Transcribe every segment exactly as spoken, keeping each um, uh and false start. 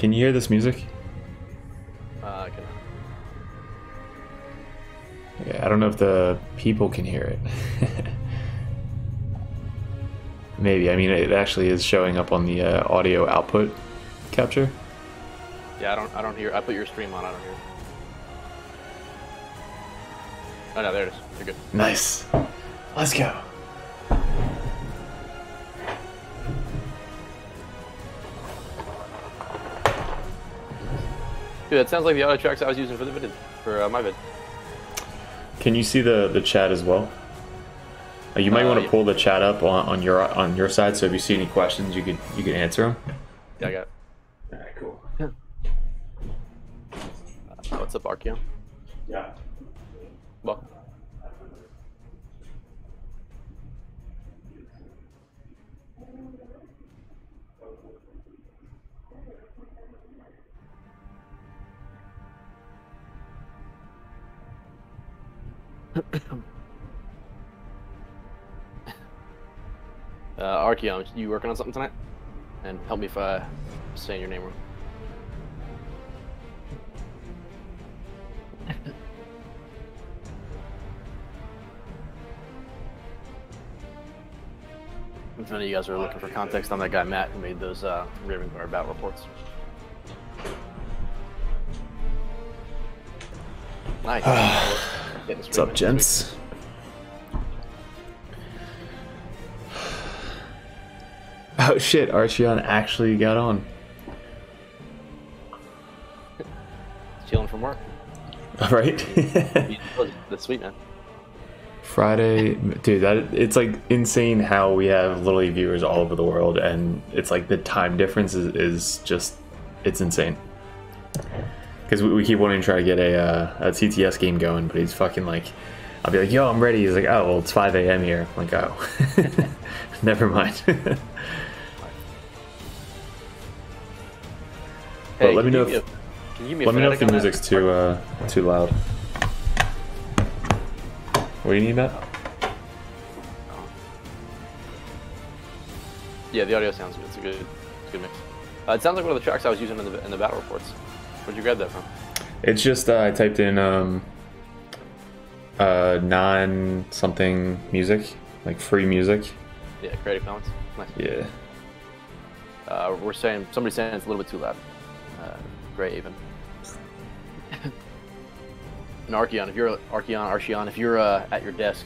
Can you hear this music? Uh, I can. Yeah, I don't know if the people can hear it. Maybe. I mean, it actually is showing up on the uh, audio output capture. Yeah, I don't. I don't hear. I put your stream on. I don't hear. Oh no, there it is. You're good. Nice. Let's go. Dude, that sounds like the audio tracks I was using for the vid, for uh, my vid. Can you see the the chat as well? Uh, you might uh, want to yeah. pull the chat up on, on your on your side, so if you see any questions, you could you could answer them. Yeah, I got it. All right, cool. uh, what's up, Archeon? Yeah. Well. uh, Archeon, you working on something tonight? And help me if I say your name wrong. I'm sure you guys are looking for context on that guy Matt who made those uh, Raven Guard battle reports. Nice. What's up, gents? Oh shit, Archeon actually got on. Stealing from work. Alright. That's sweet, man. Friday, dude, that it's like insane how we have literally viewers all over the world, and it's like the time difference is, is just, it's insane. Because we keep wanting to try to get a, uh, a T T S game going, but he's fucking like, I'll be like, yo, I'm ready. He's like, oh, well, it's five A M here. I'm like, oh, never mind. Hey, but let me know if, a, me let me know if the music's too, uh, too loud. What do you need, Matt? Yeah, the audio sounds good. It's a good, it's a good mix. Uh, it sounds like one of the tracks I was using in the, in the battle reports. Where'd you grab that from? It's just uh, I typed in um, uh, non something music, like free music. Yeah, Creative Commons. Nice. Yeah. Uh, we're saying somebody's saying it's a little bit too loud. Uh, Gray even. And Archeon, if you're Archeon, Archeon, if you're uh, at your desk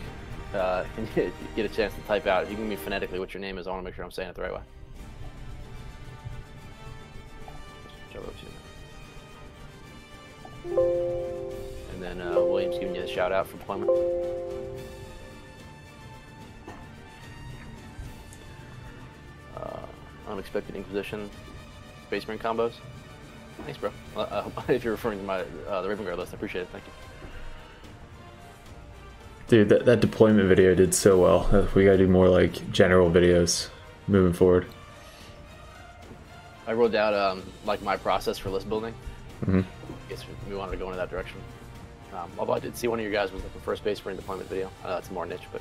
uh, and you get a chance to type out, you can be phonetically what your name is. I want to make sure I'm saying it the right way. And then uh, William's giving you a shout out for Plumber. Uh, unexpected Inquisition, Space Marine combos. Thanks, bro. Uh, if you're referring to my uh, the Raven Guard list, I appreciate it. Thank you. Dude, that that deployment video did so well. We gotta do more like general videos moving forward. I rolled out um, like my process for list building. Mm-hmm. I guess we wanted to go into that direction. Um, although I did see one of your guys was like the first base marine deployment video. I know that's more niche, but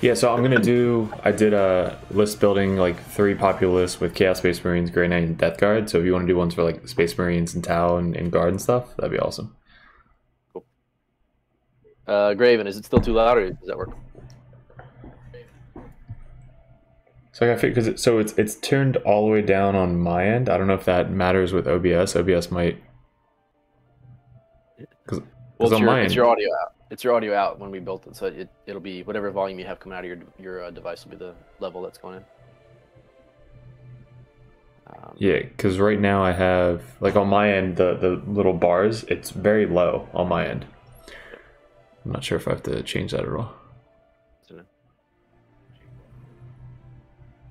yeah. So I'm gonna do. I did a list building like three popular lists with Chaos Space Marines, Grey Knight, and Death Guard. So if you want to do ones for like Space Marines and Tau and, and Guard and stuff, that'd be awesome. Cool. Uh, Graven, is it still too loud, or does that work? So I got to figure, cause it, so it's it's turned all the way down on my end. I don't know if that matters with O B S. O B S might. Cause, well, cause it's, your, it's your audio out. It's your audio out when we built it, so it it'll be whatever volume you have coming out of your your uh, device will be the level that's going in. Um, yeah, because right now I have like on my end the the little bars. It's very low on my end. I'm not sure if I have to change that at all.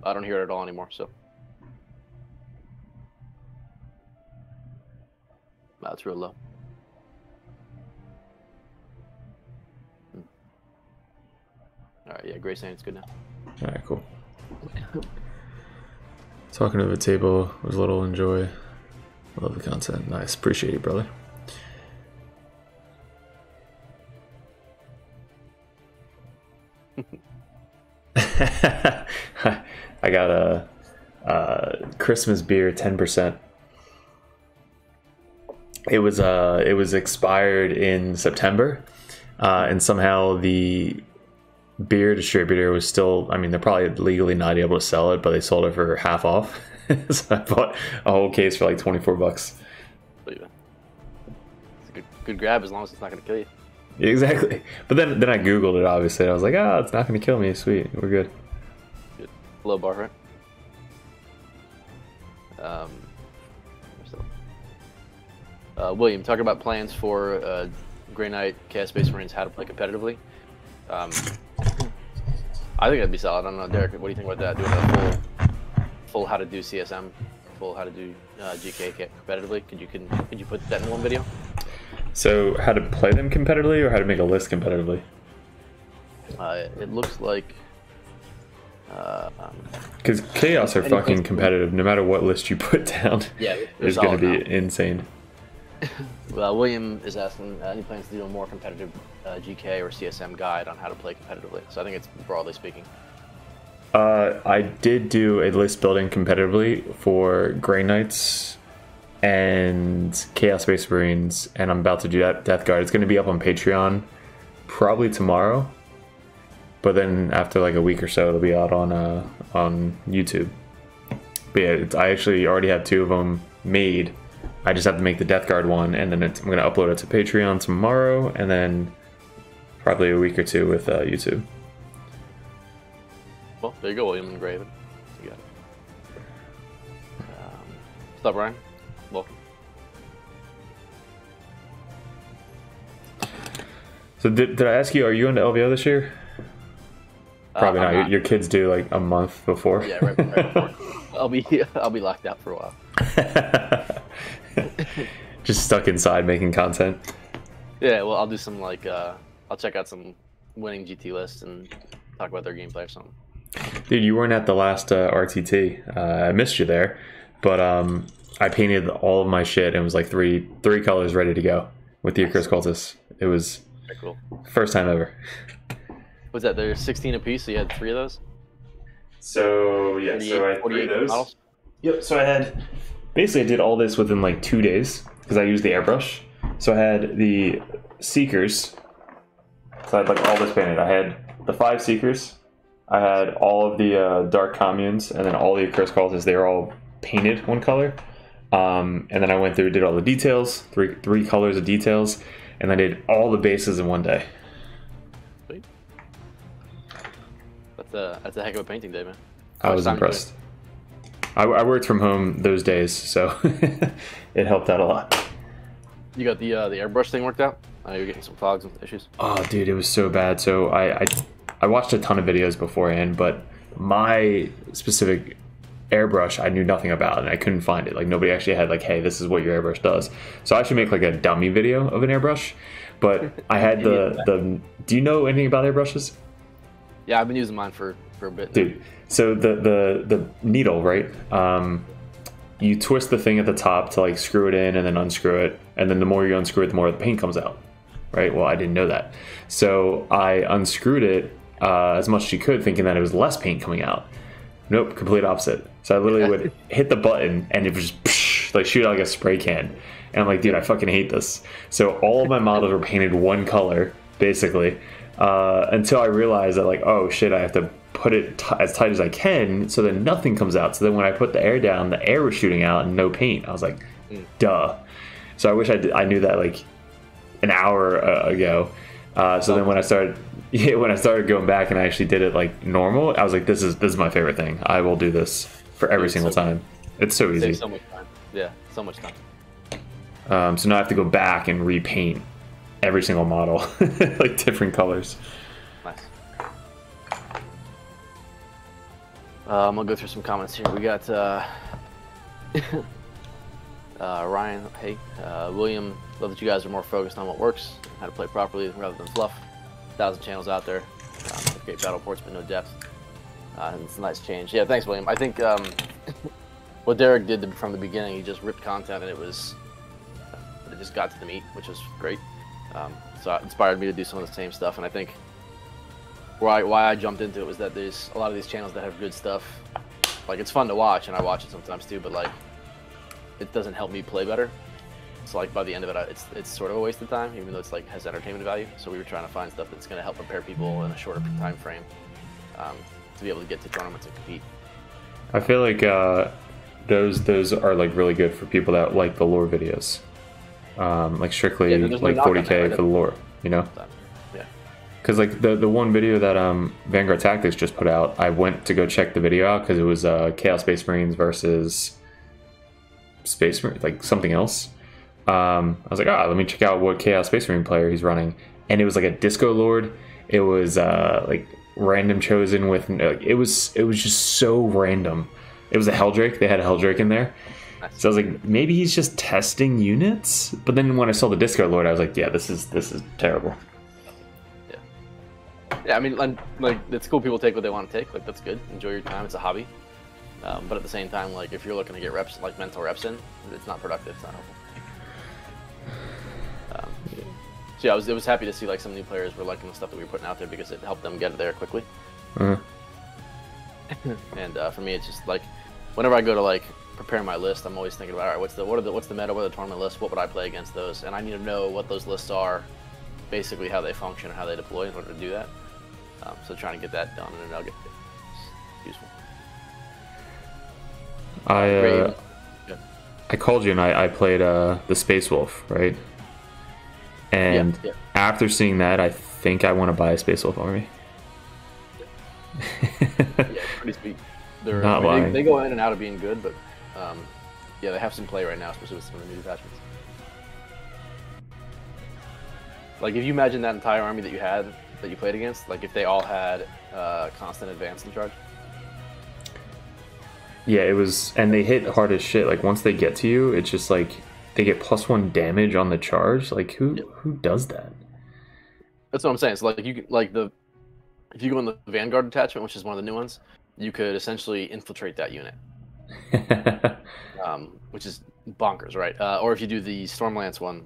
I don't hear it at all anymore. So that's real low. All right, yeah, Gray's saying it's good now. All right, cool. Talking to the table was a little enjoy. Love the content. Nice. Appreciate it, brother. I got a, a Christmas beer ten percent. it was uh it was expired in September, uh, and somehow the beer distributor was still, I mean, they're probably legally not able to sell it, but they sold it for half off. So I bought a whole case for like twenty-four bucks. It's a good, good grab as long as it's not going to kill you. Exactly. But then then I Googled it, obviously. I was like, oh, it's not going to kill me. Sweet. We're good. Good. Low bar for it. Um, uh, William, talk about plans for uh, Grey Knight, Chaos Space Marines, how to play competitively. Um, I think that'd be solid. I don't know, Derek, what do you think about that? Doing a full, full how to do C S M, full how to do uh, G K competitively. Could you can could you put that in one video? So how to play them competitively, or how to make a list competitively? Uh, it looks like because uh, um, Chaos are fucking competitive. No matter what list you put down, yeah, it's going to be insane. Well, William is asking, uh, he plans to do a more competitive uh, G K or C S M guide on how to play competitively. So I think it's broadly speaking. Uh, I did do a list building competitively for Grey Knights and Chaos Space Marines, and I'm about to do that Death Guard. It's going to be up on Patreon probably tomorrow, but then after like a week or so, it'll be out on uh, on YouTube. But yeah, it's, I actually already have two of them made. I just have to make the Death Guard one, and then it's, I'm going to upload it to Patreon tomorrow, and then probably a week or two with uh, YouTube. Well, there you go, William and Graven. You got it. Um, what's up, Ryan? Welcome. So did, did I ask you, are you going to L V O this year? Probably uh, not. not. Your kids do like a month before. Yeah, right, right before. I'll be, I'll be locked out for a while. Just stuck inside making content. Yeah, well, I'll do some like uh, I'll check out some winning G T lists and talk about their gameplay or something. Dude, you weren't at the last uh, R T T. Uh, I missed you there, but um, I painted all of my shit and was like three three colors ready to go with the Icarus Cultus. It was very cool. First time ever. Was that there's sixteen apiece? So you had three of those. So yeah, so I had three of those. Models? Yep. So I had. Basically, I did all this within like two days because I used the airbrush. So I had the Seekers. So I had like all this painted. I had the five Seekers. I had all of the uh, Dark Communes, and then all the Accursed Cultists. They were all painted one color. Um, and then I went through, did all the details, three three colors of details, and I did all the bases in one day. Sweet. That's a that's a heck of a painting day, man. I was impressed. I, I worked from home those days, so it helped out a lot. You got the uh, the airbrush thing worked out? Uh, you're getting some clogs and issues. Oh, dude, it was so bad. So I, I I watched a ton of videos beforehand, but my specific airbrush I knew nothing about, and I couldn't find it. Like nobody actually had like, hey, this is what your airbrush does. So I should make like a dummy video of an airbrush. But I had the the. Do you know anything about airbrushes? Yeah, I've been using mine for. For a bit. Dude, so the the the needle, right? Um, you twist the thing at the top to like screw it in and then unscrew it, and then the more you unscrew it, the more the paint comes out, right? Well, I didn't know that, so I unscrewed it uh, as much as you could, thinking that it was less paint coming out. Nope, complete opposite. So I literally would hit the button and it was just psh, like shoot out like a spray can, and I'm like, dude, I fucking hate this. So all of my models were painted one color basically uh, until I realized that like, oh shit, I have to put it t as tight as I can so that nothing comes out. So then when I put the air down, the air was shooting out and no paint. I was like, mm. duh. So I wish I, did, I knew that like an hour uh, ago. Uh, so oh. then when I started, yeah, when I started going back and I actually did it like normal, I was like, this is this is my favorite thing. I will do this for every it's single so time. Good. It's so it easy. So much time. Yeah, so much time. Um, so now I have to go back and repaint every single model, like different colors. Nice. Uh, I'm gonna go through some comments here. We got uh, uh, Ryan, hey, uh, William, love that you guys are more focused on what works, how to play properly rather than fluff. A thousand channels out there, um, great battle ports but no depth. Uh, and it's a nice change. Yeah, thanks, William. I think um, what Derek did to, from the beginning, he just ripped content and it was, it just got to the meat, which was great. Um, so it inspired me to do some of the same stuff, and I think. Why, why I jumped into it was that there's a lot of these channels that have good stuff. Like, it's fun to watch, and I watch it sometimes too, but like, it doesn't help me play better. So like by the end of it, it's it's sort of a waste of time, even though it's like has entertainment value. So we were trying to find stuff that's going to help prepare people in a shorter time frame um, to be able to get to tournaments and compete. I feel like uh, those those are like really good for people that like the lore videos, um, like strictly yeah, like forty K for the lore, you know. Yeah. Because like the the one video that um, Vanguard Tactics just put out, I went to go check the video out because it was uh, Chaos Space Marines versus Space Marine, like something else. Um, I was like, ah, oh, let me check out what Chaos Space Marine player he's running, and it was like a Disco Lord. It was uh, like random chosen with like, it was it was just so random. It was a Helldrake. They had a Helldrake in there, so I was like, maybe he's just testing units. But then when I saw the Disco Lord, I was like, yeah, this is this is terrible. Yeah, yeah. I mean, like, it's cool. People take what they want to take. Like, that's good. Enjoy your time. It's a hobby. Um, but at the same time, like, if you're looking to get reps, like mental reps in, it's not productive. It's not helpful. Um, so yeah, I was, it was happy to see like some new players were liking the stuff that we were putting out there because it helped them get there quickly. Mm-hmm. And uh, for me, it's just like whenever I go to like prepare my list, I'm always thinking about all right, what's the what are the what's the meta, what are the tournament lists, what would I play against those, and I need to know what those lists are, basically how they function and how they deploy in order to do that. Um, so trying to get that done in a nugget is useful. I uh, yeah. I called you and I I played uh, the Space Wolf, right? And yeah, yeah. After seeing that, I think I want to buy a Space Wolf army. Yeah, yeah pretty sweet. They're, Not I mean, lying. They, they go in and out of being good, but um, yeah, they have some play right now, especially with some of the new detachments. Like, if you imagine that entire army that you had, that you played against, like if they all had uh, constant advance in charge. Yeah, it was, and they hit hard as shit. Like once they get to you, it's just like. They get plus one damage on the charge. Like who yeah. who does that? That's what I'm saying. So like you like the if you go in the Vanguard detachment, which is one of the new ones, you could essentially infiltrate that unit, um, which is bonkers, right? Uh, or if you do the Stormlance one,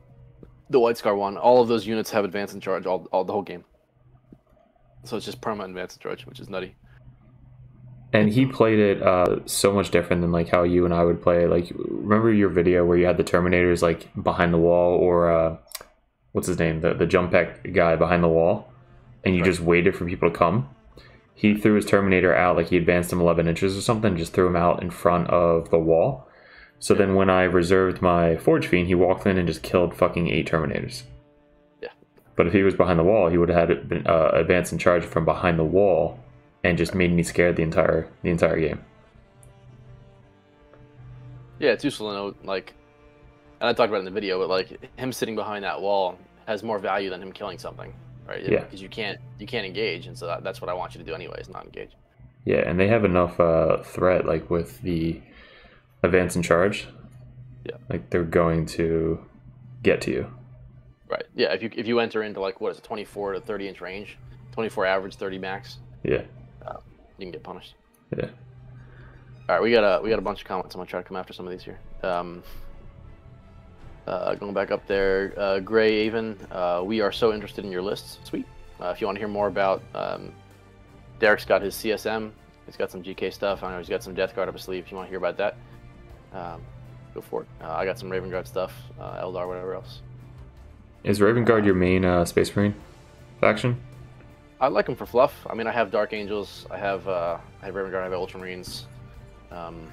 the White Scar one, all of those units have advance and charge all all the whole game. So it's just perma advance and charge, which is nutty. And he played it uh, so much different than like how you and I would play. Like, remember your video where you had the Terminators like behind the wall, or uh, what's his name, the the jump pack guy behind the wall, and you right. just waited for people to come. He threw his Terminator out, like he advanced him eleven inches or something, just threw him out in front of the wall. So then when I reserved my Forge Fiend, he walked in and just killed fucking eight Terminators. Yeah. But if he was behind the wall, he would have had been, uh, advanced and charged from behind the wall. And just made me scared the entire the entire game. Yeah, it's useful to know, like, and I talked about it in the video, but like him sitting behind that wall has more value than him killing something, right? Yeah. Because you can't you can't engage, and so that, that's what I want you to do anyway, is not engage. Yeah, and they have enough uh, threat, like with the advance and charge. Yeah. Like they're going to get to you. Right. Yeah. If you if you enter into like what is it, twenty-four to thirty inch range, twenty-four average, thirty max. Yeah. Um, you can get punished. Yeah. All right, we got a we got a bunch of comments. I'm gonna try to come after some of these here. Um, uh, going back up there, uh, Gray Aven. Uh, we are so interested in your lists. Sweet. Uh, if you want to hear more about, um, Derek's got his C S M. He's got some G K stuff. I know he's got some Death Guard up his sleeve. If you want to hear about that, um, go for it. Uh, I got some Raven Guard stuff, uh, Eldar, whatever else. Is Raven Guard your main uh, Space Marine faction? I like them for fluff. I mean, I have Dark Angels, I have uh, I have Raven Guard, I have Ultramarines, um,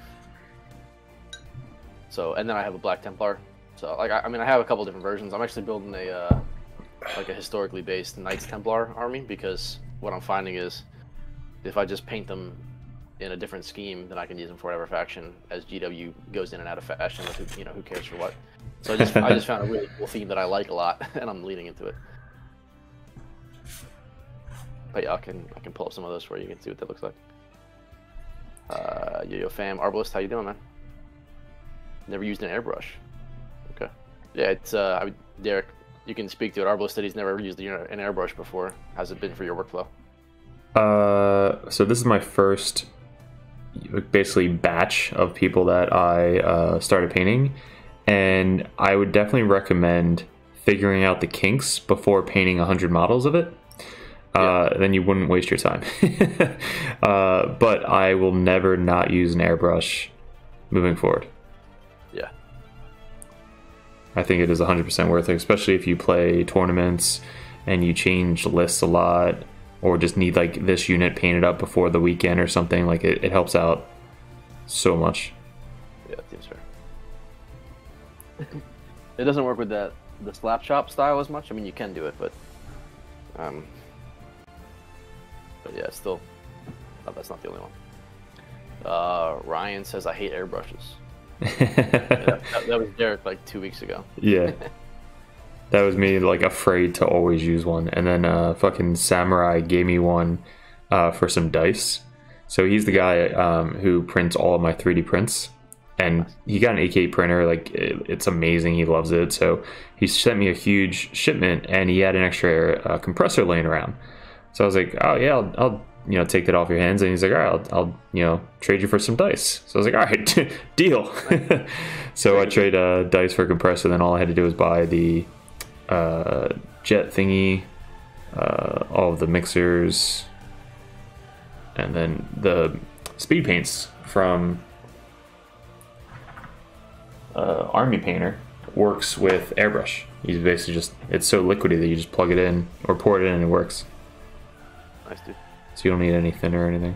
so and then I have a Black Templar. So like, I, I mean, I have a couple different versions. I'm actually building a uh, like a historically based Knights Templar army because what I'm finding is if I just paint them in a different scheme, then I can use them for whatever faction. As G W goes in and out of fashion, like who, you know, who cares for what? So I just I just found a really cool theme that I like a lot, and I'm leaning into it. But yeah, I can I can pull up some of those for you. You can see what that looks like. Uh, yo yo fam, Arbalist, how you doing, man? Never used an airbrush. Okay. Yeah, it's uh, I would, Derek. You can speak to it. Arbalist said he's never used an airbrush before. How's it been for your workflow? Uh, so this is my first, basically, batch of people that I uh, started painting, and I would definitely recommend figuring out the kinks before painting a hundred models of it. Uh, yeah. Then you wouldn't waste your time. uh, but I will never not use an airbrush moving forward. Yeah. I think it is one hundred percent worth it, especially if you play tournaments and you change lists a lot, or just need like this unit painted up before the weekend or something. Like it, it helps out so much. Yeah, that seems fair. It doesn't work with that the Slapshot style as much. I mean, you can do it, but um, but yeah, it's still. Oh, that's not the only one. Uh, Ryan says, I hate airbrushes. Yeah, that, that was Derek like two weeks ago. Yeah. That was me, like, afraid to always use one. And then uh, fucking Samurai gave me one uh, for some dice. So he's the guy um, who prints all of my three D prints. And he got an A K printer. Like, it, it's amazing. He loves it. So he sent me a huge shipment, and he had an extra uh, compressor laying around. So I was like, oh, yeah, I'll... I'll you know, take that off your hands. And he's like, all right, I'll, I'll you know, trade you for some dice. So I was like, all right, deal. So I trade uh, dice for a compressor. Then all I had to do was buy the uh, jet thingy, uh, all of the mixers, and then the speed paints from uh, Army Painter. Works with airbrush. You basically just, it's so liquidy that you just plug it in or pour it in and it works. Nice, dude. So you don't need any thinner or anything.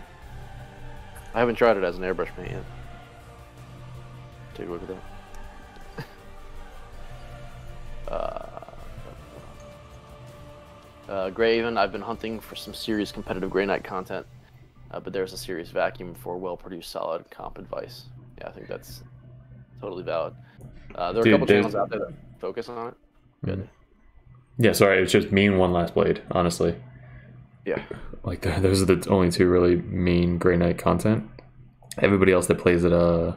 I haven't tried it as an airbrush paint yet. Take a look at that. uh, uh, Graven, I've been hunting for some serious competitive Grey Knight content, uh, but there's a serious vacuum for well-produced, solid comp advice. Yeah, I think that's totally valid. Uh, there are Dude, a couple channels out there that focus on it. Mm-hmm. Good. Yeah, sorry, it's just me and One Last Blade, honestly. Yeah, like the, those are the only two really main Grey Knight content. Everybody else that plays it uh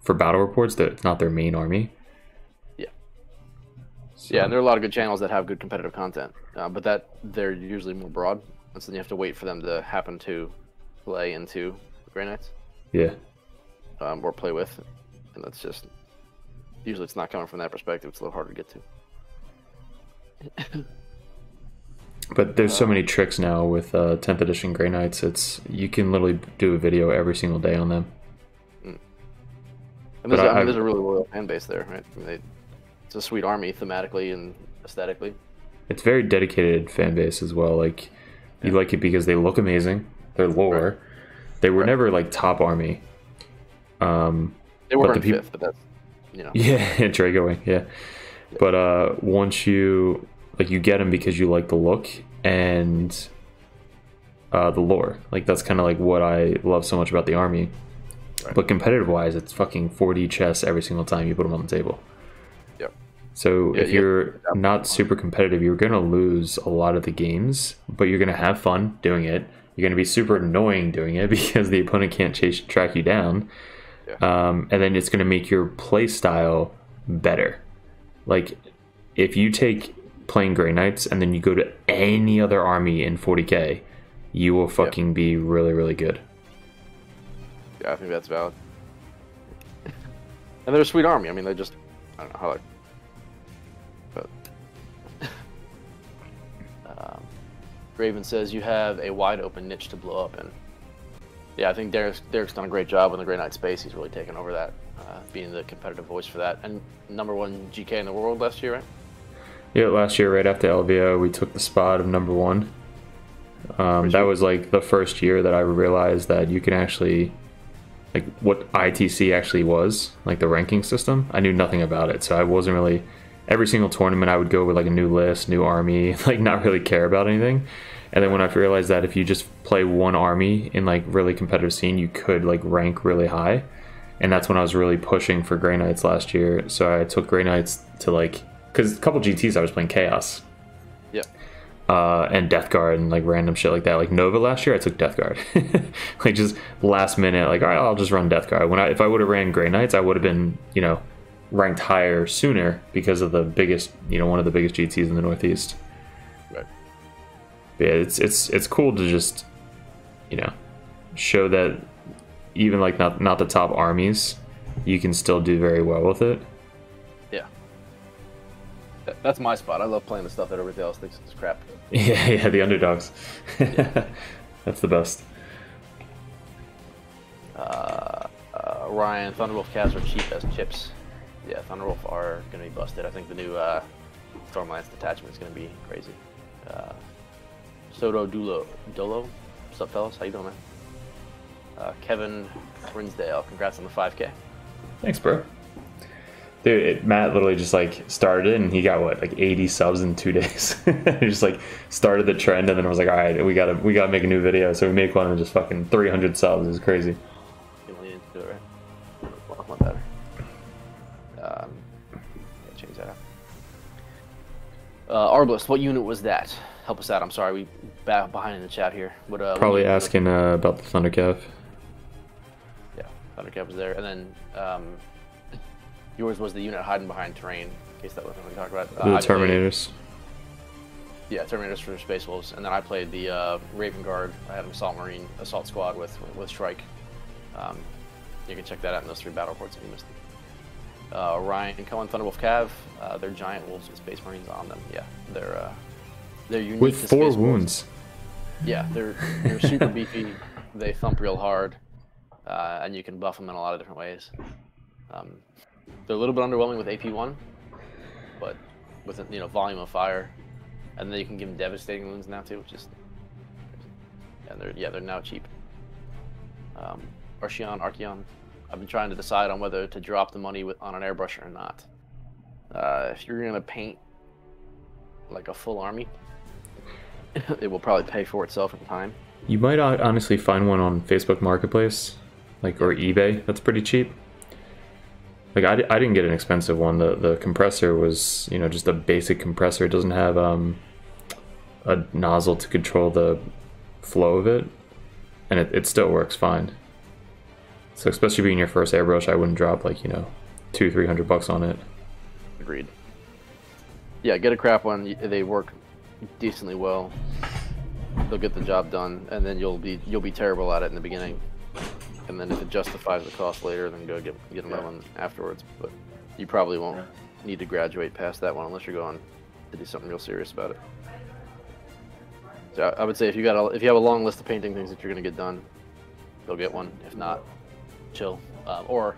for battle reports, that it's not their main army. Yeah, so. Yeah, and there are a lot of good channels that have good competitive content, uh, but that they're usually more broad, and so you have to wait for them to happen to play into Grey Knights. Yeah, um, or play with, and that's just usually it's not coming from that perspective. It's a little harder to get to. But there's so many tricks now with uh, tenth edition Grey Knights. It's you can literally do a video every single day on them. Mm. And there's, I, I mean, there's a really loyal fan base there, right? I mean, they, it's a sweet army thematically and aesthetically. It's very dedicated fan base as well. Like you yeah. like it because they look amazing. They're lore. Right. They were right. never like top army. Um, they were the people, fifth, but that's you know. Yeah, Drago Wing. Yeah, yeah. But uh, once you. Like, you get them because you like the look and uh, the lore. Like, that's kind of, like, what I love so much about the army. Right. But competitive-wise, it's fucking four D chess every single time you put them on the table. Yep. So yeah, if yeah. you're not super competitive, you're going to lose a lot of the games, but you're going to have fun doing it. You're going to be super annoying doing it because the opponent can't chase, track you down. Yeah. Um, and then it's going to make your play style better. Like, if you take... playing Grey Knights and then you go to any other army in forty K, you will fucking yep. be really really good. Yeah, I think that's valid. And they're a sweet army. I mean, they just I don't know how like but um, Graven says you have a wide open niche to blow up in. Yeah, I think Derek's, Derek's done a great job in the Grey Knight space. He's really taken over that, uh, being the competitive voice for that, and number one G K in the world last year, right? Yeah, last year, right after L V O, we took the spot of number one. Um, that was like the first year that I realized that you can actually, like what I T C actually was, like the ranking system. I knew nothing about it, so I wasn't really, every single tournament I would go with like a new list, new army, like not really care about anything. And then when I realized that if you just play one army in like really competitive scene, you could like rank really high. And that's when I was really pushing for Grey Knights last year. So I took Grey Knights to like, because a couple G Ts I was playing Chaos, yeah, uh, and Death Guard and like random shit like that. Like Nova last year, I took Death Guard, like just last minute. Like all right, I'll just run Death Guard. When I if I would have ran Grey Knights, I would have been you know ranked higher sooner because of the biggest you know one of the biggest G Ts in the Northeast. Right. But yeah, it's it's it's cool to just you know show that even like not not the top armies, you can still do very well with it. That's my spot. I love playing the stuff that everybody else thinks is crap. Yeah, yeah, the underdogs. Yeah. That's the best. Uh, uh, Ryan, Thunderwolf cats are cheap as chips. Yeah, Thunderwolf are going to be busted. I think the new uh, Stormlance detachment is going to be crazy. Uh, Soto Dulo. Dolo? What's up, fellas? How you doing, man? Uh, Kevin Rinsdale, congrats on the five K. Thanks, bro. Dude, it, Matt literally just like started and he got what, like eighty subs in two days. He just like started the trend and then I was like, all right, we gotta we gotta make a new video. So we make one and just fucking three hundred subs. It was crazy. You only need to do it right. I want better. Um, yeah, change that up. Uh, Arbalest, what unit was that? Help us out. I'm sorry, we back behind in the chat here. What, uh, Probably what asking uh, about the Thundercav. Yeah, Thundercav was there, and then. Um, Yours was the unit hiding behind terrain, in case that wasn't what we talked about. Uh, the Terminators. Played, yeah, Terminators for Space Wolves. And then I played the uh, Raven Guard. I had an Assault Marine, Assault Squad with with Shrike. Um, you can check that out in those three battle reports if you missed it. Uh, Ryan Cohen, Thunderwolf Cav. Uh, they're giant wolves with Space Marines on them. Yeah, they're uh, they're unique. With to four Space wounds. Wolves. Yeah, they're they're super beefy. They thump real hard, uh, and you can buff them in a lot of different ways. Um, They're a little bit underwhelming with A P one, but with, you know, volume of fire, and then you can give them devastating wounds now too, which is, and they're yeah they're now cheap. Um, Archeon, Archeon, I've been trying to decide on whether to drop the money with, on an airbrush or not. Uh, if you're gonna paint like a full army, it will probably pay for itself in time. You might honestly find one on Facebook Marketplace, like or eBay. That's pretty cheap. Like, I, I didn't get an expensive one. The the compressor was, you know, just a basic compressor. It doesn't have um, a nozzle to control the flow of it. And it, it still works fine. So especially being your first airbrush, I wouldn't drop, like, you know, two, three hundred bucks on it. Agreed. Yeah, get a crap one. They work decently well. They'll get the job done. And then you'll be, you'll be terrible at it in the beginning. And then if it justifies the cost later, then go get get another yeah. one afterwards. But you probably won't yeah. need to graduate past that one unless you're going to do something real serious about it. So I would say if you got a, if you have a long list of painting things that you're going to get done, go get one. If not, chill. Um, or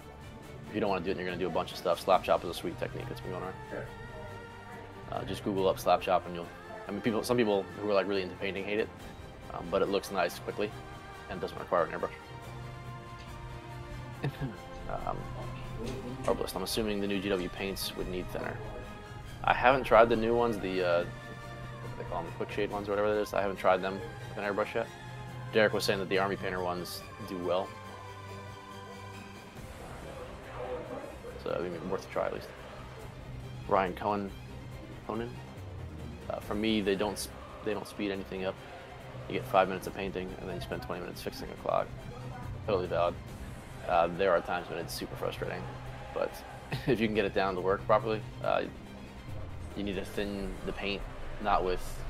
if you don't want to do it, and you're going to do a bunch of stuff. Slap chop is a sweet technique that's been going on. Uh, just Google up slap chop, and you'll. I mean, people. Some people who are like really into painting hate it, um, but it looks nice quickly, and doesn't require an airbrush. um, Arbalest, I'm assuming the new G W paints would need thinner. I haven't tried the new ones, the uh, what do they call them, quick shade ones or whatever it is. I haven't tried them with an airbrush yet. Derek was saying that the army painter ones do well, so it'd be worth a try at least. Ryan Cohen, Conan, uh, for me they don't they don't speed anything up. You get five minutes of painting and then you spend twenty minutes fixing a clog. Totally valid. Uh, there are times when it's super frustrating, but if you can get it down to work properly, uh, you need to thin the paint, not with,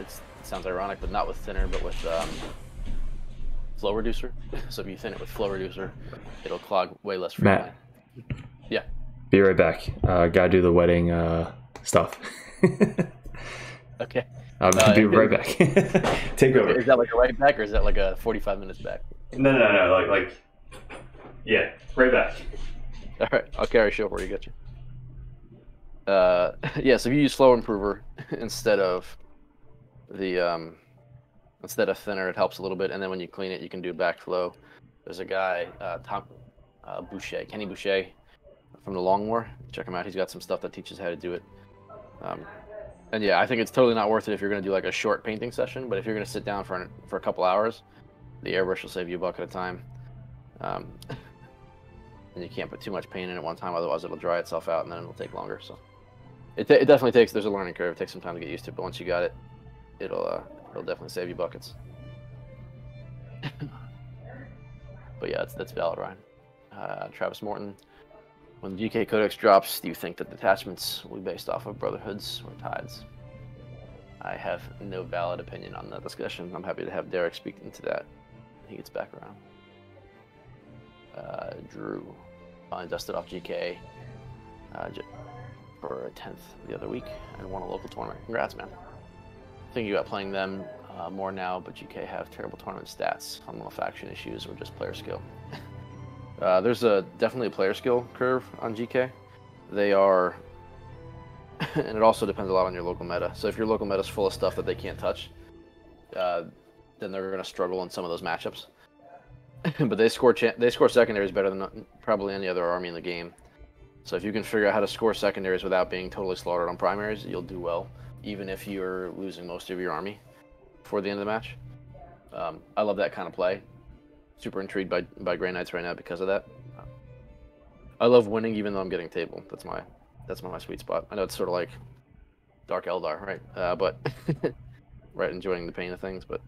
it's, it sounds ironic, but not with thinner, but with um, flow reducer. So if you thin it with flow reducer, it'll clog way less frequently. Matt, yeah. Be right back. Uh, gotta do the wedding uh, stuff. Okay. I'll uh, be right back. Take is over. Is that like a right back or is that like a forty-five minutes back? No, no, no. Like, like, yeah, right back. All right, I'll carry show where you got you. Uh, yeah. So if you use flow improver instead of the um, instead of thinner, it helps a little bit. And then when you clean it, you can do backflow. There's a guy, uh, Tom uh, Boucher, Kenny Boucher, from the Long War. Check him out. He's got some stuff that teaches how to do it. Um, And yeah, I think it's totally not worth it if you're going to do like a short painting session, but if you're going to sit down for, an, for a couple hours, the airbrush will save you a buck at a time. Um, and you can't put too much paint in at one time, otherwise it'll dry itself out and then it'll take longer. So it, it definitely takes, there's a learning curve, it takes some time to get used to it, but once you got it, it'll, uh, it'll definitely save you buckets. But yeah, that's, that's valid, Ryan. Uh, Travis Morton. When the U K Codex drops, do you think that detachments will be based off of brotherhoods or tides? I have no valid opinion on that discussion. I'm happy to have Derek speak into that. He gets back around. Uh, Drew finally dusted off G K uh, for a tenth the other week and won a local tournament. Congrats, man. Thinking about playing them uh, more now, but G K have terrible tournament stats, fundamental faction issues, or just player skill. Uh, there's a definitely a player skill curve on G K. They are, and it also depends a lot on your local meta. So if your local meta is full of stuff that they can't touch, uh, then they're going to struggle in some of those matchups. But they score cha they score secondaries better than probably any other army in the game. So if you can figure out how to score secondaries without being totally slaughtered on primaries, you'll do well, even if you're losing most of your army before the end of the match. Um, I love that kind of play. Super intrigued by, by Grey Knights right now because of that. I love winning even though I'm getting table. That's my that's my sweet spot. I know it's sort of like Dark Eldar, right? Uh, but right, enjoying the pain of things. But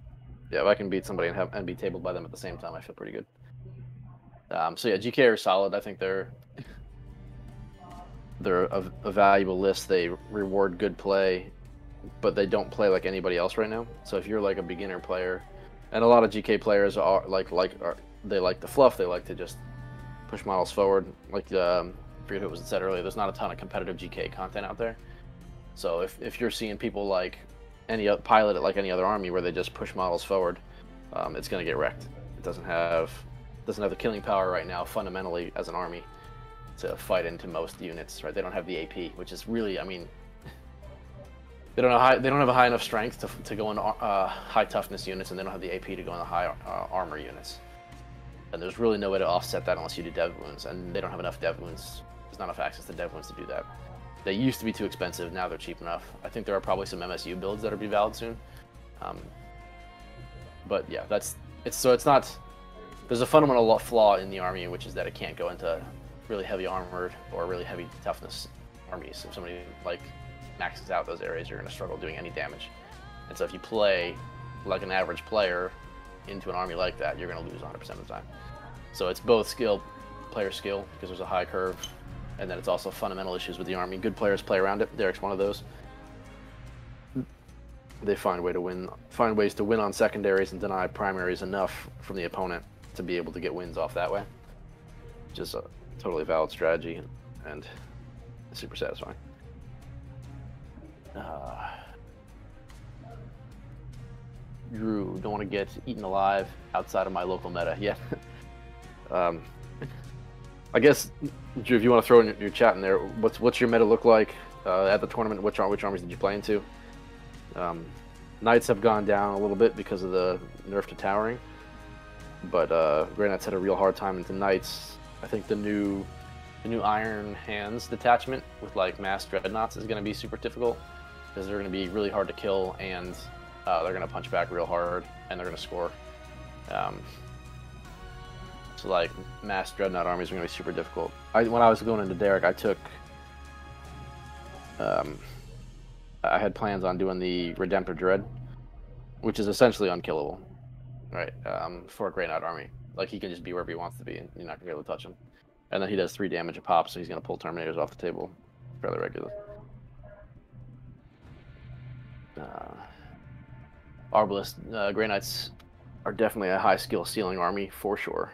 yeah, if I can beat somebody and, have, and be tabled by them at the same time, I feel pretty good. Um, so yeah, G K are solid. I think they're... They're a, a valuable list. They reward good play, but they don't play like anybody else right now. So if you're like a beginner player, and a lot of G K players are like like are, they like the fluff. They like to just push models forward. Like um, I forget who it was that said earlier. There's not a ton of competitive G K content out there. So if if you're seeing people like any pilot at like any other army where they just push models forward, um, it's gonna get wrecked. It doesn't have doesn't have the killing power right now fundamentally as an army to fight into most units, right? They don't have the A P, which is really, I mean, they don't have high, they don't have a high enough strength to, to go into uh, high toughness units, and they don't have the A P to go into high uh, armor units. And there's really no way to offset that unless you do dev wounds, and they don't have enough dev wounds. There's not enough access to dev wounds to do that. They used to be too expensive, now they're cheap enough. I think there are probably some M S U builds that'll be valid soon. Um, but yeah, that's, it's, so it's not, there's a fundamental flaw in the army, which is that it can't go into really heavy armored or really heavy toughness armies. If somebody like maxes out those areas, you're gonna struggle doing any damage. And so if you play like an average player into an army like that, you're gonna lose one hundred percent of the time. So it's both skill, player skill, because there's a high curve, and then it's also fundamental issues with the army. Good players play around it. Derek's one of those. They find way to win, find ways to win on secondaries and deny primaries enough from the opponent to be able to get wins off that way. Just a totally valid strategy, and, and super satisfying. Uh, Drew, don't want to get eaten alive outside of my local meta. Yeah. um, I guess, Drew, if you want to throw in your, your chat in there, what's what's your meta look like uh, at the tournament? Which which armies did you play into? Um, Knights have gone down a little bit because of the nerf to towering, but uh, Grey Knights had a real hard time into Knights. I think the new the new Iron Hands detachment with like mass dreadnoughts is going to be super difficult, because they're going to be really hard to kill, and uh, they're going to punch back real hard, and they're going to score. Um, so like mass dreadnought armies are going to be super difficult. I, when I was going into Derek, I took um, I had plans on doing the Redemptor Dread, which is essentially unkillable, right? Um, for a Grey Knight army. Like, he can just be wherever he wants to be, and you're not going to be able to touch him. And then he does three damage a pop, so he's going to pull Terminators off the table fairly regularly. Uh, Arbalest, uh, Grey Knights are definitely a high-skill ceiling army, for sure.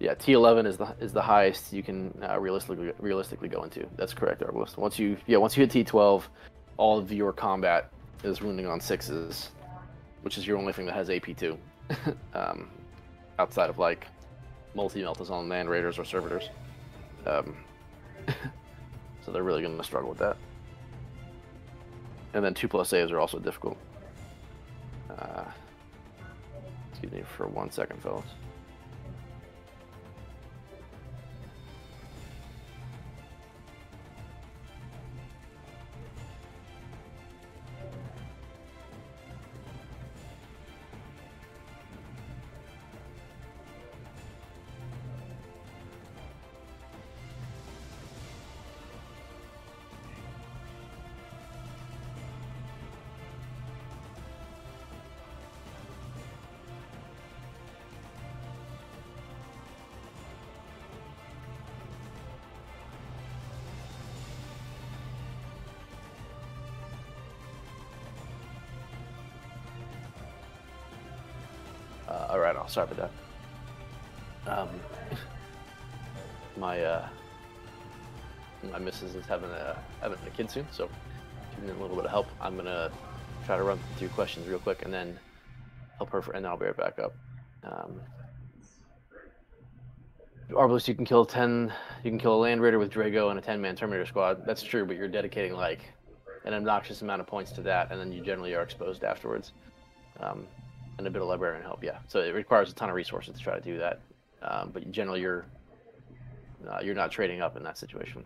Yeah, T eleven is the is the highest you can uh, realistically realistically go into. That's correct, Arbalest. Once you, yeah, once you hit T twelve, all of your combat is wounding on sixes, which is your only thing that has A P two. um... outside of like multi-meltazone land raiders or servitors. Um, so they're really going to struggle with that. And then two plus saves are also difficult. Uh, excuse me for one second, fellas. Alright, I'll start with that. Um, my uh, my missus is having a having a kid soon, so giving her a little bit of help. I'm gonna try to run through questions real quick and then help her, for, and then I'll be right back up. Um, Arbalest, you can kill ten. You can kill a Land Raider with Drago and a ten-man Terminator squad. That's true, but you're dedicating like an obnoxious amount of points to that, and then you generally are exposed afterwards. Um, and a bit of librarian help, yeah. So it requires a ton of resources to try to do that. Um, but generally, you're uh, you're not trading up in that situation.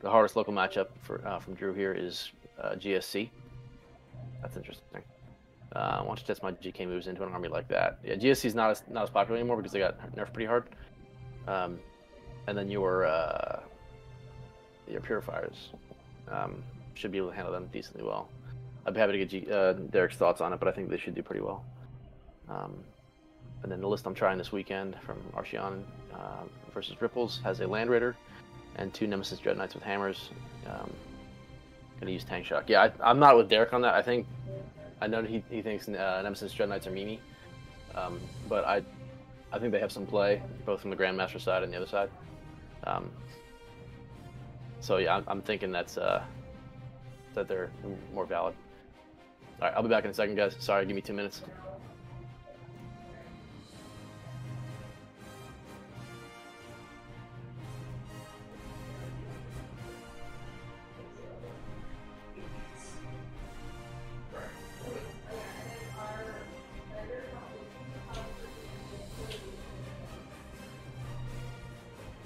The hardest local matchup for uh, from Drew here is uh, G S C. That's interesting. Uh, I want to test my G K moves into an army like that. Yeah, G S C is not as not as popular anymore because they got nerfed pretty hard. Um, and then your uh, your purifiers um, should be able to handle them decently well. I'd be happy to get G uh, Derek's thoughts on it, but I think they should do pretty well. Um, and then the list I'm trying this weekend from Archeon uh, versus Ripples has a Land Raider and two Nemesis Dread Knights with hammers. Um, gonna use Tank Shock. Yeah, I, I'm not with Derek on that. I think I know he he thinks uh, Nemesis Dread Knights are meanie, um, but I I think they have some play both from the Grandmaster side and the other side. Um, so yeah, I'm, I'm thinking that's uh, that they're more valid. All right, I'll be back in a second, guys. Sorry, give me two minutes.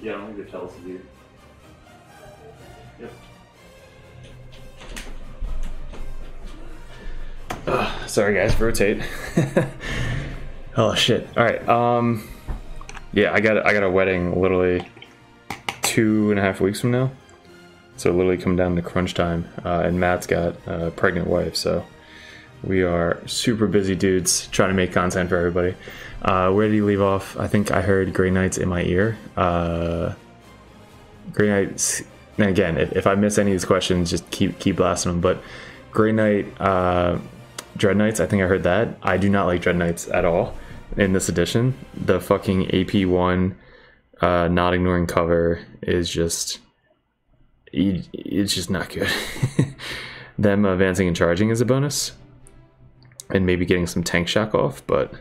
Yeah, I'm gonna tell us to do. Yep. Uh, sorry guys, rotate. Oh shit. Alright, um yeah, I got I got a wedding literally two and a half weeks from now. So literally come down to crunch time. Uh, and Matt's got a pregnant wife, so we are super busy dudes trying to make content for everybody. Uh, where did he leave off? I think I heard Grey Knights in my ear. Uh, Grey Knights, and again, if, if I miss any of these questions, just keep keep blasting them. But Grey Knight, uh, Dread Knights, I think I heard that. I do not like Dread Knights at all in this edition. The fucking A P one, uh, not ignoring cover is just, it's just not good. Them advancing and charging is a bonus. And maybe getting some tank shock off, but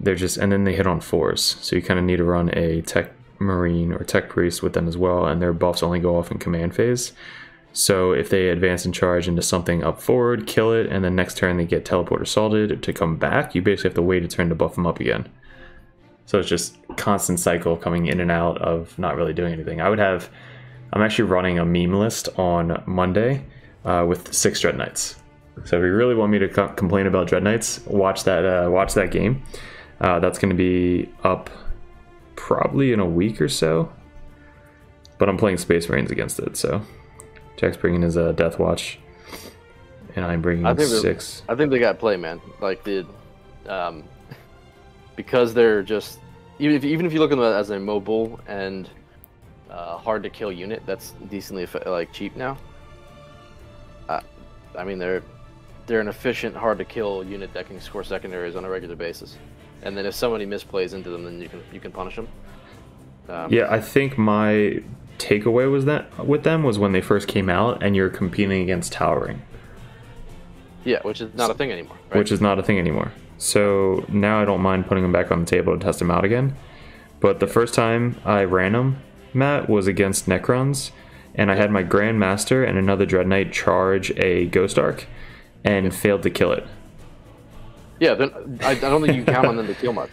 they're just, and then they hit on fours, so you kind of need to run a tech marine or tech priest with them as well, and their buffs only go off in command phase. So if they advance and charge into something up forward, kill it, and then next turn they get teleport assaulted to come back, you basically have to wait a turn to buff them up again. So it's just constant cycle coming in and out of not really doing anything. I would have, I'm actually running a meme list on Monday uh, with six Dread Knights. So if you really want me to co complain about Dread Knights, watch that uh, watch that game. Uh, that's going to be up probably in a week or so. But I'm playing Space Marines against it, so Jack's bringing his uh, Death Watch, and I'm bringing I think six. I think they got play, man. Like the um, because they're just even if even if you look at them as a mobile and uh, hard to kill unit, that's decently like cheap now. Uh, I mean they're. They're an efficient, hard-to-kill unit that can score secondaries on a regular basis, and then if somebody misplays into them, then you can you can punish them. Um, yeah, I think my takeaway was that with them was when they first came out, and you're competing against towering. Yeah, which is not a thing anymore. Right? Which is not a thing anymore. So now I don't mind putting them back on the table to test them out again. But the first time I ran them, Matt, was against Necrons, and I had my Grandmaster and another Dread Knight charge a Ghost Arc. And failed to kill it. Yeah, then I, I don't think you count on them to kill much.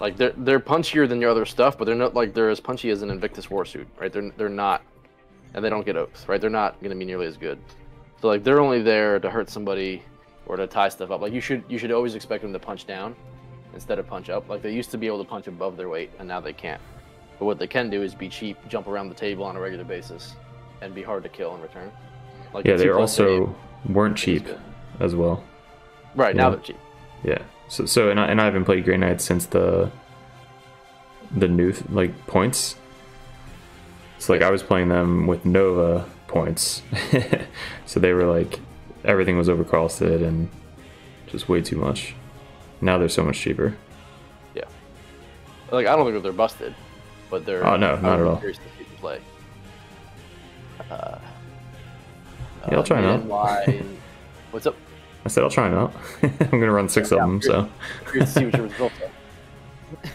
Like they're they're punchier than your other stuff, but they're not like they're as punchy as an Invictus Warsuit, right? They're they're not, and they don't get oaths, right? They're not going to be nearly as good. So like they're only there to hurt somebody or to tie stuff up. Like you should you should always expect them to punch down instead of punch up. Like they used to be able to punch above their weight, and now they can't. But what they can do is be cheap, jump around the table on a regular basis, and be hard to kill in return. Like yeah, they're also. Game, weren't cheap as well right now, you know? They're cheap, yeah. So so and I, and I haven't played Grey Knights since the the new like points, so like I was playing them with Nova points. So they were like everything was overcosted and just way too much. Now they're so much cheaper. Yeah, like I don't think they're busted, but they're oh no, not at all. Curious to play. uh Yeah, I'll try them out. And... What's up? I said I'll try them out. I'm gonna run six yeah, of yeah, them, so. See what your results are.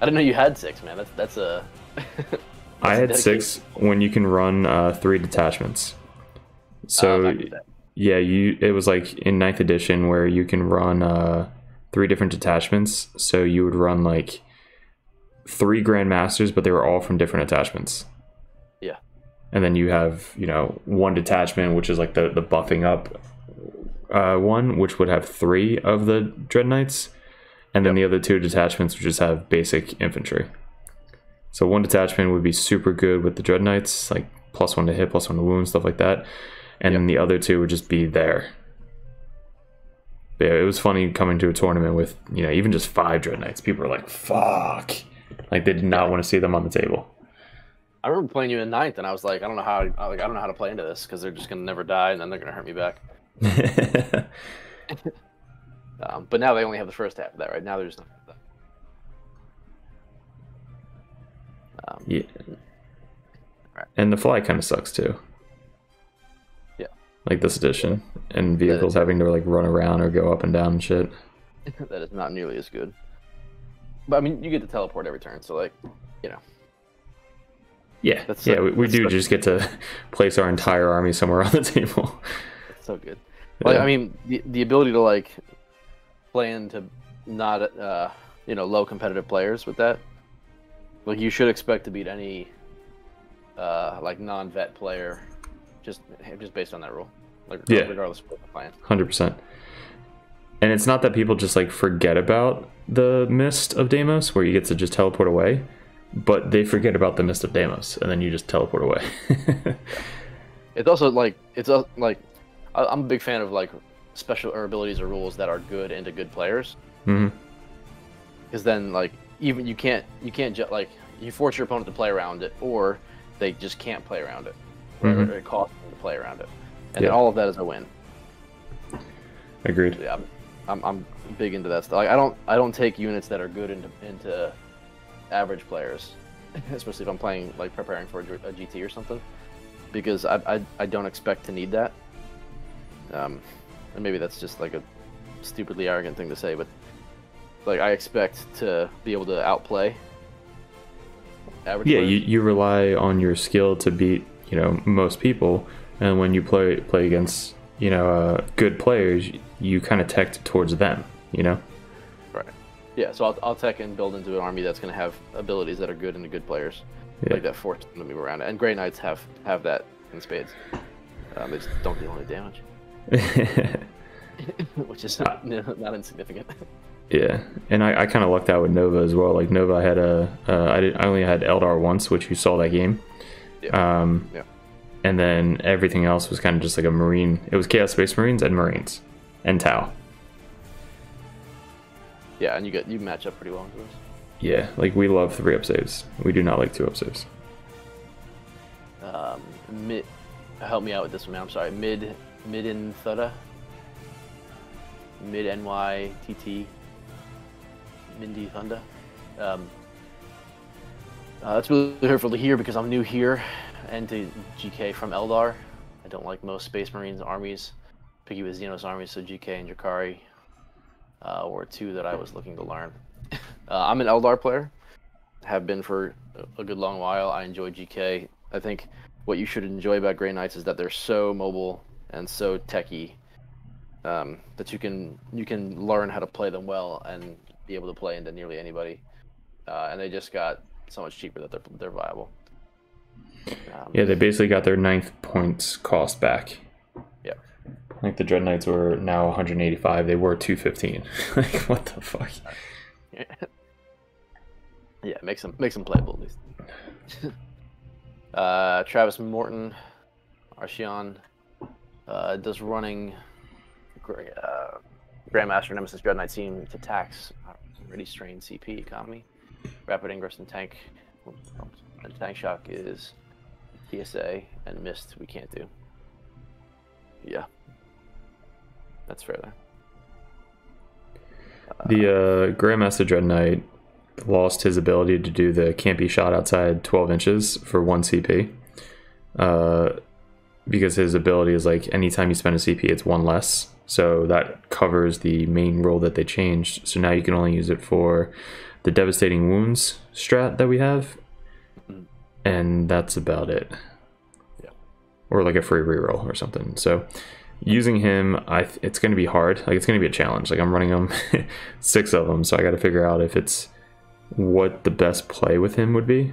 I didn't know you had six, man. That's that's a. that's I had dedicated. six when you can run uh, three detachments. So um, yeah, you it was like in ninth edition where you can run uh, three different detachments. So you would run like three Grand Masters, but they were all from different attachments. Yeah. And then you have you know one detachment, which is like the the buffing up uh, one, which would have three of the Dread Knights. And then the other two detachments would just have basic infantry. So one detachment would be super good with the Dread Knights, like plus one to hit, plus one to wound, stuff like that. And yep. then the other two would just be there. But yeah, it was funny coming to a tournament with, you know, even just five Dread Knights. People were like, fuck. Like, they did not want to see them on the table. I remember playing you in ninth, and I was like, I don't know how, like, I don't know how to play into this, because they're just going to never die, and then they're going to hurt me back. Um, but now they only have the first half of that, right? Now they're just not that. Um, yeah. Right. And the fly kind of sucks too. Yeah. Like this edition, and vehicles is, having to like run around or go up and down and shit. That is not nearly as good. But I mean, you get to teleport every turn, so like, you know. Yeah. That's yeah, so, we, we that's do so just good. get to place our entire army somewhere on the table. That's so good. Well, yeah. I mean, the the ability to like. Into not uh you know low competitive players with that, like you should expect to beat any uh like non-vet player just just based on that rule, like yeah. regardless of what you're playing. one hundred percent. And it's not that people just like forget about the Mist of Deimos where you get to just teleport away, but they forget about the Mist of Deimos and then you just teleport away. yeah. It's also like it's uh, like I'm a big fan of like special or abilities or rules that are good into good players, because mm-hmm. then like even you can't you can't just like you force your opponent to play around it, or they just can't play around it, or, mm-hmm. or it costs them to play around it, and yeah. then all of that is a win. Agreed. Yeah, I'm, I'm I'm big into that stuff. Like, I don't I don't take units that are good into into average players, especially if I'm playing like preparing for a, a G T or something, because I I I don't expect to need that. Um. And maybe that's just like a stupidly arrogant thing to say, but like I expect to be able to outplay average yeah players. you you rely on your skill to beat you know most people, and when you play play against you know uh, good players, you kind of tech towards them, you know right yeah so I'll, I'll tech and build into an army that's going to have abilities that are good into good players, yeah. like that force them to move around, and Grey Knights have have that in spades. Um, they just don't deal any damage. Which is not, not insignificant. Yeah, and I, I kind of lucked out with Nova as well. Like Nova, I had a uh, I did I only had Eldar once, which you saw that game. Yeah. Um, yeah. And then everything else was kind of just like a Marine. It was Chaos Space Marines and Marines, and Tau. Yeah, and you get you match up pretty well into this. Yeah, like we love three up saves. We do not like two up saves. Um, mid, help me out with this one. I'm sorry, mid. Midin Thudda, Mid N Y T T, Mindy Thunder. Um, uh, that's really hurtful to hear because I'm new here and to G K from Eldar. I don't like most Space Marines armies. Picky with Xenos armies, so G K and Drakari uh, were two that I was looking to learn. uh, I'm an Eldar player, have been for a good long while. I enjoy G K. I think what you should enjoy about Grey Knights is that they're so mobile and so techy um, that you can you can learn how to play them well and be able to play into nearly anybody, uh, and they just got so much cheaper that they're they're viable. Um, yeah, they basically got their ninth points cost back. Yeah, I think the Dread Knights were now one hundred eighty-five. They were two fifteen. Like what the fuck? Yeah, yeah makes them makes them playable at least. uh, Travis Morton, Arshion. Uh, does running uh, Grandmaster Nemesis Dread Knight seem to tax already strained C P economy? Rapid Ingress and Tank and Tank Shock is T S A, and Mist we can't do. Yeah. That's fair there. Uh, the uh, Grandmaster Dread Knight lost his ability to do the can't be shot outside twelve inches for one C P. Uh... Because his ability is like anytime you spend a C P, it's one less. So that covers the main rule that they changed. So now you can only use it for the devastating wounds strat that we have, and that's about it. Yeah. Or like a free reroll or something. So using him, I it's going to be hard. Like it's going to be a challenge. Like I'm running him six of them, so I got to figure out if it's what the best play with him would be.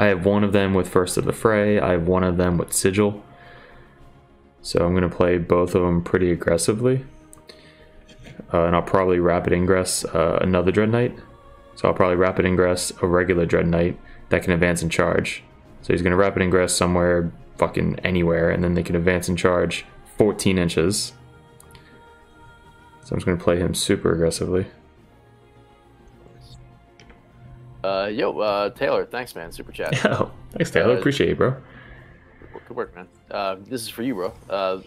I have one of them with First of the Fray. I have one of them with Sigil. So I'm going to play both of them pretty aggressively. Uh, and I'll probably Rapid Ingress uh, another Dread Knight. So I'll probably Rapid Ingress a regular Dread Knight that can advance and charge. So he's going to Rapid Ingress somewhere, fucking anywhere, and then they can advance and charge fourteen inches. So I'm just going to play him super aggressively. Uh, yo, uh, Taylor, thanks, man. Super chat. Yo, thanks, Taylor. Uh, Appreciate it, bro. Good work, man. Uh, this is for you, bro. Uh,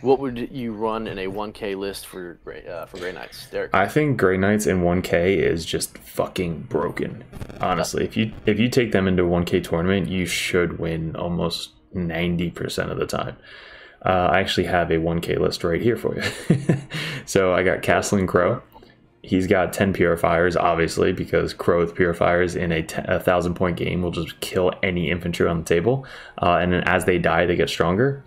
what would you run in a one K list for uh, for Grey Knights, Derek? I think Grey Knights in one K is just fucking broken. Honestly, if you if you take them into a one K tournament, you should win almost ninety percent of the time. Uh, I actually have a one K list right here for you. So I got Castling Crow. He's got ten purifiers, obviously, because Crow with purifiers in a, a thousand point game will just kill any infantry on the table. Uh, and then as they die, they get stronger.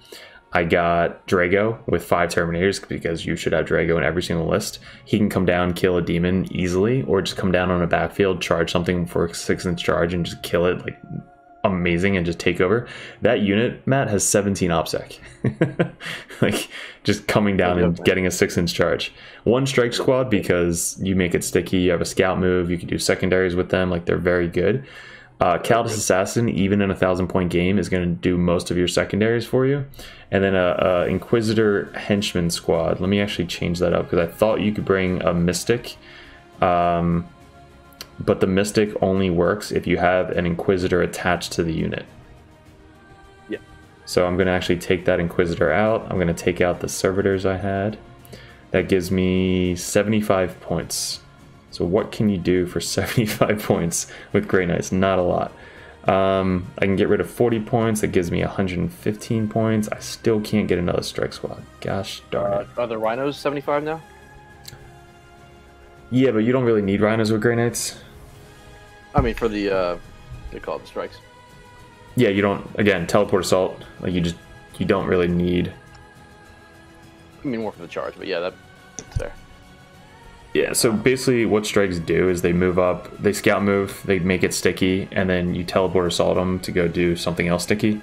I got Drago with five Terminators because you should have Drago in every single list. He can come down, kill a demon easily, or just come down on a backfield, charge something for six inch charge and just kill it, like amazing, and just take over. That unit, Matt, has seventeen OPSEC. Like just coming down and getting a six inch charge. One strike squad because you make it sticky, you have a scout move, you can do secondaries with them, like they're very good. Uh, Kaldis Assassin, even in a thousand point game, is going to do most of your secondaries for you. And then a, a Inquisitor Henchman squad. Let me actually change that up because I thought you could bring a Mystic, um, but the Mystic only works if you have an Inquisitor attached to the unit. Yeah. So I'm going to actually take that Inquisitor out. I'm going to take out the Servitors I had. That gives me seventy-five points. So what can you do for seventy-five points with Grey Knights? Not a lot. Um, I can get rid of forty points. That gives me one hundred fifteen points. I still can't get another strike squad. Gosh darn it. Uh, are the Rhinos seventy-five now? Yeah, but you don't really need Rhinos with Grey Knights. I mean, for the, uh, they call it the strikes. Yeah, you don't, again, teleport assault. Like, you just, you don't really need. I mean, more for the charge, but yeah, that, that's fair. Yeah, so basically what strikes do is they move up, they scout move, they make it sticky, and then you teleport assault them to go do something else sticky.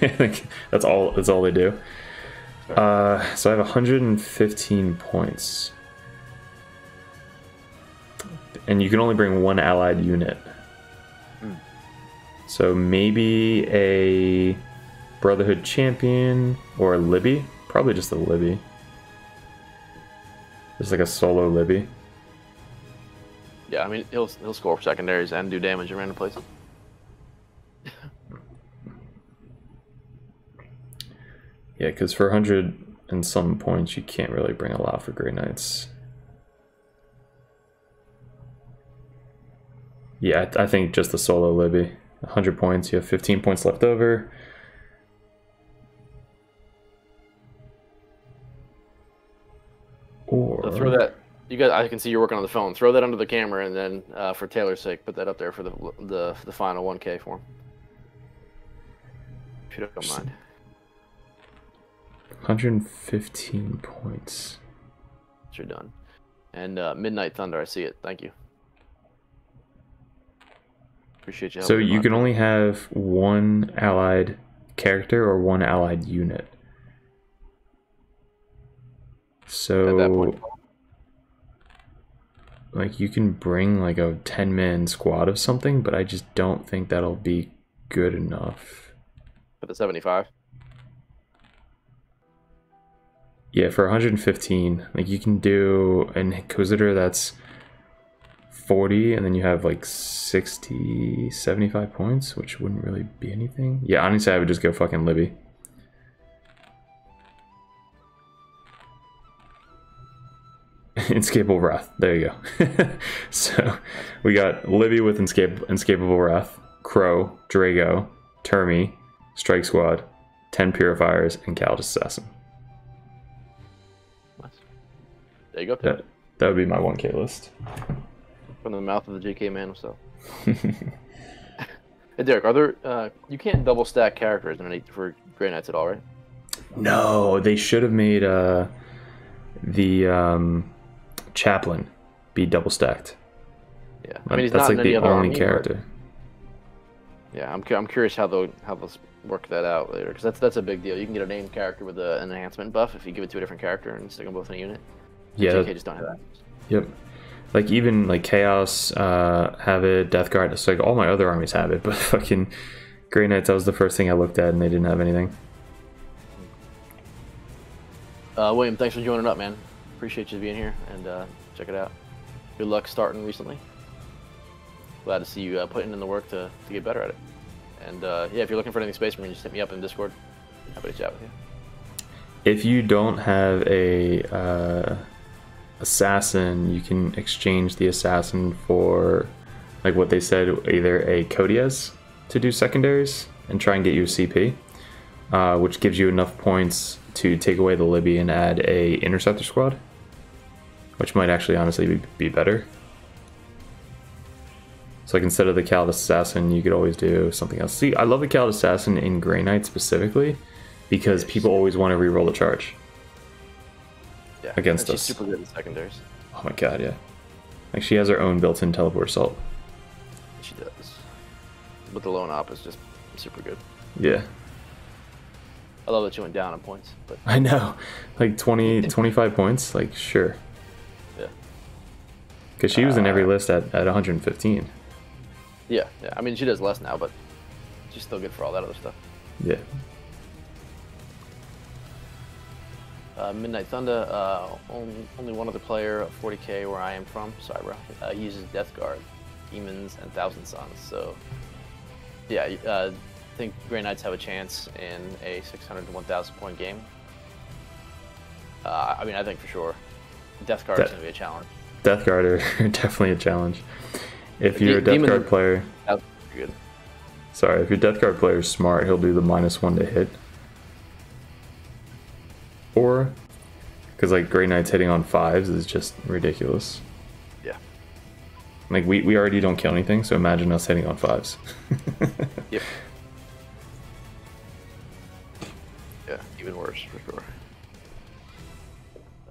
That's all. That's all they do. Uh, so I have one hundred fifteen points, and you can only bring one allied unit. Mm. So maybe a Brotherhood champion or a Libby. Probably just a Libby. Just like a solo Libby. Yeah, I mean, he'll he'll score secondaries and do damage in random places. Yeah, because for one hundred and some points, you can't really bring a lot for Grey Knights. Yeah, I, th I think just the solo Libby. one hundred points, you have fifteen points left over. Or... throw that, you guys. I can see you're working on the phone. Throw that under the camera, and then uh, for Taylor's sake, put that up there for the the, the final one K for him. If you don't mind. one hundred fifteen points. You're done. And uh, Midnight Thunder, I see it. Thank you. Appreciate you. So you can only have one allied character or one allied unit. So, at that point, like, you can bring, like, a ten-man squad of something, but I just don't think that'll be good enough. For the seventy-five? Yeah, for one hundred fifteen. Like, you can do an Inquisitor that's forty, and then you have, like, sixty, seventy-five points, which wouldn't really be anything. Yeah, honestly, I would just go fucking Libby. Inescapable Wrath. There you go. So we got Libby with Inescap Inescapable Wrath, Crow, Drago, Termi, Strike Squad, ten Purifiers, and Kaldis Assassin. There you go. That, that would be my one K list. from the mouth of the J K man himself. Hey, Derek, are there? Uh, you can't double stack characters in for Grey Knights at all, right? No, they should have made uh, the um, chaplain be double stacked. Yeah, I mean he's that's not like in any the other only army, character. But... Yeah, I'm cu I'm curious how they'll how they'll work that out later because that's that's a big deal. You can get a named character with a, an enhancement buff if you give it to a different character and stick them both in a unit. Yeah, J K just don't have that. Yep. Like, even, like, Chaos uh, have it, Death Guard, it's like, all my other armies have it, but fucking Grey Knights, that was the first thing I looked at, and they didn't have anything. Uh, William, thanks for joining up, man. Appreciate you being here, and uh, check it out. Good luck starting recently. Glad to see you uh, putting in the work to, to get better at it. And, uh, yeah, if you're looking for anything Space Marine, just hit me up in Discord. Happy to chat with you. If you don't have a... Uh... assassin, you can exchange the assassin for, like what they said, either a Codiez to do secondaries and try and get you a C P, uh, which gives you enough points to take away the Libby and add a interceptor squad, which might actually honestly be, be better. So like instead of the Khaled's assassin, you could always do something else. See, I love the Khaled's assassin in Grey Knight specifically because people always want to reroll the charge. Yeah, against she's us. Super good in secondaries. Oh my god, yeah. Like she has her own built-in teleport assault. She does. But the lone op is just super good. Yeah. I love that you went down on points. But I know. Like twenty, twenty-five points? Like, sure. Yeah. Because she was uh, in every list at, at one hundred fifteen. Yeah, yeah. I mean, she does less now, but she's still good for all that other stuff. Yeah. Uh, Midnight Thunder, uh, only, only one other player of forty K where I am from, sorry bro, uh, uses Death Guard, Demons, and Thousand Sons, so yeah, uh, I think Grey Knights have a chance in a six hundred to one thousand point game. Uh, I mean, I think for sure, Death Guard De is going to be a challenge. Death Guard are definitely a challenge. If you're De a Death Demon Guard player, that's good. Sorry, if your Death Guard player is smart, he'll do the minus one to hit. Because like Grey Knights hitting on fives is just ridiculous. Yeah. Like we, we already don't kill anything, so imagine us hitting on fives. Yep. Yeah, even worse for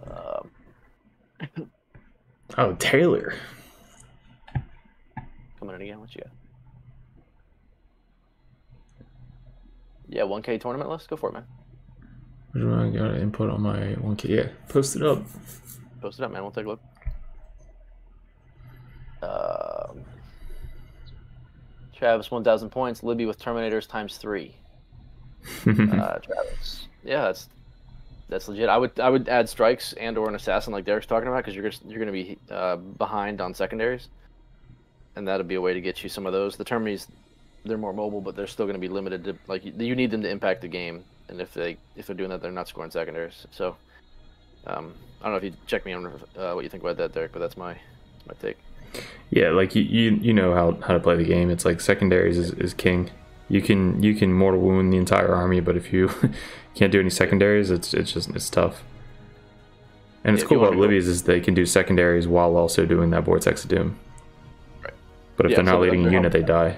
sure. Um. Oh, Taylor. Coming in again, what you got? Yeah, one K tournament list? Go for it, man. I got to input on my one K. Yeah, post it up. Post it up, man. We'll take a look. Um, Travis, one thousand points. Libby with Terminators times three. uh, Travis. Yeah, that's that's legit. I would I would add strikes and or an assassin like Derek's talking about because you're just, you're going to be uh, behind on secondaries, and that'll be a way to get you some of those. The Terminators, they're more mobile, but they're still going to be limited to like you need them to impact the game. And if they if they're doing that, they're not scoring secondaries. So, um, I don't know if you check me on uh, what you think about that, Derek, but that's my my take. Yeah, like you you, you know how, how to play the game. It's like secondaries is, is king. You can you can mortal wound the entire army, but if you can't do any secondaries, it's it's just it's tough. And it's yeah, cool about Libby's is they can do secondaries while also doing that Vortex of Doom. Right. But if yeah, they're not so leading a unit, they die.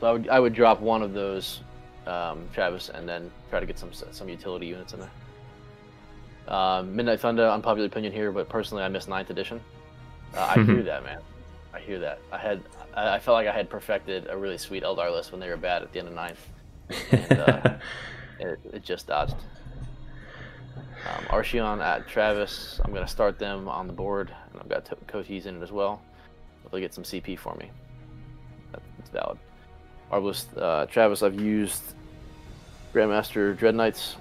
So I would I would drop one of those. Um, Travis, and then try to get some some utility units in there. Um, Midnight Thunder, unpopular opinion here, but personally I miss ninth edition. Uh, I hear that, man. I hear that. I had I felt like I had perfected a really sweet Eldar list when they were bad at the end of ninth. And, uh, it, it just dodged. Um, Archeon at Travis, I'm going to start them on the board, and I've got Cotes in it as well. They'll get some C P for me. That's valid. Arbalist, uh, Travis, I've used Grandmaster Dreadknights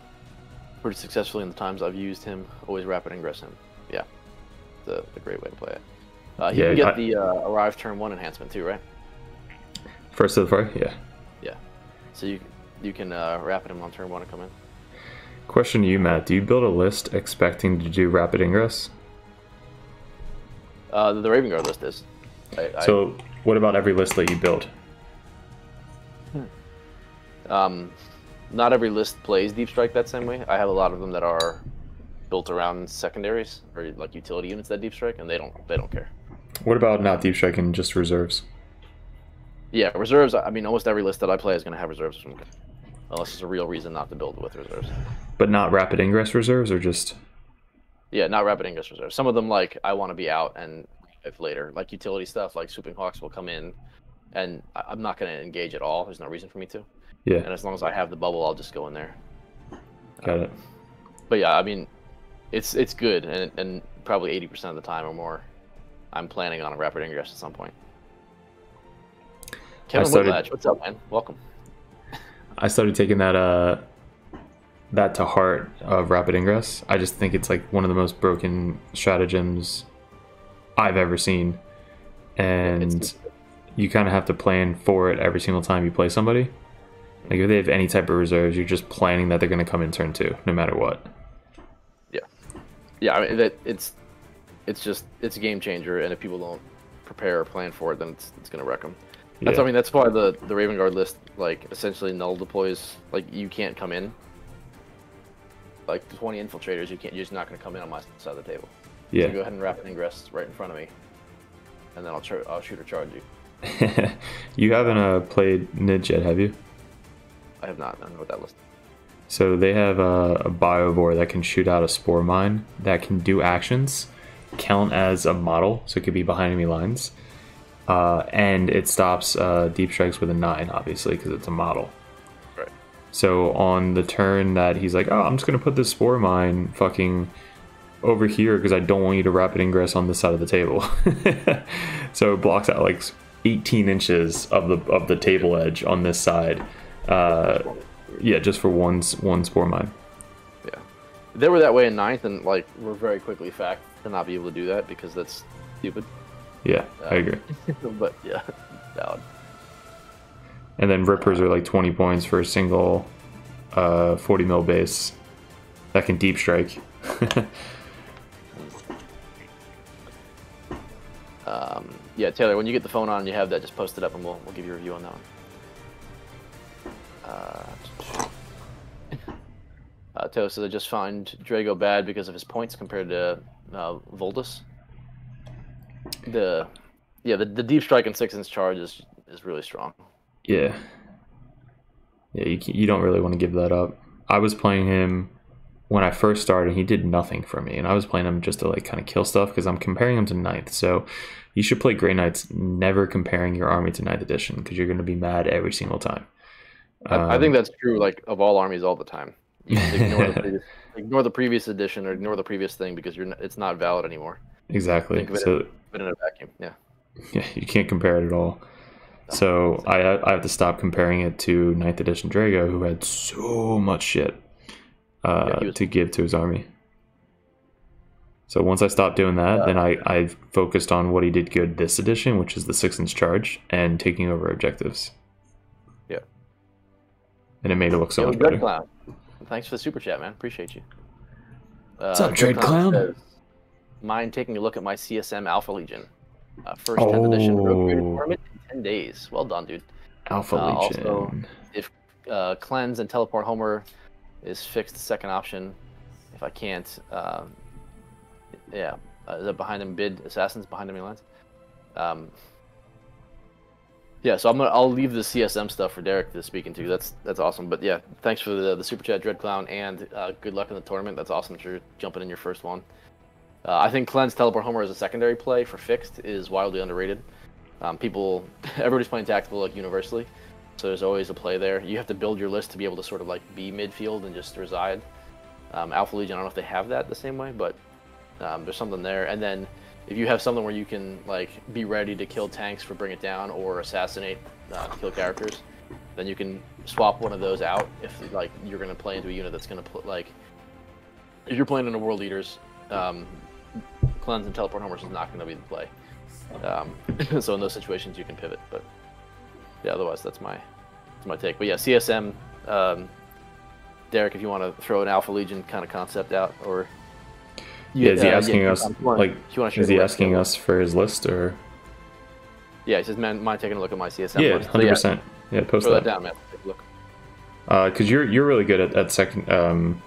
pretty successfully in the times I've used him. Always rapid ingress him. Yeah, the a great way to play it. Uh, you yeah, can get I, the uh, arrive turn one enhancement too, right? First to the fire, yeah. Yeah, so you you can uh, rapid him on turn one and come in. Question to you, Matt: do you build a list expecting to do rapid ingress? Uh, the Raven Guard list is. I, so I, what about every list that you build? Um, not every list plays Deep Strike that same way. I have a lot of them that are built around secondaries or like utility units that Deep Strike, and they don't they don't care. What about not Deep Strike and just reserves? Yeah, reserves. I mean, almost every list that I play is going to have reserves, unless it's a real reason not to build with reserves. But not rapid ingress reserves, or just? Yeah, not rapid ingress reserves. Some of them, like, I want to be out and if later, like utility stuff, like Swooping Hawks will come in, and I'm not going to engage at all. There's no reason for me to. Yeah. And as long as I have the bubble, I'll just go in there. Got it. Um, but yeah, I mean, it's it's good, and and probably eighty percent of the time or more, I'm planning on a rapid ingress at some point. Kevin started, Whitlatch, what's up, man? Welcome. I started taking that uh that to heart of rapid ingress. I just think it's like one of the most broken stratagems I've ever seen, and you kind of have to plan for it every single time you play somebody. Like if they have any type of reserves, you're just planning that they're going to come in turn two, no matter what. Yeah, yeah. I mean, that it's it's just it's a game changer, and if people don't prepare or plan for it, then it's it's going to wreck them. That's, yeah. I mean, that's why the, the Raven Guard list, like, essentially null deploys. Like, you can't come in. Like, twenty infiltrators, you can't, you're just not going to come in on my side of the table. Yeah. So go ahead and rapid ingress right in front of me, and then I'll, char I'll shoot or charge you. You haven't uh, played Nidge yet, have you? I have not. I don't know what that list is. So they have a, a Biovore that can shoot out a Spore Mine that can do actions, count as a model, so it could be behind enemy lines. Uh, and it stops uh, Deep Strikes with a nine, obviously, because it's a model. Right. So on the turn that he's like, oh, I'm just going to put this Spore Mine fucking over here because I don't want you to rapid ingress on this side of the table. So it blocks out like eighteen inches of the of the table edge on this side. Uh, yeah, just for one, one Spore Mine. Yeah. They were that way in ninth, and like we're very quickly fact to not be able to do that because that's stupid. Yeah, um, I agree. But yeah, valid. And then Rippers are like twenty points for a single uh, forty mil base that can Deep Strike. um, yeah, Taylor, when you get the phone on and you have that, just post it up and we'll, we'll give you a review on that one. Uh, uh, Taylor says, I just find Drago bad because of his points compared to uh, Voldus. The yeah, the, the Deep Strike and six inch charge is is really strong. Yeah, yeah, you you don't really want to give that up. I was playing him when I first started. He did nothing for me, and I was playing him just to like kind of kill stuff because I'm comparing him to ninth. So you should play Grey Knights. Never comparing your army to ninth edition because you're going to be mad every single time. Um, I, I think that's true. Like of all armies, all the time. You ignore, the previous, ignore the previous edition or ignore the previous thing because you're it's not valid anymore. Exactly. So. But in a vacuum, yeah. Yeah, you can't compare it at all. No, so exactly. I I have to stop comparing it to ninth edition Drago, who had so much shit uh, yeah, was... to give to his army. So once I stopped doing that, uh, then I, I focused on what he did good this edition, which is the six inch charge, and taking over objectives. Yeah. And it made it look so Yo, much Dread better. Clown. Thanks for the super chat, man. Appreciate you. Uh, What's up, Dread Clown? Clown? Mind taking a look at my C S M Alpha Legion, uh, first tenth oh. edition rogue deployment in ten days. Well done, dude. Alpha uh, Legion. Also, if uh, cleanse and teleport Homer is fixed, second option. If I can't, um, yeah, uh, is that behind him bid assassins behind enemy lines? Um, yeah, so I'm gonna I'll leave the C S M stuff for Derek to speak into. That's that's awesome. But yeah, thanks for the, the super chat, Dread Clown, and uh, good luck in the tournament. That's awesome that you're jumping in your first one. Uh, I think Cleanse Teleport Homer as a secondary play for fixed is wildly underrated. Um, people, everybody's playing tactical like universally, so there's always a play there. You have to build your list to be able to sort of like be midfield and just reside. Um, Alpha Legion, I don't know if they have that the same way, but um, there's something there. And then if you have something where you can like be ready to kill tanks for bring it down or assassinate uh, to kill characters, then you can swap one of those out if like you're going to play into a unit that's going to like if you're playing into World Leaders. Um, Cleanse and Teleport Homers is not going to be the play. Um, so in those situations, you can pivot. But yeah, otherwise, that's my that's my take. But yeah, C S M, um, Derek, if you want to throw an Alpha Legion kind of concept out, or yeah, is he uh, asking yeah, us want, like is he asking us for his list or? Yeah, he says, "Man, mind taking a look at my C S M?" Yeah, hundred so, percent. Yeah, yeah, post throw that. that down, man. Take a look. Because uh, you're you're really good at, at second um,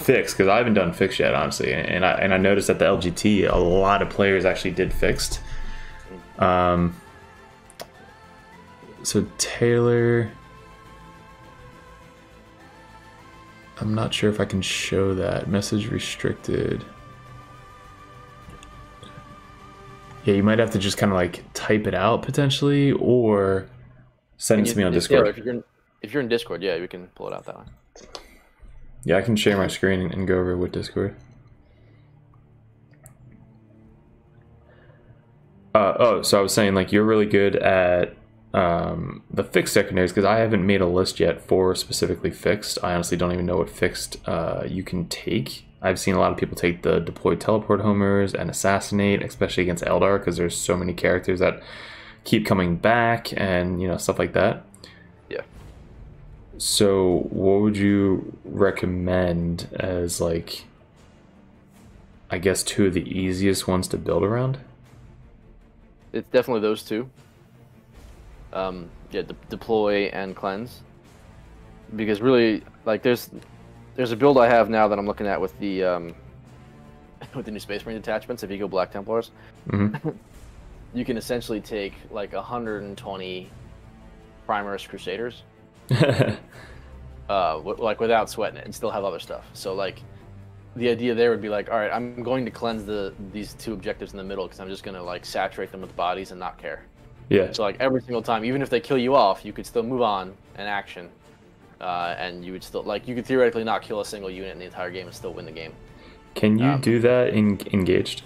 fixed, because I haven't done fixed yet, honestly. And I and I noticed that the L G T, a lot of players actually did fixed. Um. So Taylor, I'm not sure if I can show that. Message restricted. Yeah, you might have to just kind of like type it out potentially, or send it to me on Discord. Yeah, if you're in, if you're in Discord, yeah, we can pull it out that way. Yeah, I can share my screen and, and go over with Discord. Uh, oh, so I was saying, like, you're really good at um, the fixed secondaries, because I haven't made a list yet for specifically fixed. I honestly don't even know what fixed uh, you can take. I've seen a lot of people take the deploy teleport homers and assassinate, especially against Eldar, because there's so many characters that keep coming back and, you know, stuff like that. Yeah. So what would you recommend as, like, I guess two of the easiest ones to build around? It's definitely those two. Um, yeah, de deploy and cleanse. Because really, like, there's... There's a build I have now that I'm looking at with the um, with the new Space Marine detachments. If you go Black Templars, mm-hmm. you can essentially take like one hundred twenty Primaris Crusaders, uh, like without sweating it, and still have other stuff. So like, the idea there would be like, all right, I'm going to cleanse the these two objectives in the middle because I'm just gonna like saturate them with bodies and not care. Yeah. So like every single time, even if they kill you off, you could still move on and action. Uh, and you would still, like, you could theoretically not kill a single unit in the entire game and still win the game. Can you um, do that in engaged?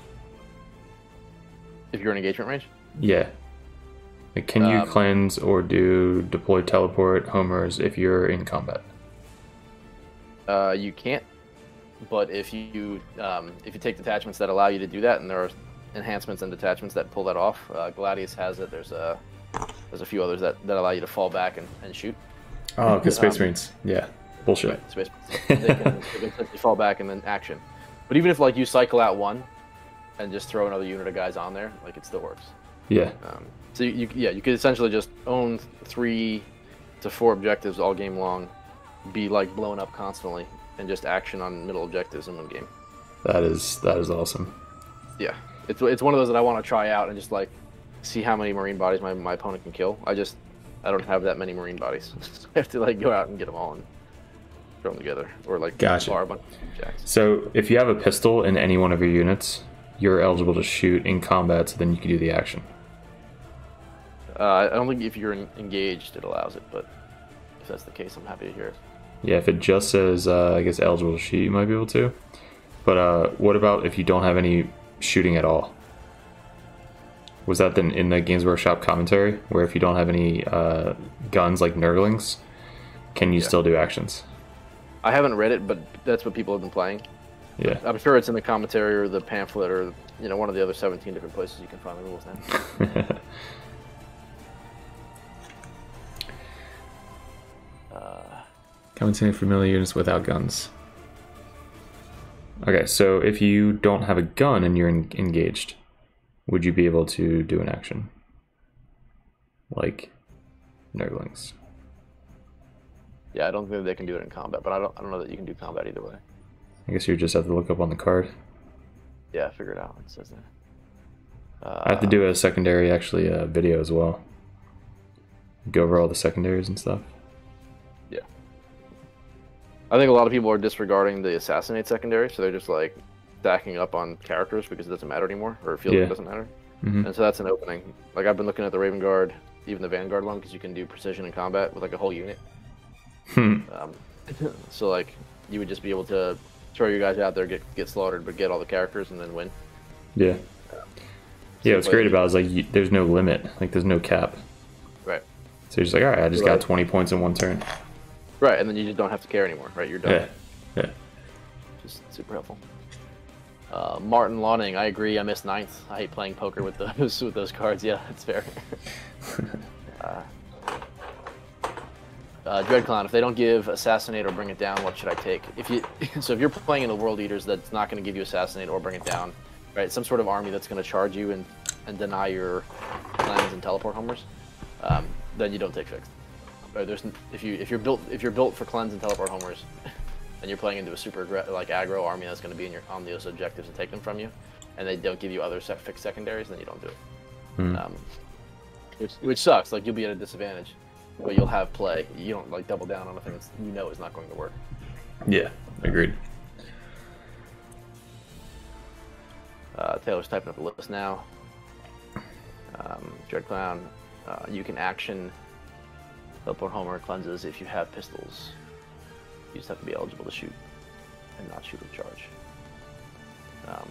If you're in engagement range? Yeah. Like, can um, you cleanse or do deploy teleport homers if you're in combat? Uh, you can't. But if you um, if you take detachments that allow you to do that, and there are enhancements and detachments that pull that off, uh, Gladius has it. There's a there's a few others that, that allow you to fall back and, and shoot. Oh, because Space Marines, um, yeah, bullshit. Right, Space Marines, they can essentially fall back and then action. But even if like you cycle out one, and just throw another unit of guys on there, like it still works. Yeah. Um, so you, yeah, you could essentially just own three to four objectives all game long, be like blown up constantly, and just action on middle objectives in one game. That is that is awesome. Yeah, it's it's one of those that I want to try out and just like see how many Marine bodies my my opponent can kill. I just. I don't have that many Marine bodies. So I have to like go out and get them all and throw them together, or like gotcha. Bar a bunch of jacks. So if you have a pistol in any one of your units, you're eligible to shoot in combat. So then you can do the action. Uh, I don't think if you're in engaged, it allows it. But if that's the case, I'm happy to hear it. Yeah, if it just says uh, I guess eligible to shoot, you might be able to. But uh, what about if you don't have any shooting at all? Was that then in the Games Workshop commentary, where if you don't have any uh, guns like Nerglings, can you yeah. still do actions? I haven't read it, but that's what people have been playing. Yeah, I'm sure it's in the commentary or the pamphlet or, you know, one of the other seventeen different places you can find the rules now. uh, Commenting familiar units without guns. Okay, so if you don't have a gun and you're en engaged. Would you be able to do an action? Like Nerglings. Yeah, I don't think they can do it in combat, but I don't I don't know that you can do combat either way. I guess you just have to look up on the card. Yeah, figure it out. It says that. Uh, I have to do a secondary actually uh, video as well. Go over all the secondaries and stuff. Yeah. I think a lot of people are disregarding the assassinate secondary, so they're just like stacking up on characters because it doesn't matter anymore, or it feels yeah. like it doesn't matter. Mm-hmm. And so that's an opening. Like, I've been looking at the Raven Guard, even the Vanguard one, because you can do precision in combat with like a whole unit. Hmm. Um, so like you would just be able to throw your guys out there, get get slaughtered, but get all the characters and then win. Yeah. Um, so yeah, what's great about it is like you, there's no limit, like there's no cap. Right. So you're just like, all right, I just right. got twenty points in one turn. Right, and then you just don't have to care anymore. Right, you're done. Yeah. Yeah. Just super helpful. Uh, Martin Lawning, I agree. I missed ninth. I hate playing poker with those with those cards. Yeah, that's fair. uh, uh, Dreadclown, if they don't give assassinate or bring it down, what should I take? If you so, if you're playing in the World Eaters, that's not going to give you assassinate or bring it down, right? Some sort of army that's going to charge you and and deny your cleanse and teleport homers. Um, then you don't take fixed. Right, there's if you if you're built if you're built for cleanse and teleport homers. and you're playing into a super like aggro army that's going to be in your, on those objectives and take them from you, and they don't give you other set fixed secondaries, then you don't do it. Hmm. Um, which, which sucks. Like, you'll be at a disadvantage, but you'll have play. You don't like double down on a thing that's, you know, is not going to work. Yeah, agreed. Uh, Taylor's typing up a list now. Um, Dread Clown, uh, you can action Hellport Homer cleanses if you have pistols. You just have to be eligible to shoot and not shoot with charge. Um,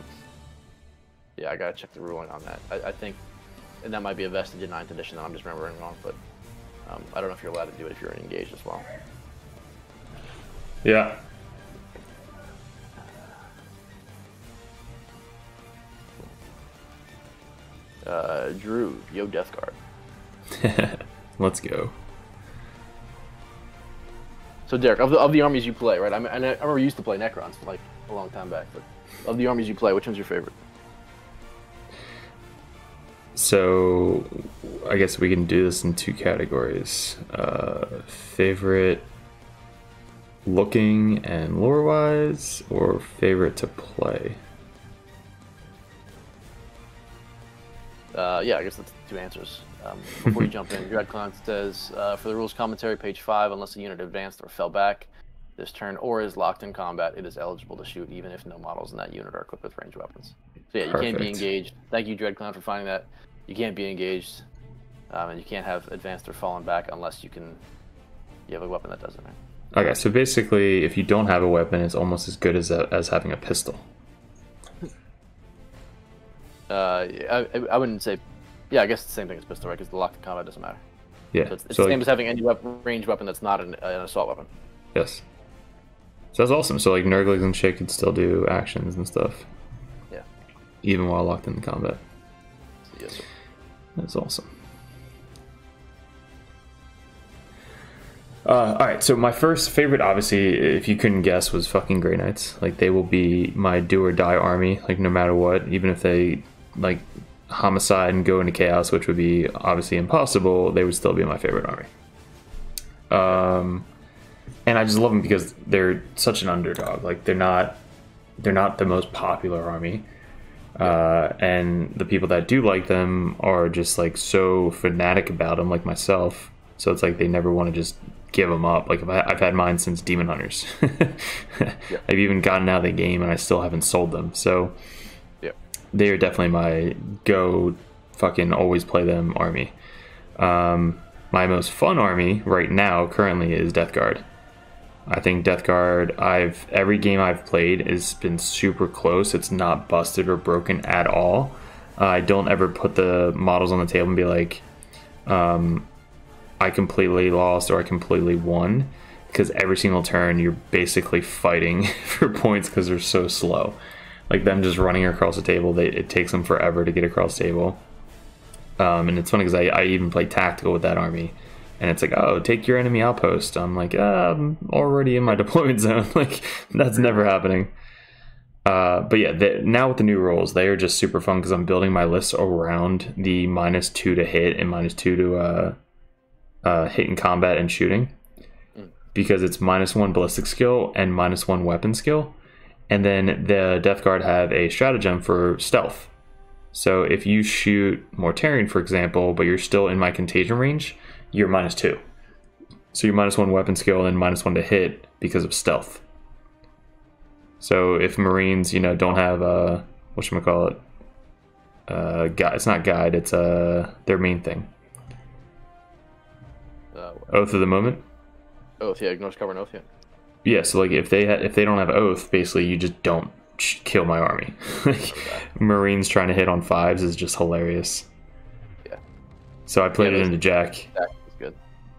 yeah, I gotta check the ruling on that. I, I think, and that might be a vestige in ninth edition that I'm just remembering wrong, but um, I don't know if you're allowed to do it if you're engaged as well. Yeah. Uh, Drew, yo, Death Guard. Let's go. So, Derek, of the, of the armies you play, right? I mean, I remember you used to play Necrons like a long time back, but of the armies you play, which one's your favorite? So, I guess we can do this in two categories: uh, favorite looking and lore-wise, or favorite to play. Uh, yeah, I guess that's the two answers. Um, before you jump in, Dreadclown says, uh, for the rules commentary, page five, unless a unit advanced or fell back this turn or is locked in combat, it is eligible to shoot even if no models in that unit are equipped with ranged weapons. So yeah, you Perfect. Can't be engaged. Thank you, Dreadclown, for finding that. You can't be engaged, um, and you can't have advanced or fallen back unless you can. You have a weapon that doesn't, right? Okay, so basically, if you don't have a weapon, it's almost as good as, a, as having a pistol. Uh, I, I wouldn't say, yeah, I guess it's the same thing as pistol, right? Because the locked combat doesn't matter. Yeah. So it's, it's so the same like, as having any weapon, ranged weapon that's not an, an assault weapon. Yes. So that's awesome. So like Nurglings and shit can still do actions and stuff. Yeah. Even while locked in combat. So, yes, sir. That's awesome. Uh, all right, so my first favorite, obviously, if you couldn't guess, was fucking Grey Knights. Like, they will be my do or die army, like, no matter what, even if they, like, homicide and go into chaos, which would be obviously impossible, they would still be my favorite army. Um, and I just love them because they're such an underdog. Like, they're not, they're not the most popular army. Uh, and the people that do like them are just, like, so fanatic about them, like myself. So it's like they never want to just give them up. Like, if I, I've had mine since Demon Hunters. Yeah. I've even gotten out of the game and I still haven't sold them. So yeah, they are definitely my go fucking always play them army. Um, my most fun army right now currently is Death Guard. I think Death Guard, I've, every game I've played has been super close. It's not busted or broken at all. Uh, I don't ever put the models on the table and be like, um, I completely lost or I completely won, because every single turn you're basically fighting for points because they're so slow. Like them just running across the table, they, it takes them forever to get across the table. Um, and it's funny because I, I even play tactical with that army, and it's like, oh, take your enemy outpost. I'm like, ah, I'm already in my deployment zone. Like, that's never happening. Uh, but yeah, they, now with the new rules, they are just super fun because I'm building my lists around the minus two to hit and minus two to uh, Uh, hit in combat and shooting, because it's minus one ballistic skill and minus one weapon skill. And then the Death Guard have a stratagem for stealth. So if you shoot Mortarion, for example, but you're still in my contagion range, you're minus two. So you're minus one weapon skill and minus one to hit because of stealth. So if Marines, you know, don't have a, whatchamacallit, uh, guide, it's not guide, it's uh, their main thing. Uh, oath of the moment. Oath, yeah, ignores cover and oath, yeah. Yeah, so like if they ha if they don't have oath, basically you just don't kill my army. Like, Marines trying to hit on fives is just hilarious. Yeah. So I played yeah, it into Jack. Jack is good.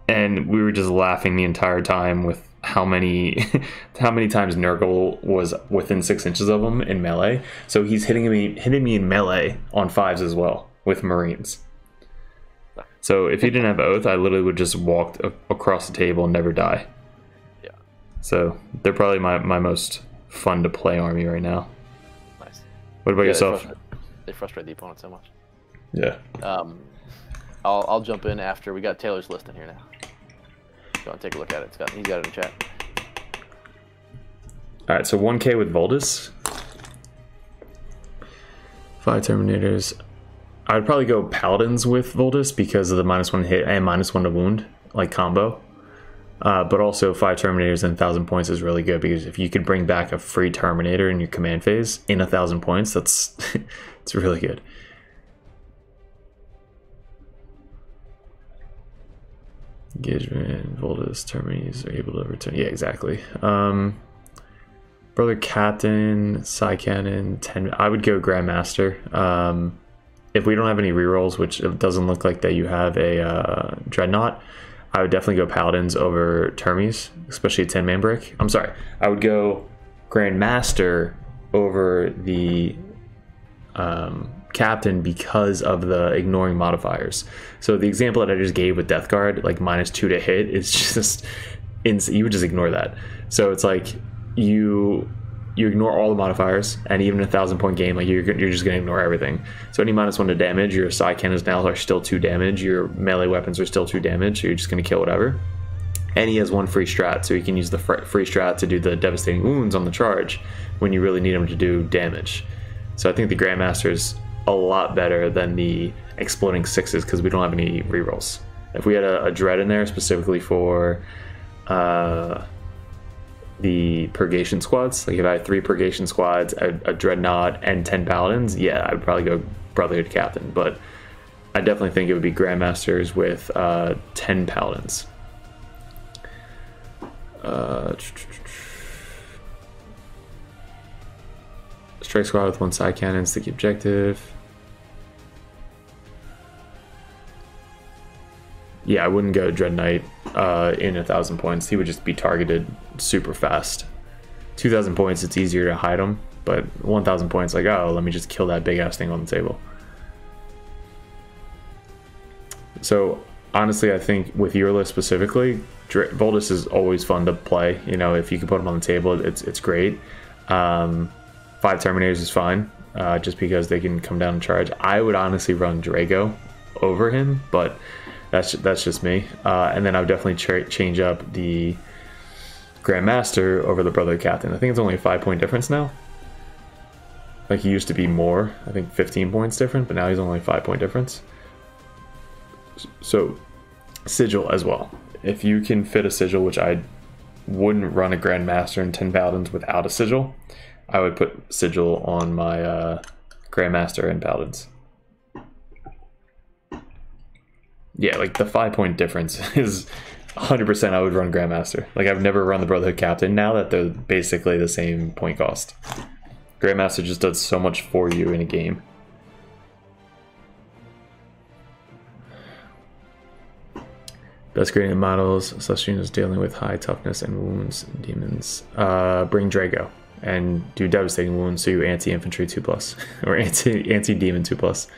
And we were just laughing the entire time with how many how many times Nurgle was within six inches of him in melee. So he's hitting me hitting me in melee on fives as well with Marines. So if he didn't have Oath, I literally would just walk across the table and never die. Yeah. So they're probably my, my most fun to play army right now. Nice. What about yeah, yourself? They frustrate, they frustrate the opponent so much. Yeah. Um, I'll I'll jump in after we got Taylor's list in here now. Go and take a look at it. It's got, he's got it in chat. All right, so one K with Voldus. Five Terminators. I'd probably go Paladins with Voldus because of the minus one hit and minus one to wound, like combo. Uh, but also five Terminators and one thousand points is really good because if you could bring back a free Terminator in your command phase in one thousand points, that's it's really good. Engagement, Voldus, Terminators are able to return. Yeah, exactly. Um, Brother Captain, Psy Cannon, ten. I would go Grandmaster. Um, if we don't have any rerolls, which it doesn't look like that you have a uh, Dreadnought, I would definitely go Paladins over Termies, especially a ten man brick. I'm sorry, I would go Grandmaster over the um, Captain because of the ignoring modifiers. So the example that I just gave with Death Guard, like minus two to hit, is just ins you would just ignore that. So it's like you you ignore all the modifiers, and even a thousand point game, like you're, you're just gonna ignore everything. So any minus one to damage, your side cannons now are still two damage, your melee weapons are still two damage, so you're just gonna kill whatever. And he has one free strat, so you can use the free strat to do the devastating wounds on the charge when you really need him to do damage. So I think the Grandmaster is a lot better than the exploding sixes because we don't have any rerolls. If we had a, a dread in there specifically for uh, the purgation squads, like if I had three purgation squads, a, a dreadnought, and ten paladins, yeah, I would probably go Brotherhood Captain, but I definitely think it would be Grandmasters with uh, ten paladins. Uh, Strike squad with one side cannon, stick objective. Yeah, I wouldn't go Dread Knight uh, in a thousand points. He would just be targeted super fast. Two thousand points, it's easier to hide him, but one thousand points, like, oh, let me just kill that big ass thing on the table. So honestly, I think with your list specifically, Voldus is always fun to play. You know, if you can put him on the table, it's it's great. Um, five Terminators is fine, uh, just because they can come down and charge. I would honestly run Drago over him, but that's that's just me. Uh, and then I would definitely ch change up the Grandmaster over the Brother Captain. I think it's only a five point difference now. Like he used to be more, I think fifteen points different, but now he's only a five point difference. So Sigil as well. If you can fit a Sigil, which I wouldn't run a Grandmaster and ten Paladins without a Sigil, I would put Sigil on my uh, Grandmaster and Paladins. Yeah, like the five point difference is one hundred percent I would run Grandmaster. Like I've never run the Brotherhood Captain now that they're basically the same point cost. Grandmaster just does so much for you in a game. Best gradient models, such units dealing with high toughness and wounds and demons. Uh, bring Drago and do devastating wounds so you anti-infantry two plus or anti anti-demon two plus.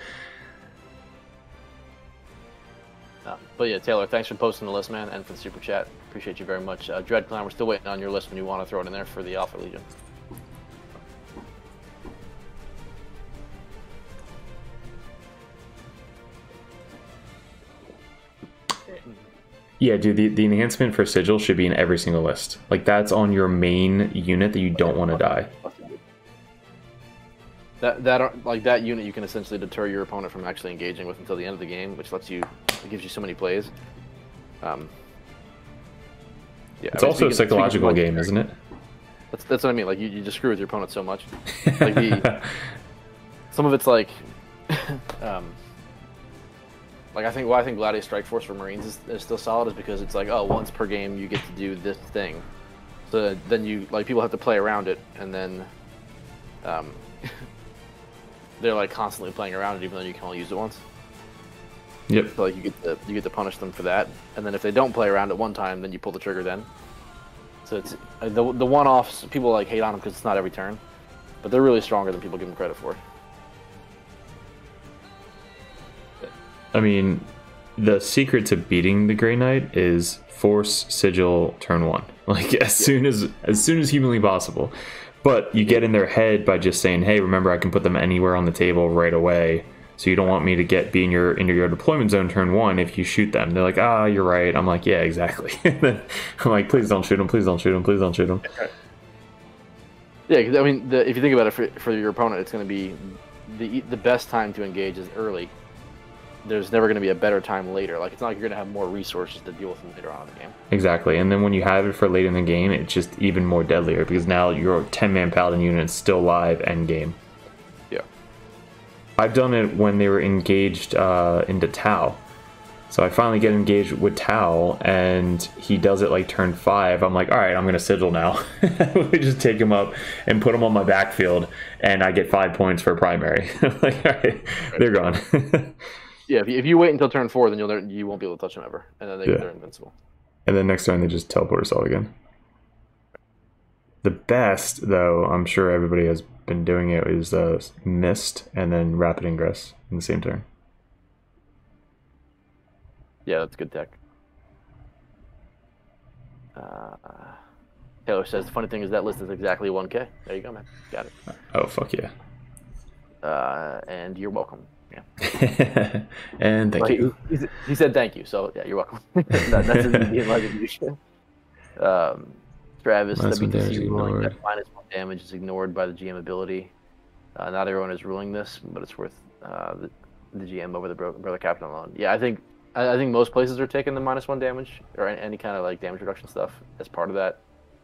But yeah, Taylor, thanks for posting the list, man, and for the super chat. Appreciate you very much. Uh, Dreadclown, we're still waiting on your list when you want to throw it in there for the Alpha Legion. Yeah, dude, the, the enhancement for Sigil should be in every single list. Like, that's on your main unit that you don't want to die. That, that, like, that unit you can essentially deter your opponent from actually engaging with until the end of the game, which lets you... It gives you so many plays. Um, yeah, it's I mean, also speaking, a psychological game, character. Isn't it? That's, that's what I mean. Like you, you just screw with your opponent so much. Like the, some of it's like, um, like I think why well, I think Gladius Strike Force for Marines is, is still solid is because it's like, oh, once per game you get to do this thing, so then you like people have to play around it, and then um, they're like constantly playing around it, even though you can only use it once. Yep. So like you get to you get to punish them for that, and then if they don't play around at one time, then you pull the trigger. Then, so it's the the one-offs. People like hate on them because it's not every turn, but they're really stronger than people give them credit for. I mean, the secret to beating the Grey Knight is force Sigil turn one, like as soon as as soon as humanly possible. But you get in their head by just saying, "Hey, remember I can put them anywhere on the table right away." So you don't want me to get be in your into your deployment zone turn one if you shoot them. They're like, ah, you're right. I'm like, yeah, exactly. I'm like, please don't shoot them. Please don't shoot them. Please don't shoot them. Yeah, because I mean, the, if you think about it, for, for your opponent, it's going to be the the best time to engage is early. There's never going to be a better time later. Like, it's not like you're going to have more resources to deal with them later on in the game. Exactly, and then when you have it for late in the game, it's just even more deadlier because now your ten-man paladin unit is still live end game. Yeah. I've done it when they were engaged uh, into Tau. So I finally get engaged with Tau, and he does it like turn five. I'm like, all right, I'm going to sigil now. We just take him up and put him on my backfield, and I get five points for primary. I'm like, all right, they're gone. Yeah, if you, if you wait until turn four, then you'll you won't be able to touch them ever, and then they, yeah. they're invincible. And then next turn they just teleport us all again. The best, though, I'm sure everybody has been doing it, is uh, Mist and then Rapid Ingress in the same turn. Yeah, that's good tech. Uh, Taylor says the funny thing is that list is exactly one K. There you go, man. Got it. Oh, fuck yeah. Uh, and you're welcome. Yeah. And thank like, you. He, he said thank you, so yeah, you're welcome. that, that's in um, Travis, minus the B T C ruling that minus one damage is ignored by the G M ability. Uh, not everyone is ruling this, but it's worth uh, the, the G M over the bro brother captain alone. Yeah, I think. I think most places are taking the minus one damage or any kind of like damage reduction stuff as part of that,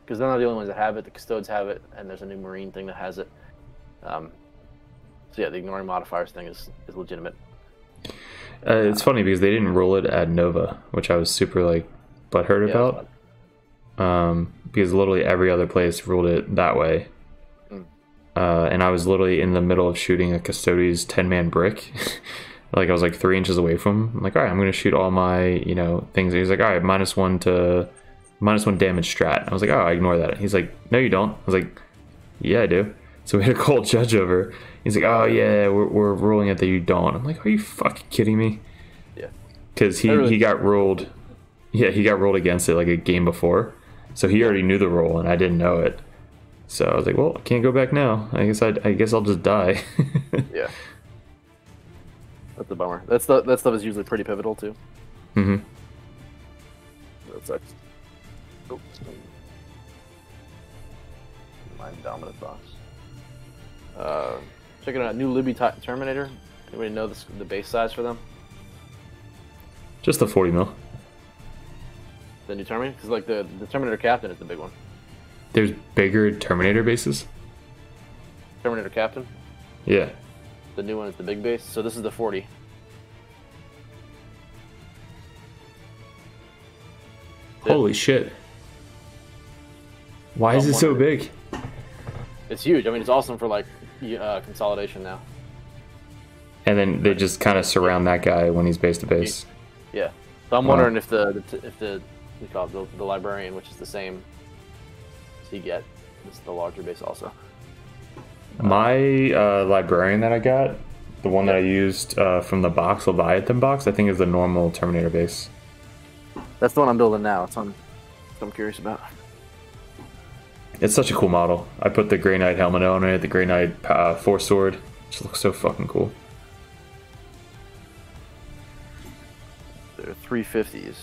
because they're not the only ones that have it. The Custodes have it, and there's a new Marine thing that has it. Um, so yeah, the ignoring modifiers thing is, is legitimate. Uh, it's funny because they didn't rule it at Nova, which I was super like butthurt yeah, about, um, because literally every other place ruled it that way. Mm. Uh, and I was literally in the middle of shooting a Custodes ten-man brick. Like, I was, like, three inches away from him. I'm like, all right, I'm going to shoot all my, you know, things. And he's like, all right, minus one to... Minus one damage strat. I was like, oh, I ignore that. He's like, no, you don't. I was like, yeah, I do. So we had a cold judge over. He's like, oh, yeah, we're, we're ruling it that you don't. I'm like, are you fucking kidding me? Yeah. Because he, really he got ruled... Yeah, he got ruled against it, like, a game before. So he already knew the rule, and I didn't know it. So I was like, well, I can't go back now. I guess, I, I guess I'll just die. Yeah. That's a bummer. That stuff, that stuff is usually pretty pivotal, too. Mm-hmm. That sucks. Oh. Mind dominant boss. Uh, checking out new Libby Terminator. Anybody know this, the base size for them? Just the forty mil. The new Terminator? Because like the, the Terminator Captain is the big one. There's bigger Terminator bases? Terminator Captain? Yeah. The new one is the big base, so this is the forty. Holy shit. Why is it so big? It's huge. I mean, it's awesome for, like, uh, consolidation now. And then they just kind of surround that guy when he's base to base. Yeah. So I'm wondering if the, if the, we call it the, the librarian, which is the same as he get, this is the larger base also. My uh, librarian that I got, the one that I used uh, from the box, Leviathan box, I think is the normal Terminator base. That's the one I'm building now. That's one I'm curious about. It's such a cool model. I put the Grey Knight helmet on it, the Grey Knight uh, four sword. It just looks so fucking cool. They're three fifties.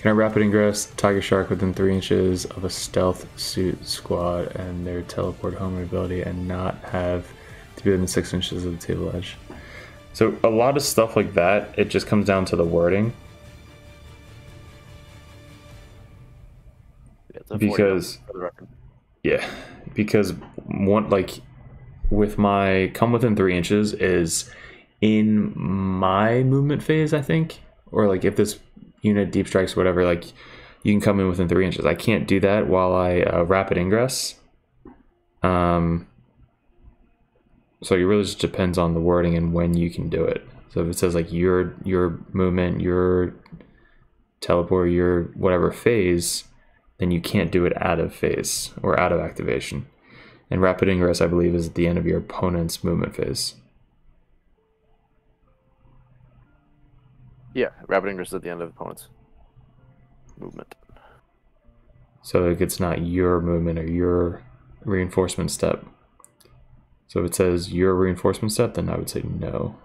Can I rapid ingress Tiger Shark within three inches of a stealth suit squad and their teleport home ability and not have to be within six inches of the table edge? So a lot of stuff like that, it just comes down to the wording. Yeah, because yeah, because one like with my come within three inches is in my movement phase, I think, or like if this unit deep strikes whatever, like you can come in within three inches. I can't do that while I uh, rapid ingress, um so it really just depends on the wording and when you can do it. So if it says like your your movement, your teleport, your whatever phase, then you can't do it out of phase or out of activation. And rapid ingress, I believe, is at the end of your opponent's movement phase. Yeah, rapid ingress at the end of opponent's movement. So like it's not your movement or your reinforcement step. So if it says your reinforcement step, then I would say no.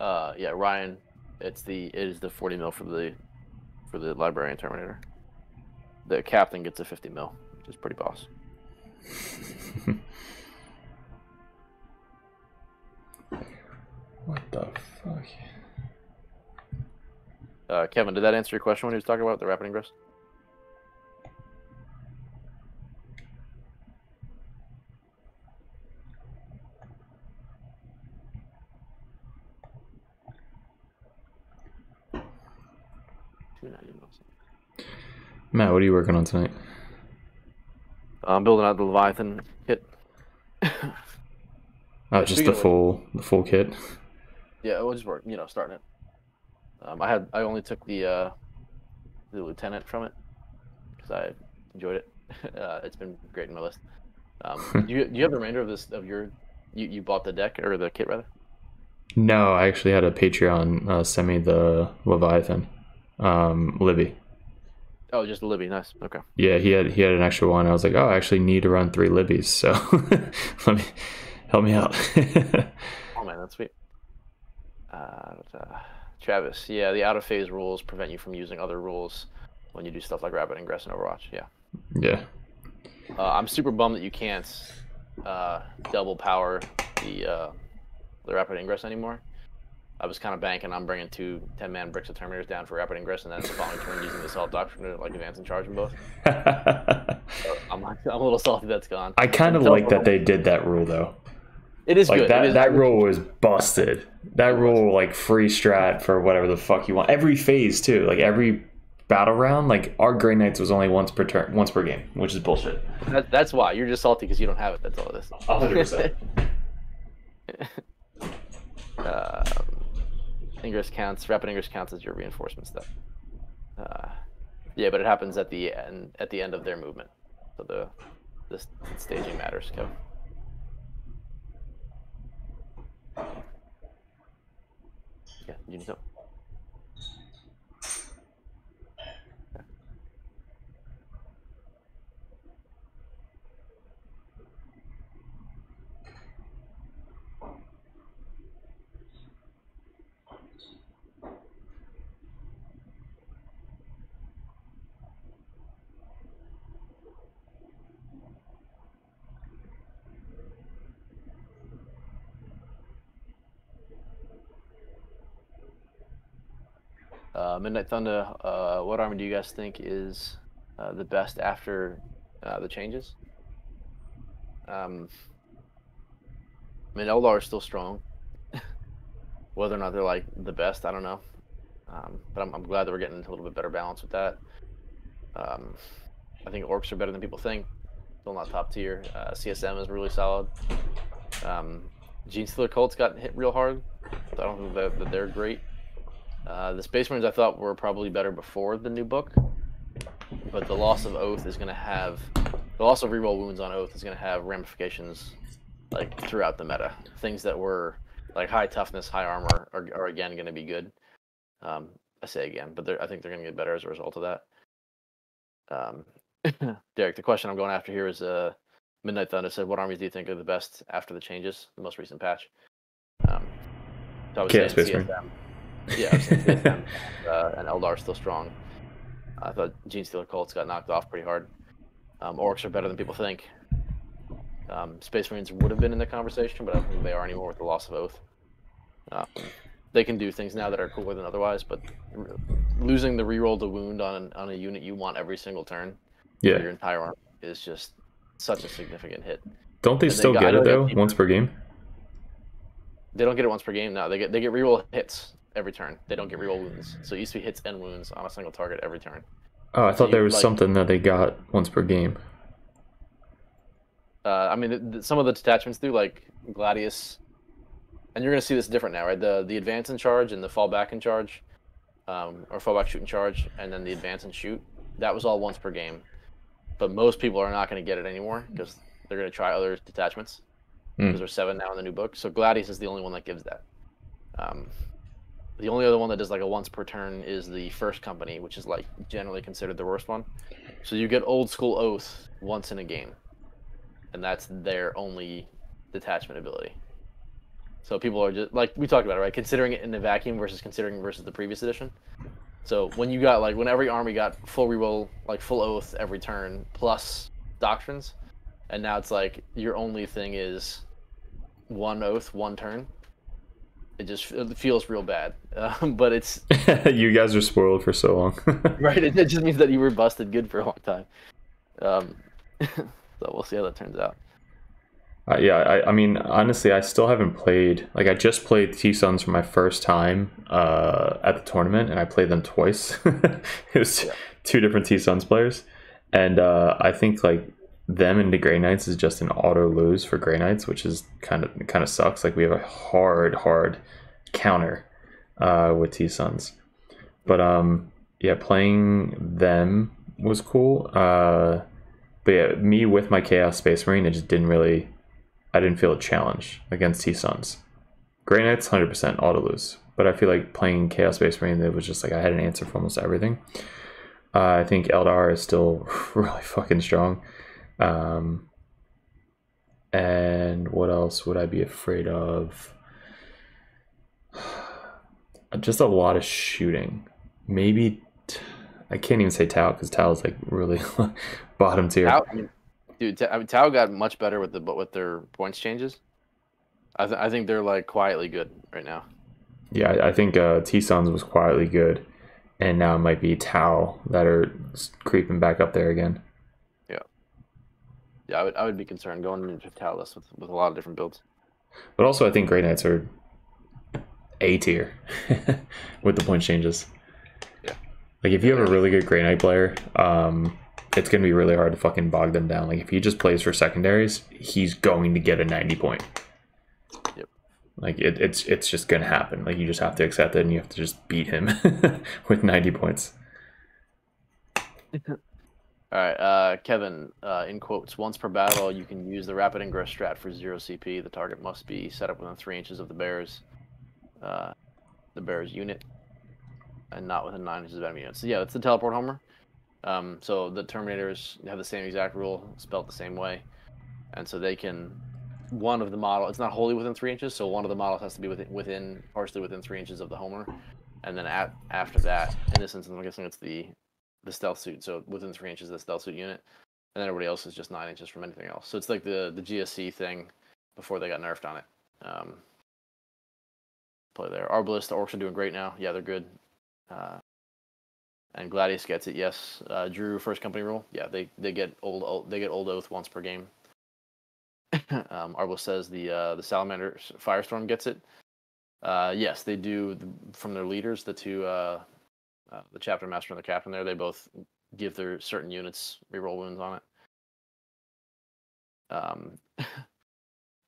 Uh, yeah, Ryan. It's the it is the forty mil for the for the librarian terminator. The captain gets a fifty mil, which is pretty boss. What the fuck? Uh, Kevin, did that answer your question when he was talking about the rapid ingress? Matt, what are you working on tonight? I'm building out the Leviathan kit. Oh, just the full, the full kit. Yeah, it was work. You know, starting it. Um, I had, I only took the uh, the lieutenant from it because I enjoyed it. Uh, it's been great in my list. Um, do you do you have the remainder of this of your? You you bought the deck or the kit rather? No, I actually had a Patreon uh, send me the Leviathan, um, Libby. Oh, just Libby, nice. Okay. Yeah, he had he had an extra one. I was like, oh, I actually need to run three Libbies, so let me help me out. Oh man, that's sweet. Uh, but, uh, Travis, yeah, the out of phase rules prevent you from using other rules when you do stuff like rapid ingress and Overwatch. Yeah. Yeah. Uh, I'm super bummed that you can't uh, double power the uh, the rapid ingress anymore. I was kind of banking on bringing two ten-man bricks of Terminators down for rapid ingress, and then the following turn using the Assault Doctrine to like advance and charge them both. So I'm, like, I'm a little salty that's gone. I kind of like that they did that rule though. It is like, good. That, is that good. Rule was busted. That rule like free strat for whatever the fuck you want. Every phase too, like every battle round. Like our Grey Knights was only once per turn, once per game, which is bullshit. That, that's why you're just salty because you don't have it. That's all it is. one hundred percent. uh, Ingress counts, rapid ingress counts as your reinforcement step. Uh, yeah, but it happens at the end, at the end of their movement, so the this staging matters. Kev. Yeah, you need help. Yeah. Uh, Midnight Thunder, uh, what army do you guys think is uh, the best after uh, the changes? Um, I mean, Eldar is still strong. Whether or not they're like the best, I don't know. Um, but I'm, I'm glad that we're getting a little bit better balance with that. Um, I think Orcs are better than people think. Still not top tier. Uh, C S M is really solid. Um, Gene Stealer Colts got hit real hard, so I don't think that, that they're great. Uh, the Space Marines I thought were probably better before the new book, but the loss of Oath is going to have the loss of reroll wounds on Oath is going to have ramifications like throughout the meta. Things that were like high toughness, high armor are, are again going to be good. Um, I say again, but I think they're going to get better as a result of that. Um, Derek, the question I'm going after here is uh, Midnight Thunder said, "What armies do you think are the best after the changes? The most recent patch?" Um, so I was saying Space Marine. Yeah, them, uh, and Eldar's still strong. I thought Gene Stealer Colts got knocked off pretty hard. Um, Orcs are better than people think. Um, Space Marines would have been in the conversation, but I don't think they are anymore with the loss of Oath. Uh, they can do things now that are cooler than otherwise, but r losing the reroll to wound on an, on a unit you want every single turn, yeah, for your entire arm is just such a significant hit. Don't they and still they got, get it though? Once per game? They don't get it once per game. No, they get they get reroll hits every turn. They don't get reroll wounds. So it used to be hits and wounds on a single target every turn. Oh, I thought so there was like something that they got once per game. Uh, I mean, th th some of the detachments do, like Gladius, and you're going to see this different now, right? The the advance and charge and the fall back and charge, um, or fall back, shoot, and charge, and then the advance and shoot. That was all once per game. But most people are not going to get it anymore because they're going to try other detachments because mm. there's seven now in the new book. So Gladius is the only one that gives that. Um, The only other one that does like a once per turn is the first company, which is like generally considered the worst one. So you get old school Oath once in a game, and that's their only detachment ability. So people are just, like we talked about it, right? Considering it in a vacuum versus considering versus the previous edition. So when you got, like, when every army got full reroll, like full oath every turn, plus doctrines, and now it's like your only thing is one oath, one turn. It just it feels real bad. Um, but it's... You guys were spoiled for so long. Right, it, it just means that you were busted good for a long time. Um, so we'll see how that turns out. Uh, yeah, I, I mean, honestly, I still haven't played. Like, I just played T-Suns for my first time uh, at the tournament, and I played them twice. It was yeah. two different T-Suns players. And uh, I think, like, them into Grey Knights is just an auto lose for Grey Knights, which is kind of kind of sucks. Like, we have a hard, hard counter uh, with T-Suns. But, um, yeah, playing them was cool. Uh, but, yeah, me with my Chaos Space Marine, it just didn't really... I didn't feel a challenge against T-Suns. Grey Knights, one hundred percent auto lose. But I feel like playing Chaos Space Marine, it was just like I had an answer for almost everything. Uh, I think Eldar is still really fucking strong. Um, and what else would I be afraid of? Just a lot of shooting. Maybe, t I can't even say Tau, because Tau is like really bottom tier. Tau Dude, I mean, Tau got much better with the but with their points changes. I th I think they're like quietly good right now. Yeah, I think uh, T-Suns was quietly good, and now it might be Tau that are creeping back up there again. Yeah, yeah, I would I would be concerned going into Tau list with with a lot of different builds. But also, I think Grey Knights are A tier with the point changes. Yeah, like if you have a really good Grey Knight player, um. it's going to be really hard to fucking bog them down. Like, if he just plays for secondaries, he's going to get a ninety point. Yep. Like, it, it's it's just going to happen. Like, you just have to accept it, and you have to just beat him with ninety points. All right, uh, Kevin, uh, in quotes, once per battle, you can use the rapid ingress strat for zero C P. The target must be set up within three inches of the bear's, uh, the bear's unit and not within nine inches of enemy units. So, yeah, it's the teleport homer. Um, so the Terminators have the same exact rule, spelled the same way, and so they can. One of the model, it's not wholly within three inches, so one of the models has to be within, within partially within three inches of the Homer, and then at, after that, in this instance, I'm guessing it's the the stealth suit, so within three inches of the stealth suit unit, and then everybody else is just nine inches from anything else. So it's like the the G S C thing before they got nerfed on it. Um, play there. Arbalist, the Orcs are doing great now. Yeah, they're good. Uh, And Gladius gets it, yes. Uh, Drew, first company rule, yeah. They they get old, old they get old oath once per game. um, Arbo says the uh, the Salamander Firestorm gets it. Uh, yes, they do the, from their leaders, the two uh, uh, the chapter master and the captain. There, they both give their certain units reroll wounds on it. Um,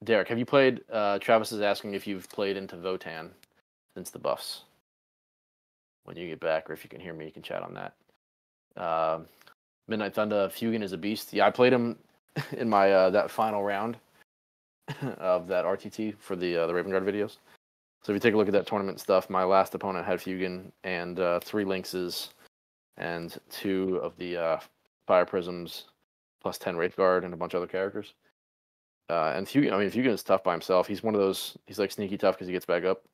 Derek, have you played? Uh, Travis is asking if you've played into Votan since the buffs. When you get back, or if you can hear me, you can chat on that. Uh, Midnight Thunder, Fugan is a beast. Yeah, I played him in my uh, that final round of that R T T for the uh, the Raven Guard videos. So if you take a look at that tournament stuff, my last opponent had Fugan and uh, three Lynxes and two of the uh, Fire Prisms, plus ten Wraith Guard and a bunch of other characters. Uh, and Fugan, I mean, Fugan is tough by himself. He's one of those. He's like sneaky tough because he gets back up.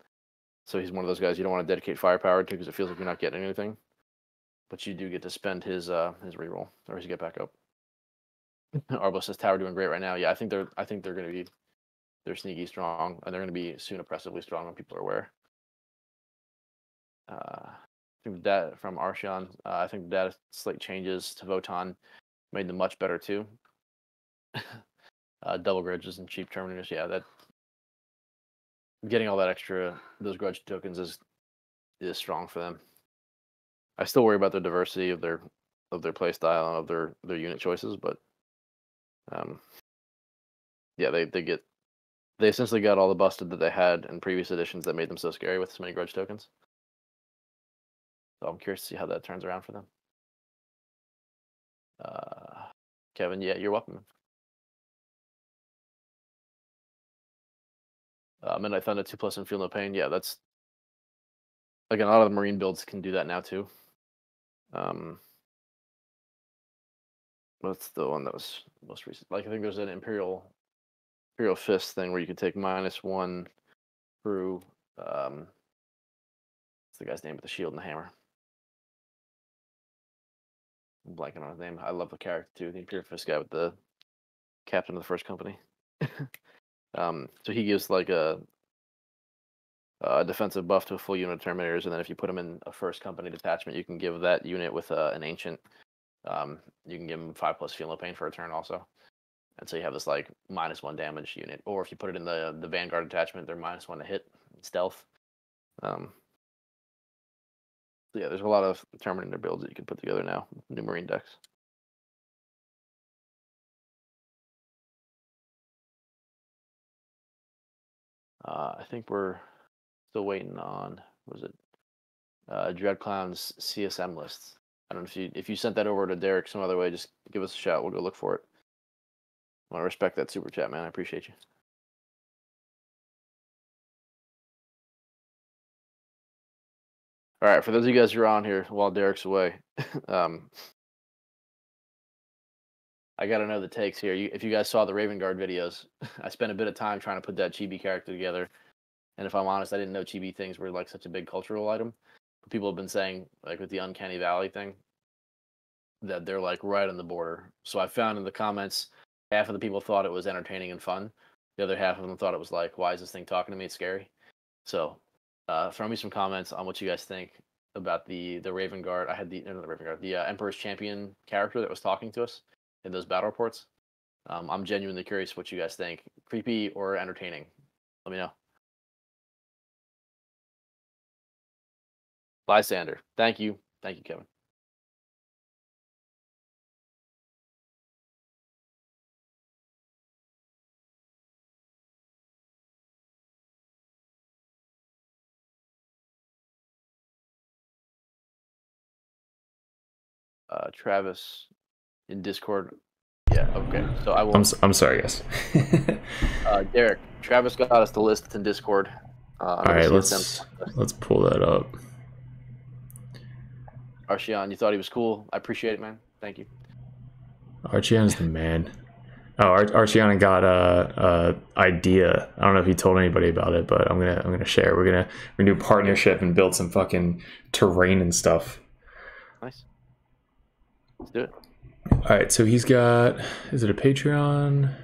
So he's one of those guys you don't want to dedicate firepower to because it feels like you're not getting anything, but you do get to spend his uh, his reroll or his get back up. Arbo says Tower doing great right now. Yeah, I think they're I think they're going to be they're sneaky strong and they're going to be soon oppressively strong when people are aware. Uh, I think that from Arshan, uh, I think that slight changes to Votan made them much better too. uh, double grudges and cheap terminators. Yeah, that. Getting all that extra, those grudge tokens is is strong for them. I still worry about the diversity of their of their play style and of their their unit choices, but um, yeah, they they get they essentially got all the busted that they had in previous editions that made them so scary with so many grudge tokens. So I'm curious to see how that turns around for them. Uh, Kevin, yeah, you're welcome. Uh, Midnight Thunder two plus and feel no pain. Yeah, that's again a lot of the marine builds can do that now too. Um, what's the one that was most recent? Like I think there's an Imperial Imperial Fist thing where you can take minus one through um what's the guy's name with the shield and the hammer? I'm blanking on his name. I love the character too, the Imperial Fist guy with the captain of the First Company. um so he gives like a a defensive buff to a full unit of Terminators, and then if you put them in a First Company detachment, you can give that unit with uh, an ancient um you can give them five plus Feel No Pain for a turn also. And so you have this like minus one damage unit, or if you put it in the the Vanguard detachment, they're minus one to hit, stealth. Um, so yeah, there's a lot of Terminator builds that you can put together now. New Marine decks. Uh, I think we're still waiting on what was it uh, Dreadclown's C S M lists. I don't know if you if you sent that over to Derek some other way, just give us a shout. We'll go look for it. I want to respect that super chat, man. I appreciate you. All right, for those of you guys who are on here while Derek's away, um, I got to know the takes here. You, if you guys saw the Raven Guard videos, I spent a bit of time trying to put that Chibi character together. And if I'm honest, I didn't know Chibi things were like such a big cultural item. But people have been saying, like with the Uncanny Valley thing, that they're like right on the border. So I found in the comments, half of the people thought it was entertaining and fun. The other half of them thought it was like, why is this thing talking to me? It's scary. So uh, throw me some comments on what you guys think about the the Raven Guard. I had the, no, not the Raven Guard, the uh, Emperor's Champion character that was talking to us in those battle reports. Um, I'm genuinely curious what you guys think. Creepy or entertaining? Let me know. Lysander. Thank you. Thank you, Kevin. Uh, Travis in Discord. Yeah, okay. So I will. I'm, so, I'm sorry, guys. uh, Derek, Travis got us the list. It's in Discord. Uh, All right, let's let's pull that up. Archeon, you thought he was cool. I appreciate it, man. Thank you. Archeon's the man. Oh, Ar Archeon got a, a idea. I don't know if he told anybody about it, but I'm gonna I'm gonna share. We're gonna we're gonna do partnership and build some fucking terrain and stuff. Nice. Let's do it. All right, so he's got, is it a Patreon?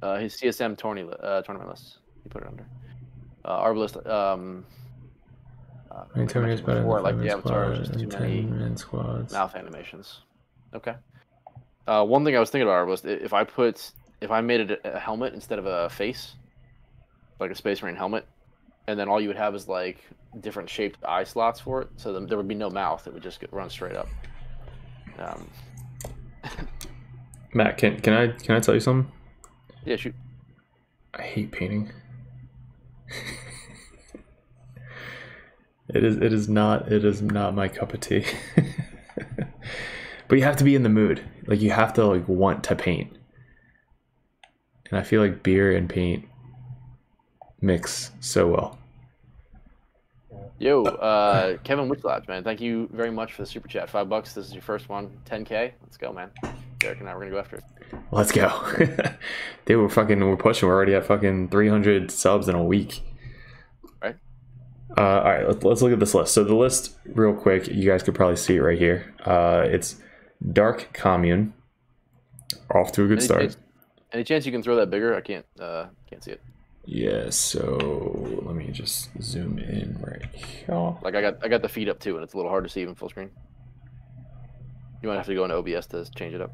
Uh, his C S M tourney, uh, tournament list. You put it under. Uh, Arbalist, um... Uh, like before, like the Avatar, was just too many mouth animations. Okay. Uh, one thing I was thinking about Arbalist, if I put, if I made it a helmet instead of a face, like a Space Marine helmet, and then all you would have is like different shaped eye slots for it, so there would be no mouth. It would just get, run straight up. Um. Matt, can can I can I tell you something? Yeah, shoot. I hate painting. it is it is not it is not my cup of tea. But you have to be in the mood. Like you have to like want to paint. And I feel like beer and paint mix so well. Yo, uh, Kevin Wicklabs, man, thank you very much for the super chat. Five bucks. This is your first one. ten K. Let's go, man. Derek and I, we're gonna go after it. Let's go. Dude, we're fucking, we're pushing. We're already at fucking three hundred subs in a week. Right. Uh, all right. Let's, let's look at this list. So the list, real quick. You guys could probably see it right here. Uh, it's Dark Commune. Off to a good any start. Chance, any chance you can throw that bigger? I can't. Uh, can't see it. Yeah, so let me just zoom in right here. Like I got, I got the feet up too, and it's a little hard to see even full screen. You might have to go into O B S to change it up.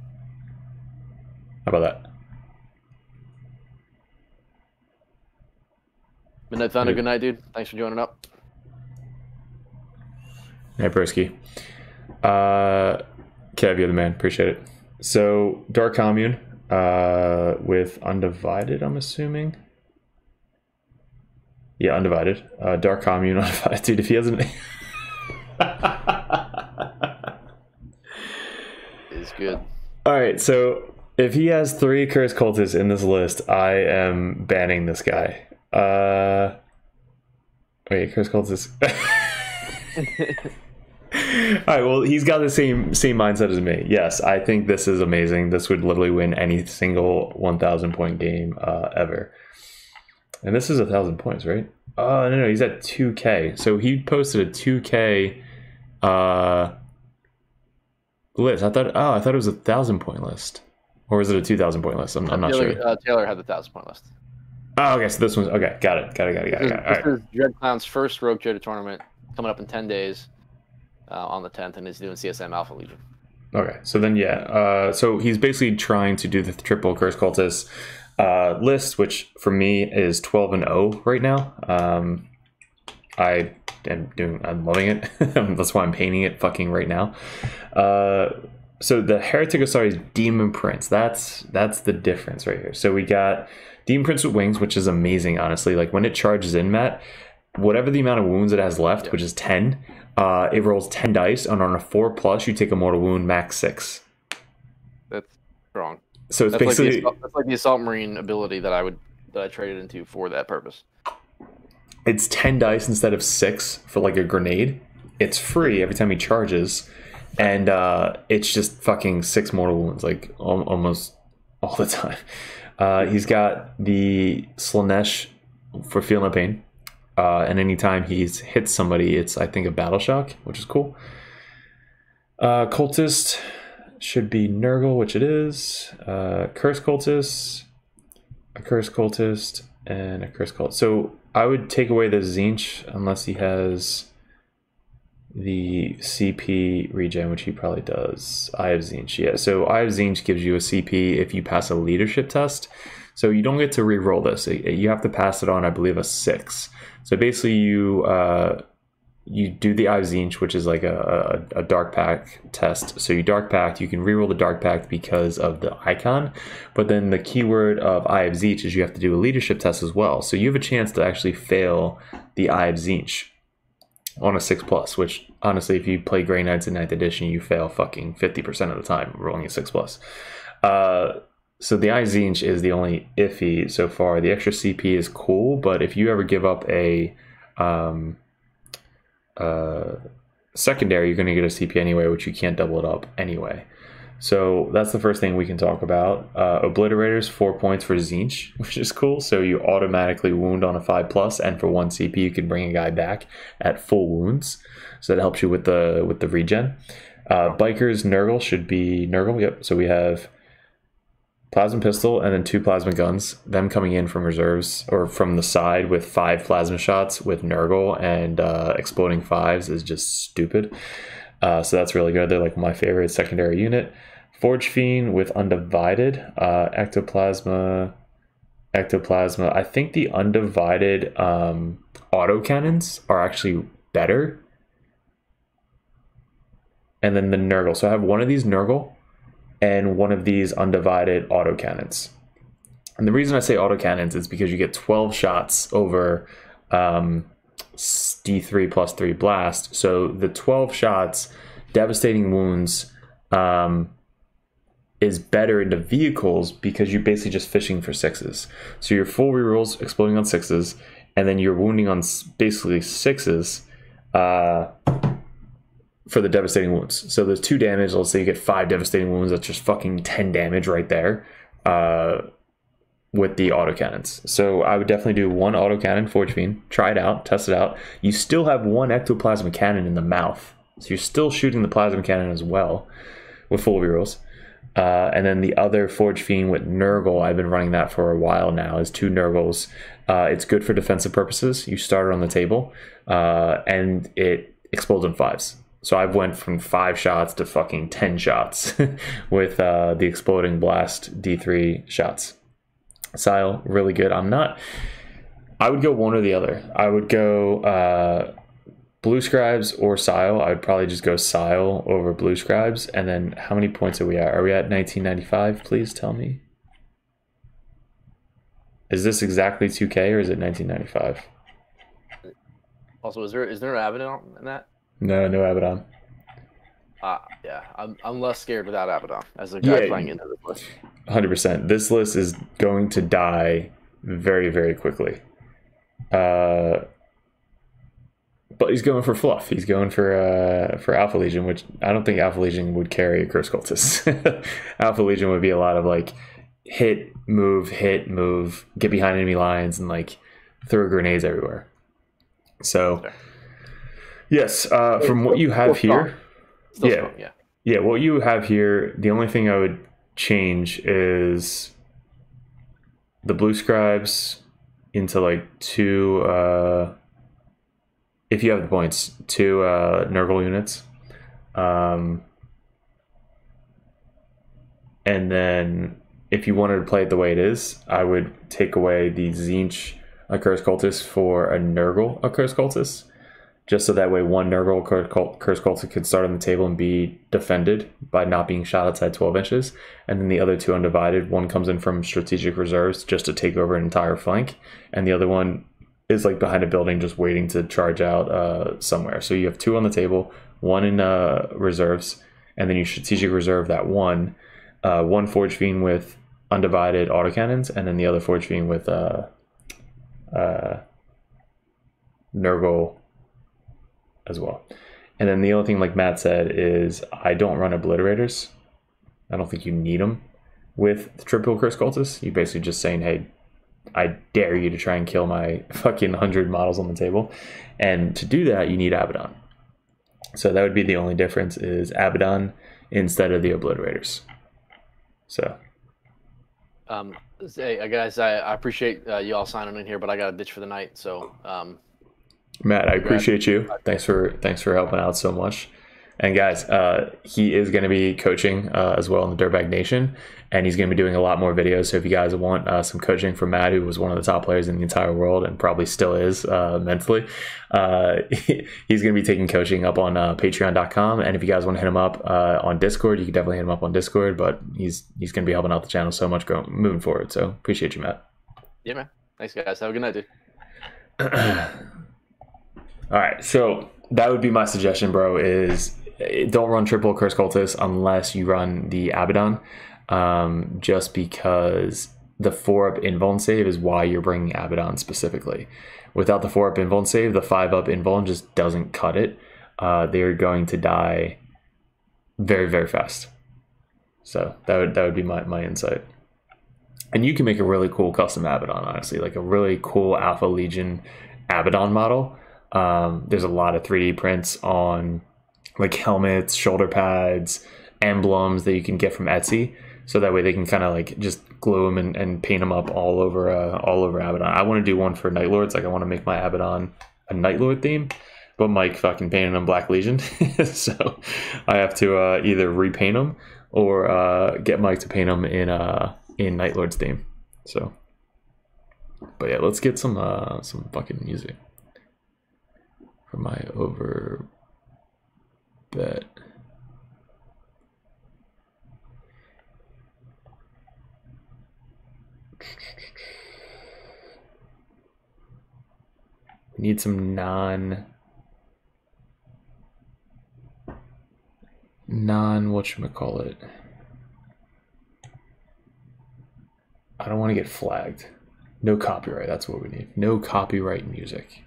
How about that? Midnight Thunder, good night, dude. Thanks for joining up. Hey, Broski. Uh, Kev, you're the man. Appreciate it. So, Dark Commune uh, with Undivided, I'm assuming. Yeah, Undivided. Uh, Dark Commune, Undivided. Dude, if he hasn't... It's good. Alright, so if he has three Cursed Cultists in this list, I am banning this guy. Uh... Wait, Cursed Cultists... Alright, well, he's got the same, same mindset as me. Yes, I think this is amazing. This would literally win any single one thousand point game uh, ever. And this is a thousand points, right? Oh, no, no, he's at two K. So he posted a two K uh, list. I thought, oh, I thought it was a thousand point list. Or was it a two thousand point list? I'm, I'm not Taylor, sure. Uh, Taylor had the thousand point list. Oh, okay. So this one's okay. Got it. Got it. Got it. Got it. Got it. All this right. is Dread Clown's first Rogue Trader tournament coming up in ten days uh, on the tenth, and is doing C S M Alpha Legion. Okay. So then, yeah. Uh, so he's basically trying to do the triple Curse Cultist uh, list, which for me is twelve and oh right now. Um, I am doing, I'm loving it. That's why I'm painting it fucking right now. Uh, So the Heretic Asari's Demon Prince, that's that's the difference right here. So we got Demon Prince with Wings, which is amazing, honestly. Like when it charges in, Matt, whatever the amount of wounds it has left, which is ten, uh, it rolls ten dice, and on a four plus, you take a mortal wound, max six. That's wrong. So it's that's basically like the assault, that's like the Assault Marine ability that I would that I traded into for that purpose. It's ten dice instead of six for like a grenade. It's free every time he charges. And uh, it's just fucking six mortal wounds, like al almost all the time. Uh, he's got the Slanesh for Feel No Pain. Uh, and anytime he's hits somebody, it's, I think, a Battle Shock, which is cool. Uh, Cultist should be Nurgle, which it is. Uh, Curse Cultist, a Curse Cultist, and a Curse Cultist. So I would take away the Zinch unless he has the C P regen, which he probably does. Eye of Zinch, yeah. So Eye of Zinch gives you a C P if you pass a leadership test. So you don't get to re-roll this. You have to pass it on, I believe, a six. So basically you uh, you do the Eye of Zinch, which is like a, a, a dark pack test. So you dark packed, you can re-roll the dark pack because of the icon. But then the keyword of Eye of Zinch is you have to do a leadership test as well. So you have a chance to actually fail the Eye of Zinch on a six plus, which honestly, if you play Grey Knights in ninth edition, you fail fucking fifty percent of the time rolling a six plus. Uh, so the Eye of Zinch is the only iffy so far. The extra C P is cool, but if you ever give up a um, uh, secondary, you're going to get a C P anyway, which you can't double it up anyway. So that's the first thing we can talk about. Uh, Obliterators, four points for Zinch, which is cool. So you automatically wound on a five plus, and for one C P, you can bring a guy back at full wounds. So that helps you with the with the regen. Uh, Bikers, Nurgle should be Nurgle. Yep. So we have Plasma Pistol and then two Plasma Guns. Them coming in from reserves or from the side with five Plasma Shots with Nurgle and uh, exploding fives is just stupid. Uh, so that's really good. They're like my favorite secondary unit. Forge Fiend with Undivided, uh, Ectoplasma, Ectoplasma. I think the Undivided um, autocannons are actually better. And then the Nurgle. So I have one of these Nurgle and one of these Undivided autocannons. And the reason I say autocannons is because you get twelve shots over um, D three plus three blast. So the twelve shots, devastating wounds, um, is better into vehicles because you're basically just fishing for sixes. So your full rerolls exploding on sixes, and then you're wounding on basically sixes uh, for the devastating wounds. So there's two damage. Let's say you get five devastating wounds. That's just fucking ten damage right there uh, with the autocannons. So I would definitely do one autocannon, Forge Fiend. Try it out. Test it out. You still have one ectoplasma cannon in the mouth. So you're still shooting the plasma cannon as well with full rerolls. Uh, and then the other Forge Fiend with Nurgle, I've been running that for a while now, is two Nurgles. Uh, it's good for defensive purposes. You start it on the table, uh, and it explodes in fives. So I've went from five shots to fucking ten shots with uh, the exploding blast D three shots. Sile, really good. I'm not... I would go one or the other. I would go... Uh, Blue Scribes or Sile. I would probably just go Sile over Blue Scribes. And then how many points are we at? Are we at nineteen ninety-five? Please tell me. Is this exactly two K or is it nineteen ninety-five? Also, is there is there an Abaddon in that? No, no Abaddon. Uh, yeah, I'm, I'm less scared without Abaddon as a guy yeah, playing into this list. one hundred percent. This list is going to die very, very quickly. Uh... But he's going for fluff. He's going for uh, for Alpha Legion, which I don't think Alpha Legion would carry a Curse Cultist. Alpha Legion would be a lot of like hit, move, hit, move, get behind enemy lines, and like throw grenades everywhere. So, sure. yes, uh, from what you have here, yeah, strong, yeah, yeah, what you have here, the only thing I would change is the blue scribes into like two, uh, if you have the points, two uh, Nurgle units. Um, and then if you wanted to play it the way it is, I would take away the Zinch Accursed Cultist for a Nurgle Accursed Cultist, just so that way one Nurgle Accursed Cultist could start on the table and be defended by not being shot outside twelve inches, and then the other two undivided. One comes in from strategic reserves just to take over an entire flank, and the other one is like behind a building just waiting to charge out uh, somewhere. So you have two on the table, one in uh, reserves, and then you strategic reserve that one, uh, one Forge Fiend with undivided autocannons, and then the other Forge Fiend with uh, uh, Nurgle as well. And then the other thing, like Matt said, is I don't run obliterators. I don't think you need them with the triple Accursed Cultists. You're basically just saying, hey, I dare you to try and kill my fucking hundred models on the table. And to do that, you need Abaddon. So that would be the only difference, is Abaddon instead of the obliterators. So, um, hey guys, I, I appreciate uh, you all signing in here, but I got a ditch for the night. So, um, Matt, I appreciate you. Thanks for thanks for helping out so much. And guys, uh, he is going to be coaching uh, as well in the Dirtbag Nation, and he's going to be doing a lot more videos. So if you guys want uh, some coaching from Matt, who was one of the top players in the entire world and probably still is uh, mentally, uh, he's going to be taking coaching up on uh, patreon dot com. And if you guys want to hit him up uh, on Discord, you can definitely hit him up on Discord. But he's he's going to be helping out the channel so much going, moving forward. So appreciate you, Matt. Yeah, man. Thanks, guys. Have a good night, dude. All right, so that would be my suggestion, bro, is don't run triple Accursed Cultists unless you run the Abaddon, um, just because the four up invuln save is why you're bringing Abaddon specifically. Without the four up invuln save, the five up invuln just doesn't cut it. Uh, they're going to die very, very fast. So that would, that would be my, my insight. And you can make a really cool custom Abaddon, honestly, like a really cool Alpha Legion Abaddon model. Um, there's a lot of three D prints on like helmets, shoulder pads, emblems that you can get from Etsy, so that way they can kind of like just glue them and, and paint them up all over uh, all over Abaddon. I want to do one for Night Lords. Like I want to make my Abaddon a Night Lord theme, but Mike fucking painted them Black Legion, so I have to uh, either repaint them or uh, get Mike to paint them in uh, in Night Lord's theme. So, but yeah, let's get some uh, some fucking music for my over bet. We need some non non whatchamacallit. I don't want to get flagged. No copyright, that's what we need. No copyright music.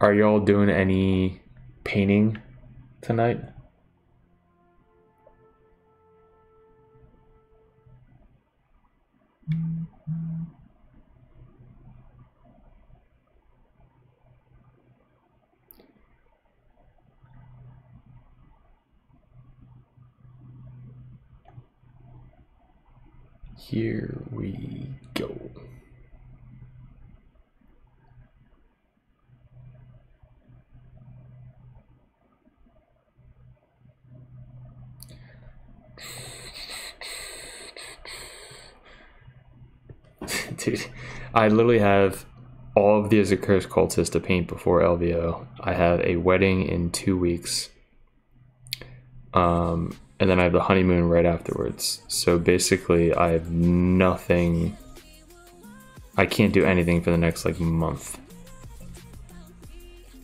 Are y'all doing any painting tonight? Here we go. Dude, I literally have all of these Accursed Cultists to paint before L V O. I have a wedding in two weeks. Um, and then I have the honeymoon right afterwards. So basically I have nothing. I can't do anything for the next like month.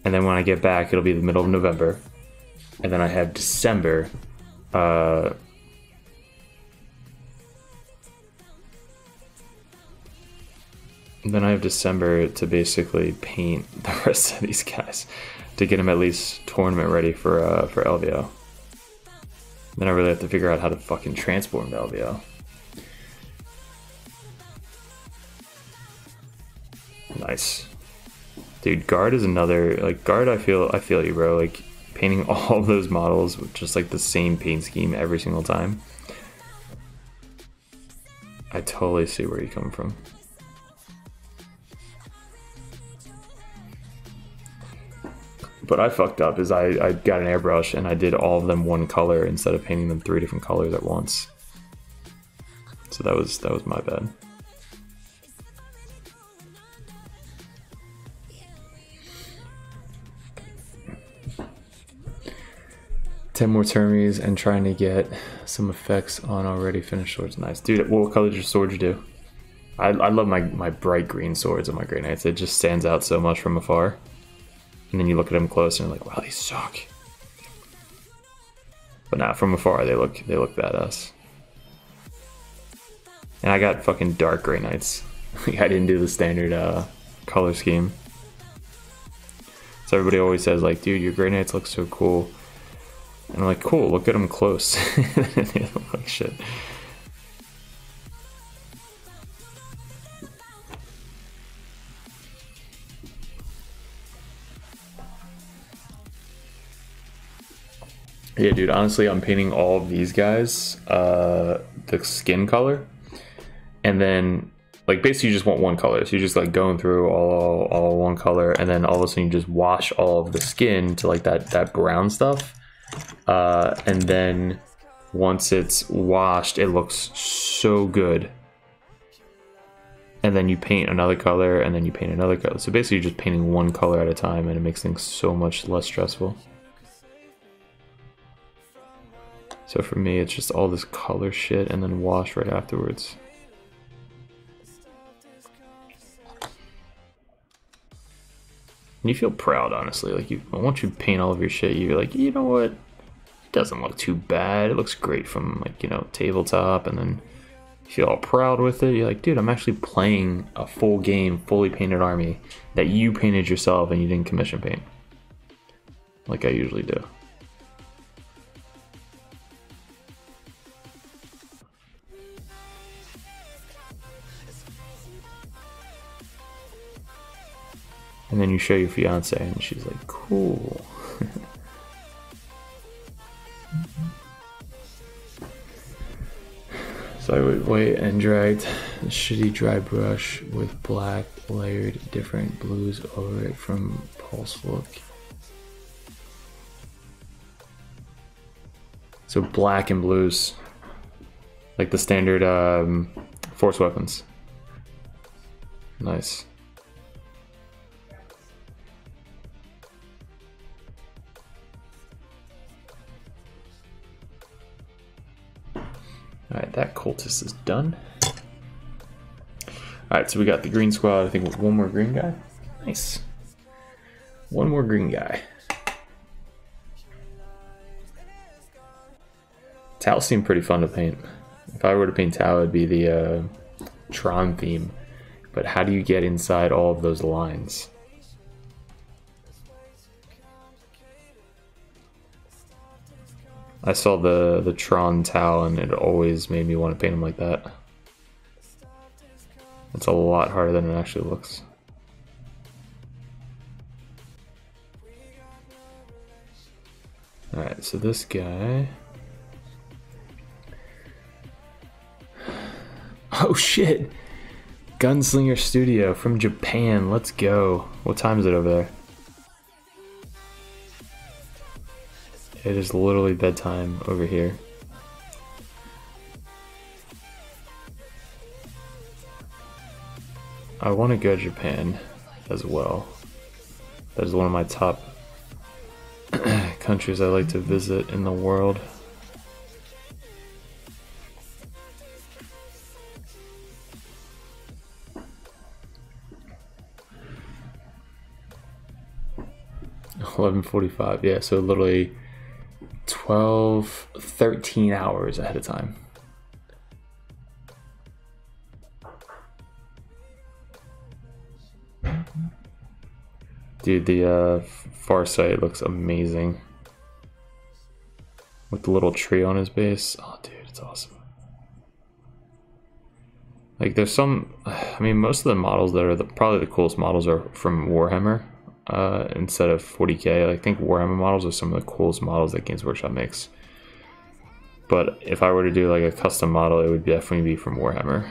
And then when I get back, it'll be the middle of November. And then I have December. Uh, Then I have December to basically paint the rest of these guys to get them at least tournament ready for uh, for L V O. Then I really have to figure out how to fucking transport them to L V O. Nice. Dude, Guard is another, like, Guard, I feel, I feel you, bro. Like, painting all of those models with just, like, the same paint scheme every single time. I totally see where you come from. But I fucked up is I, I got an airbrush and I did all of them one color instead of painting them three different colors at once. So that was that was my bad. ten more termies and trying to get some effects on already finished swords. Nice. Dude, what color does your sword do? I, I love my, my bright green swords on my Grey Knights. It just stands out so much from afar. And then you look at them close and you're like, wow, they suck. But nah, from afar they look they look badass. And I got fucking dark Grey Knights. Like, I didn't do the standard uh, color scheme. So everybody always says like, dude, your Grey Knights look so cool. And I'm like, cool, look at them close. They look like shit. Yeah, dude, honestly, I'm painting all of these guys, uh, the skin color. And then, like, basically you just want one color. So you're just, like, going through all, all one color. And then all of a sudden you just wash all of the skin to, like, that, that brown stuff. Uh, and then once it's washed, it looks so good. And then you paint another color, and then you paint another color. So basically you're just painting one color at a time, and it makes things so much less stressful. So for me, it's just all this color shit and then wash right afterwards. And you feel proud, honestly. Like, you, once you paint all of your shit, you're like, you know what? It doesn't look too bad. It looks great from, like, you know, tabletop. And then you feel all proud with it. You're like, dude, I'm actually playing a full game, fully painted army that you painted yourself and you didn't commission paint. Like I usually do. And then you show your fiance and she's like, cool. So I would wait and dry a shitty dry brush with black layered different blues over it from Pulse Look. So black and blues, like the standard um, force weapons. Nice. Alright, that cultist is done. Alright, so we got the green squad, I think with one more green guy. Nice. One more green guy. Tau seemed pretty fun to paint. If I were to paint Tau, it'd be the uh, Tron theme. But how do you get inside all of those lines? I saw the, the Tron Tau and it always made me want to paint him like that. It's a lot harder than it actually looks. Alright, so this guy... Oh shit! Gunslinger Studio from Japan, let's go. What time is it over there? It is literally bedtime over here. I want to go to Japan as well. That is one of my top countries I like to visit in the world. eleven forty-five, yeah, so literally twelve, thirteen hours ahead of time. Dude, the uh, Farsight looks amazing. With the little tree on his base. Oh, dude, it's awesome. Like there's some, I mean, most of the models that are the, probably the coolest models are from Warhammer uh, instead of forty K. Like, I think Warhammer models are some of the coolest models that Games Workshop makes. But if I were to do like a custom model, it would definitely be from Warhammer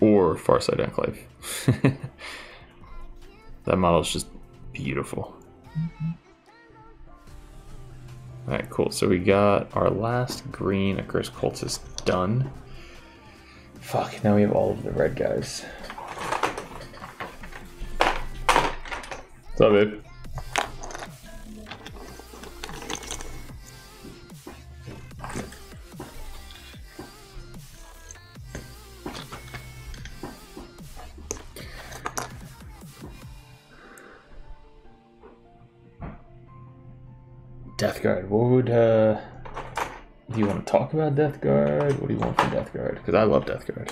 or Farsight Enclave. That model is just beautiful. Mm-hmm. All right, cool. So we got our last green Accursed Cultist done. Fuck, now we have all of the red guys. What's up, babe? Death Guard. What would uh, do you want to talk about Death Guard? What do you want from Death Guard? Because I love Death Guard,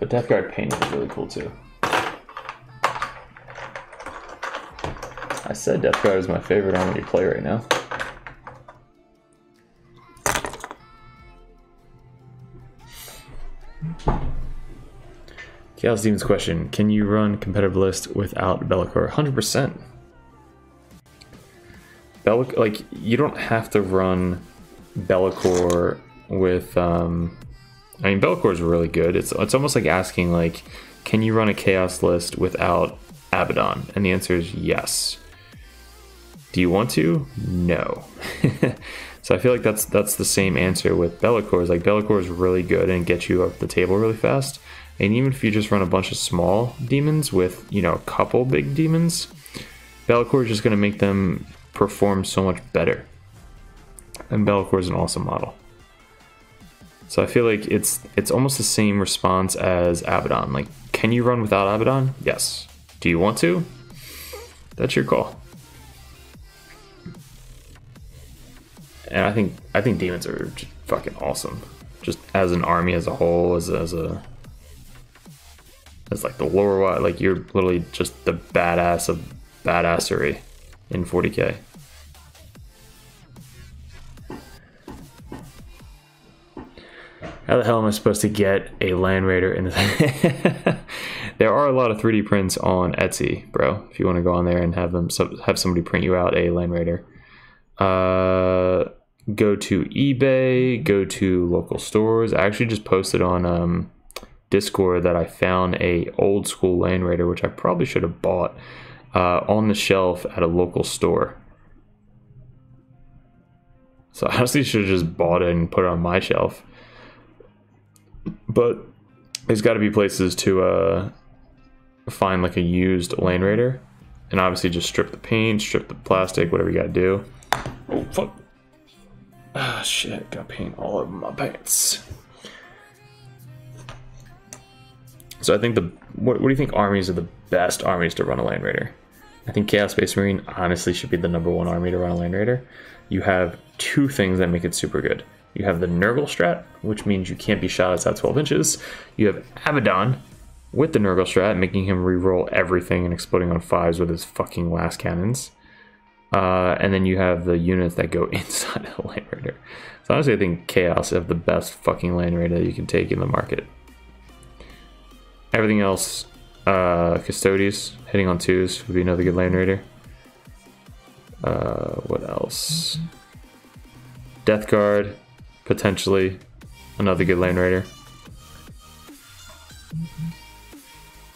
but Death Guard paint is really cool too. I said Death Guard is my favorite army to play right now. Chaos Demon's question: can you run competitive list without Bellicore? one hundred percent. Bellic, like, you don't have to run Bellicore with, um, I mean, Bellicore is really good. It's it's almost like asking, like, can you run a Chaos list without Abaddon? And the answer is yes. Do you want to? No. So I feel like that's that's the same answer with Bellicore. Is like, Bellicore is really good and gets you up the table really fast. And even if you just run a bunch of small demons with, you know, a couple big demons, Bellicore is just going to make them perform so much better, and Bellicore is an awesome model. So I feel like it's it's almost the same response as Abaddon. Like, can you run without Abaddon? Yes. Do you want to? That's your call. And I think I think demons are just fucking awesome, just as an army as a whole, as as a as like the lore wise. Like, you're literally just the badass of badassery in forty K. How the hell am I supposed to get a Land Raider in this? There are a lot of three D prints on Etsy, bro. If you want to go on there and have them have somebody print you out a Land Raider, uh, go to eBay, go to local stores. I actually just posted on um, Discord that I found a old school Land Raider, which I probably should have bought. Uh, on the shelf at a local store. So I honestly should have just bought it and put it on my shelf. But there's got to be places to uh, find like a used Land Raider, and obviously just strip the paint, strip the plastic, whatever you got to do. Oh fuck! Ah shit, got paint all over my pants. So I think the what, what do you think armies are the best armies to run a Land Raider? I think Chaos Space Marine honestly should be the number one army to run a Land Raider. You have two things that make it super good. You have the Nurgle strat, which means you can't be shot outside twelve inches. You have Abaddon with the Nurgle strat, making him reroll everything and exploding on fives with his fucking last cannons. Uh, and then you have the units that go inside the Land Raider. So honestly, I think Chaos have the best fucking Land Raider you can take in the market. Everything else, uh, Custodes, hitting on twos would be another good Land Raider. Uh, what else? Death Guard, potentially another good Land Raider.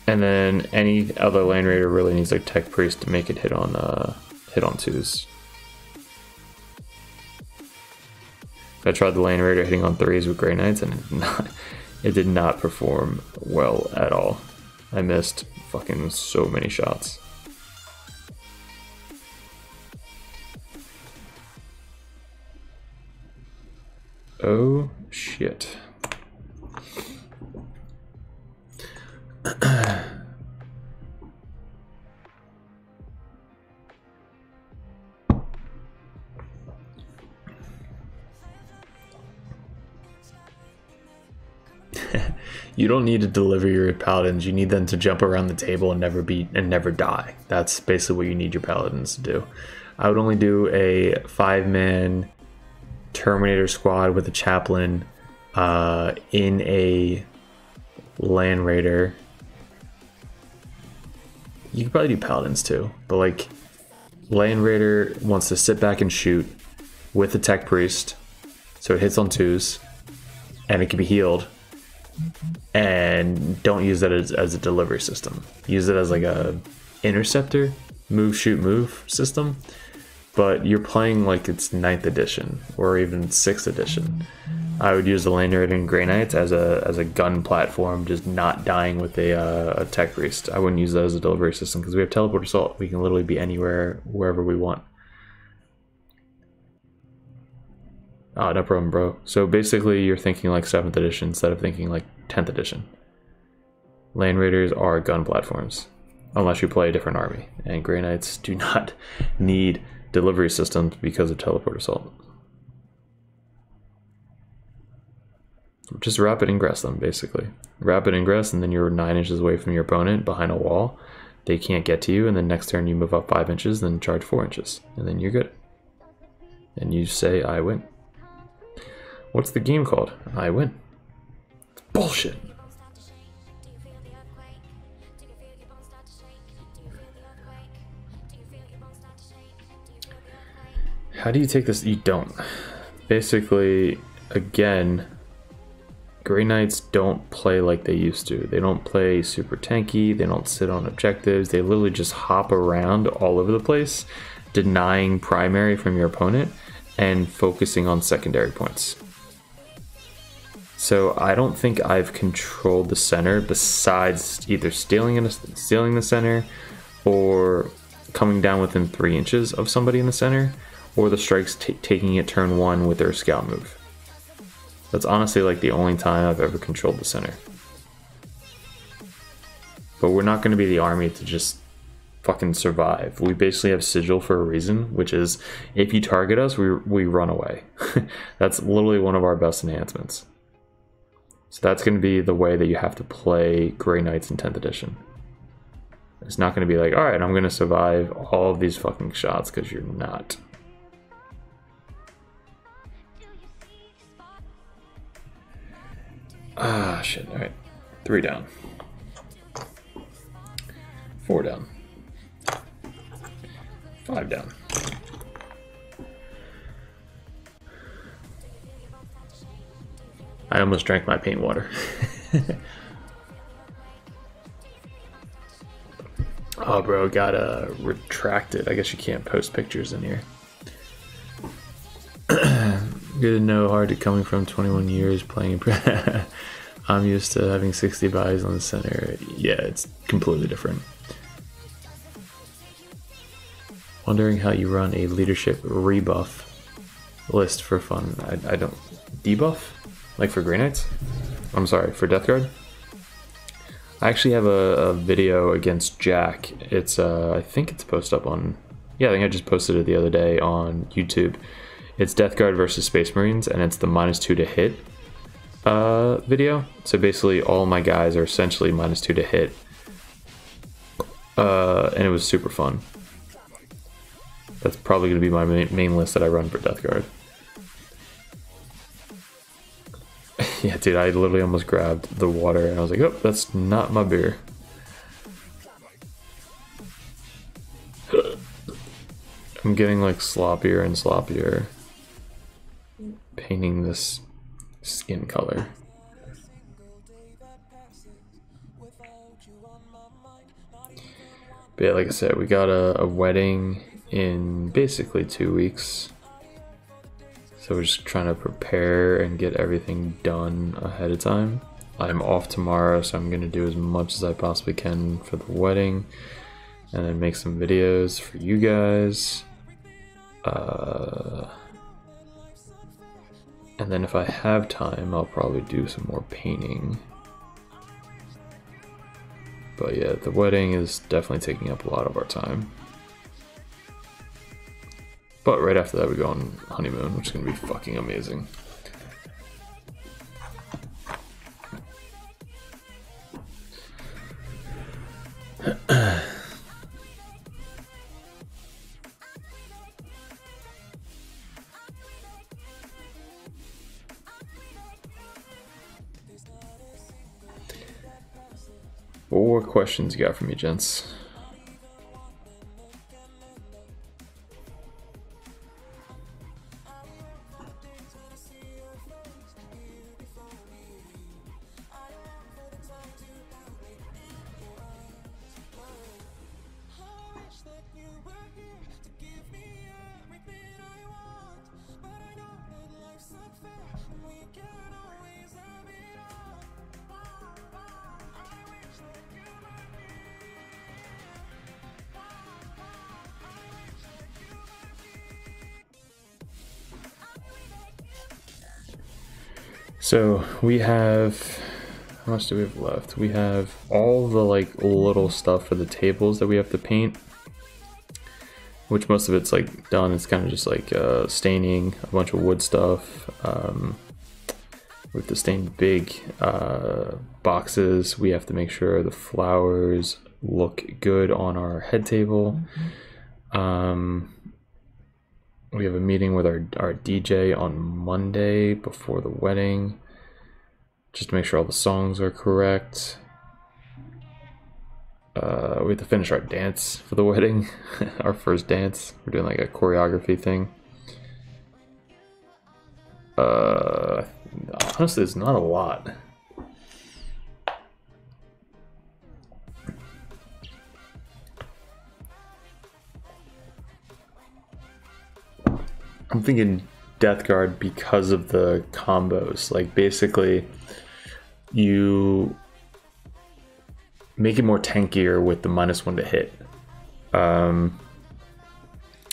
And then any other Land Raider really needs like Tech Priest to make it hit on uh, hit on twos. I tried the Land Raider hitting on threes with Grey Knights and it did not. It did not perform well at all. I missed fucking so many shots. Oh shit. You don't need to deliver your paladins. You need them to jump around the table and never be and never die. That's basically what you need your paladins to do. I would only do a five-man Terminator squad with a chaplain uh, in a Land Raider. You could probably do Paladins too, but like Land Raider wants to sit back and shoot with the Tech Priest, so it hits on twos, and it can be healed. And don't use that as, as a delivery system. Use it as like a interceptor, move, shoot, move system. But you're playing like it's ninth edition or even sixth edition. I would use the Land Raider and Grey Knights as a as a gun platform, just not dying with a, uh, a Tech Priest. I wouldn't use that as a delivery system because we have Teleport Assault. We can literally be anywhere, wherever we want. Oh, no problem, bro. So basically you're thinking like seventh edition instead of thinking like tenth edition. Land Raiders are gun platforms, unless you play a different army. And Grey Knights do not need delivery systems because of Teleport Assault. Just rapid ingress them, basically. Rapid ingress, and then you're nine inches away from your opponent behind a wall. They can't get to you, and then next turn you move up five inches, then charge four inches, and then you're good. And you say, I win. What's the game called? I win. It's bullshit. How do you take this? You don't. Basically, again, Grey Knights don't play like they used to. They don't play super tanky. They don't sit on objectives. They literally just hop around all over the place, denying primary from your opponent and focusing on secondary points. So I don't think I've controlled the center besides either stealing, in a, stealing the center or coming down within three inches of somebody in the center, or the strikes taking it turn one with their scout move. That's honestly like the only time I've ever controlled the center. But we're not going to be the army to just fucking survive. We basically have Sigil for a reason, which is if you target us, we, we run away. That's literally one of our best enhancements. So that's going to be the way that you have to play Grey Knights in tenth edition. It's not going to be like, alright, I'm going to survive all of these fucking shots, because you're not. Ah, shit, alright. Three down. Four down. Five down. I almost drank my paint water. Oh, bro, got uh, retracted. I guess you can't post pictures in here. Good to know, hard to coming from twenty-one years playing. I'm used to having sixty buys on the center. Yeah, it's completely different. Wondering how you run a leadership rebuff list for fun. I, I don't debuff like for Grey Knights. I'm sorry, for Death Guard. I actually have a, a video against Jack. It's uh, I think it's posted up on. Yeah, I think I just posted it the other day on YouTube. It's Death Guard versus Space Marines, and it's the minus two to hit uh, video. So basically all my guys are essentially minus two to hit. Uh, and it was super fun. That's probably going to be my main list that I run for Death Guard. Yeah, dude, I literally almost grabbed the water, and I was like, oh, that's not my beer. I'm getting like sloppier and sloppier. Painting this skin color. But yeah, like I said, we got a, a wedding in basically two weeks. So we're just trying to prepare and get everything done ahead of time. I'm off tomorrow, so I'm gonna do as much as I possibly can for the wedding and then make some videos for you guys. Uh, and then if I have time, I'll probably do some more painting. But yeah, the wedding is definitely taking up a lot of our time. But right after that, we go on honeymoon, which is going to be fucking amazing. What questions you got for me, gents? So we have, how much do we have left? We have all the like little stuff for the tables that we have to paint, which most of it's like done. It's kind of just like uh, staining a bunch of wood stuff. Um, we have to stain big uh, boxes. We have to make sure the flowers look good on our head table. Mm-hmm. um, We have a meeting with our, our D J on Monday before the wedding, just to make sure all the songs are correct. Uh, we have to finish our dance for the wedding, our first dance. We're doing like a choreography thing. Uh, honestly, it's not a lot. I'm thinking Death Guard because of the combos. Like basically you make it more tankier with the minus one to hit. Um,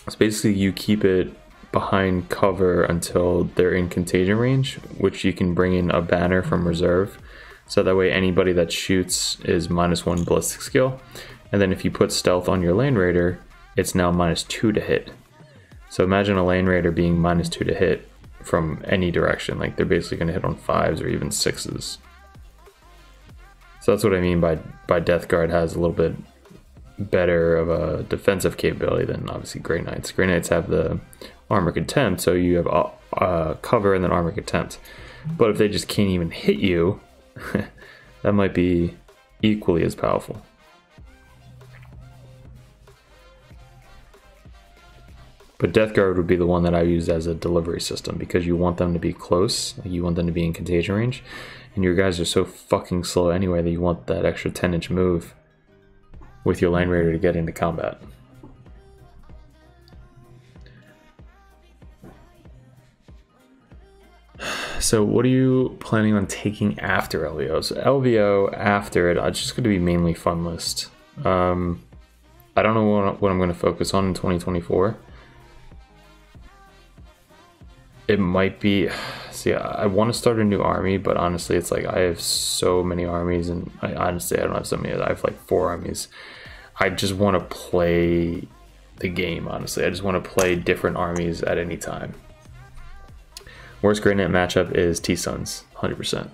so basically you keep it behind cover until they're in contagion range, which you can bring in a banner from reserve. So that way anybody that shoots is minus one ballistic skill. And then if you put stealth on your Land Raider, it's now minus two to hit. So imagine a Land Raider being minus two to hit from any direction. Like they're basically going to hit on fives or even sixes. So that's what I mean by, by Death Guard has a little bit better of a defensive capability than obviously Grey Knights. Grey Knights have the Armor Contempt, so you have uh, cover and then Armor Contempt. But if they just can't even hit you, that might be equally as powerful. But Death Guard would be the one that I use as a delivery system, because you want them to be close, you want them to be in contagion range, and your guys are so fucking slow anyway that you want that extra ten inch move with your Land Raider to get into combat. So what are you planning on taking after L V O? So L V O, after it, it's just going to be mainly fun list. Um, I don't know what I'm going to focus on in twenty twenty-four. It might be, see, I want to start a new army, but honestly, it's like I have so many armies, and I, honestly, I don't have so many. I have like four armies. I just want to play the game, honestly. I just want to play different armies at any time. Worst Grey Knight matchup is T-Suns, one hundred percent.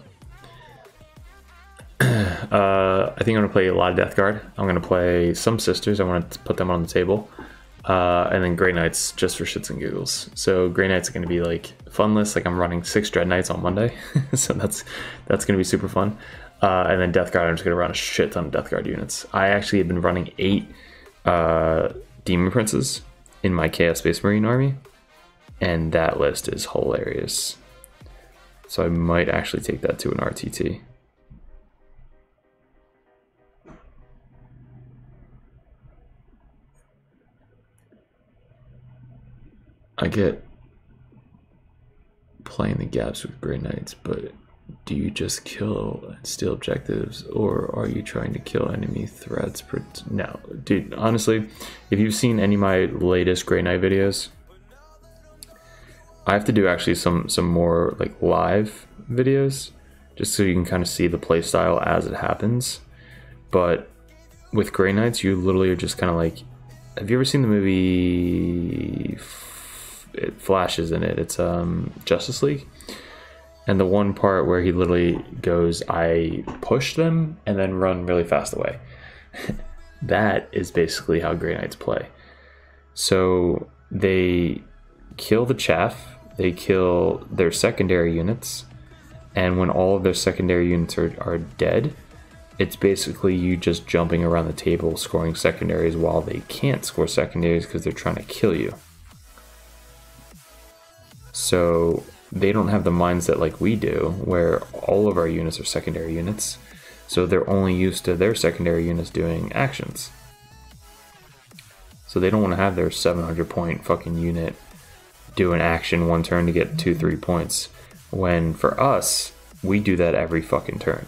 uh, I think I'm going to play a lot of Death Guard. I'm going to play some Sisters. I want to put them on the table. Uh, and then Grey Knights just for shits and giggles. So Grey Knights are going to be like fun list. Like I'm running six Dread Knights on Monday, so that's that's going to be super fun. Uh, and then Death Guard, I'm just going to run a shit ton of Death Guard units. I actually have been running eight uh, Demon Princes in my Chaos Space Marine army, and that list is hilarious. So I might actually take that to an R T T. I get playing the gaps with Grey Knights, but do you just kill and steal objectives, or are you trying to kill enemy threats? Per no, dude, honestly, if you've seen any of my latest Grey Knight videos, I have to do actually some, some more like live videos, just so you can kind of see the playstyle as it happens. But with Grey Knights, you literally are just kind of like, have you ever seen the movie... It flashes in it. It's um, Justice League, and the one part where he literally goes, "I push them and then run really fast away." That is basically how Grey Knights play. So they kill the chaff, they kill their secondary units, and when all of their secondary units are, are dead, it's basically you just jumping around the table scoring secondaries while they can't score secondaries because they're trying to kill you. So they don't have the mindset like we do, where all of our units are secondary units, so they're only used to their secondary units doing actions. So they don't want to have their seven hundred point fucking unit do an action one turn to get two, three points, when for us, we do that every fucking turn.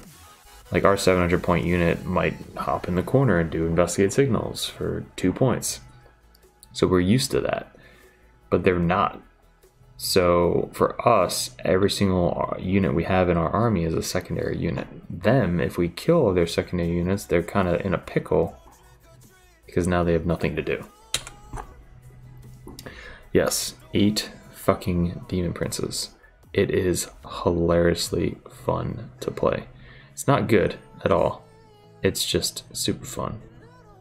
Like, our seven hundred point unit might hop in the corner and do investigate signals for two points. So we're used to that, but they're not. So for us, every single unit we have in our army is a secondary unit. Them, if we kill their secondary units, they're kind of in a pickle because now they have nothing to do. Yes, eight fucking Demon Princes. It is hilariously fun to play. It's not good at all. It's just super fun.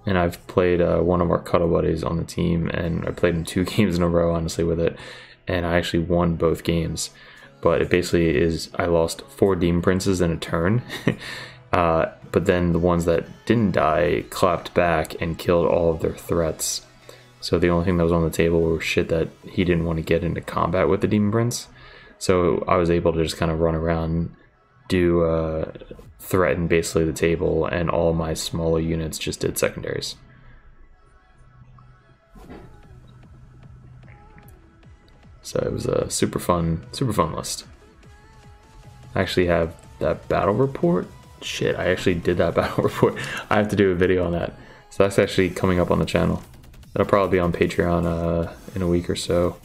And I've played uh, one of our cuddle buddies on the team, and I played him two games in a row, honestly, with it. And I actually won both games, but it basically is I lost four Demon Princes in a turn, uh, but then the ones that didn't die clapped back and killed all of their threats. So the only thing that was on the table were shit that he didn't want to get into combat with the Demon Prince. So I was able to just kind of run around, do uh, threaten basically the table, and all my smaller units just did secondaries. So it was a super fun, super fun list. I actually have that battle report. Shit, I actually did that battle report. I have to do a video on that. So that's actually coming up on the channel. That'll probably be on Patreon uh, in a week or so.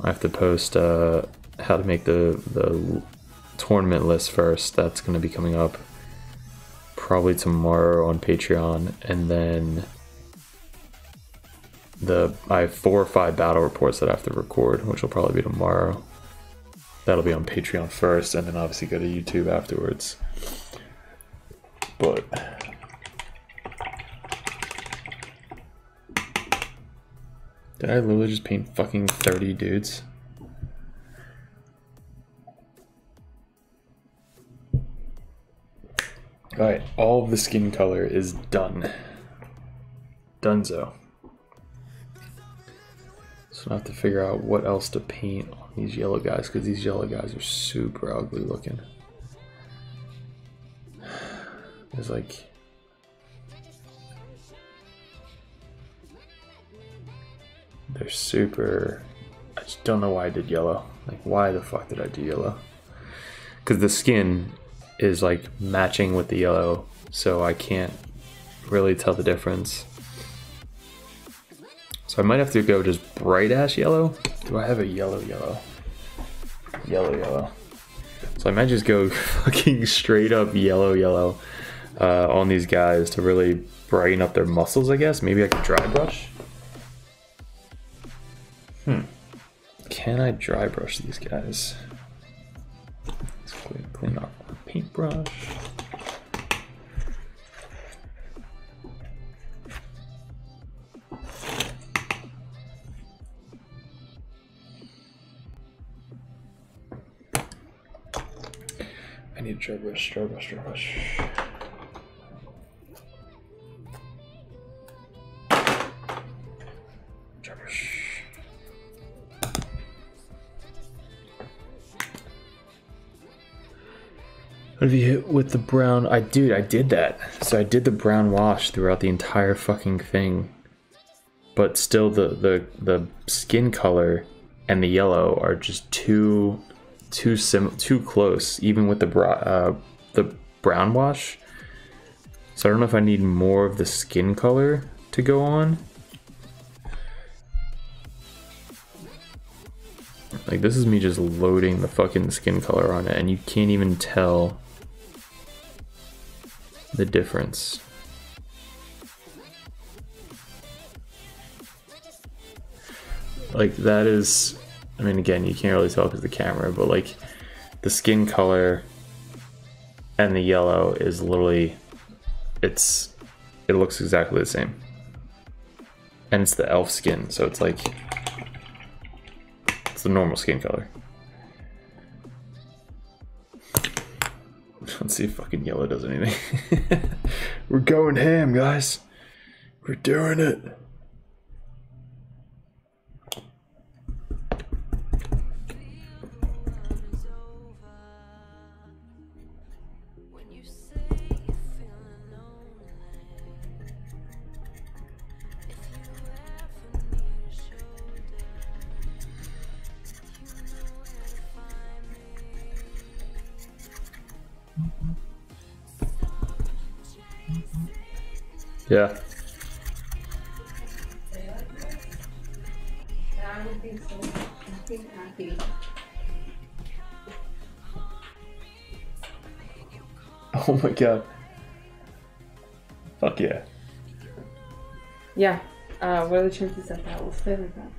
I have to post uh, how to make the, the tournament list first. That's gonna be coming up probably tomorrow on Patreon, and then The, I have four or five battle reports that I have to record, which will probably be tomorrow. That'll be on Patreon first, and then obviously go to YouTube afterwards. But did I literally just paint fucking thirty dudes? Alright, all of the skin color is done. Dunzo. So I have to figure out what else to paint on these yellow guys, because these yellow guys are super ugly looking. It's like, they're super, I just don't know why I did yellow. Like, why the fuck did I do yellow? Because the skin is like matching with the yellow, so I can't really tell the difference. So I might have to go just bright ash yellow. Do I have a yellow yellow? Yellow yellow. So I might just go fucking straight up yellow yellow uh, on these guys to really brighten up their muscles, I guess. Maybe I could dry brush. Hmm. Can I dry brush these guys? Let's clean, clean up my paintbrush. I need dry brush, dry brush, dry brush. Dry brush. What have you hit with the brown? I dude, I did that. So I did the brown wash throughout the entire fucking thing. But still the the, the skin color and the yellow are just too Too sim, too close, even with the bra uh, the brown wash. So I don't know if I need more of the skin color to go on. Like, this is me just loading the fucking skin color on it, and you can't even tell the difference. Like, that is. I mean, again, you can't really tell because of the camera, but like the skin color and the yellow is literally, it's, it looks exactly the same. And it's the elf skin, so it's like, it's the normal skin color. Let's see if fucking yellow does anything. We're going ham, guys. We're doing it. Yeah. Oh my god. Fuck yeah. Yeah. Uh, what are the chances of that? We'll play like that.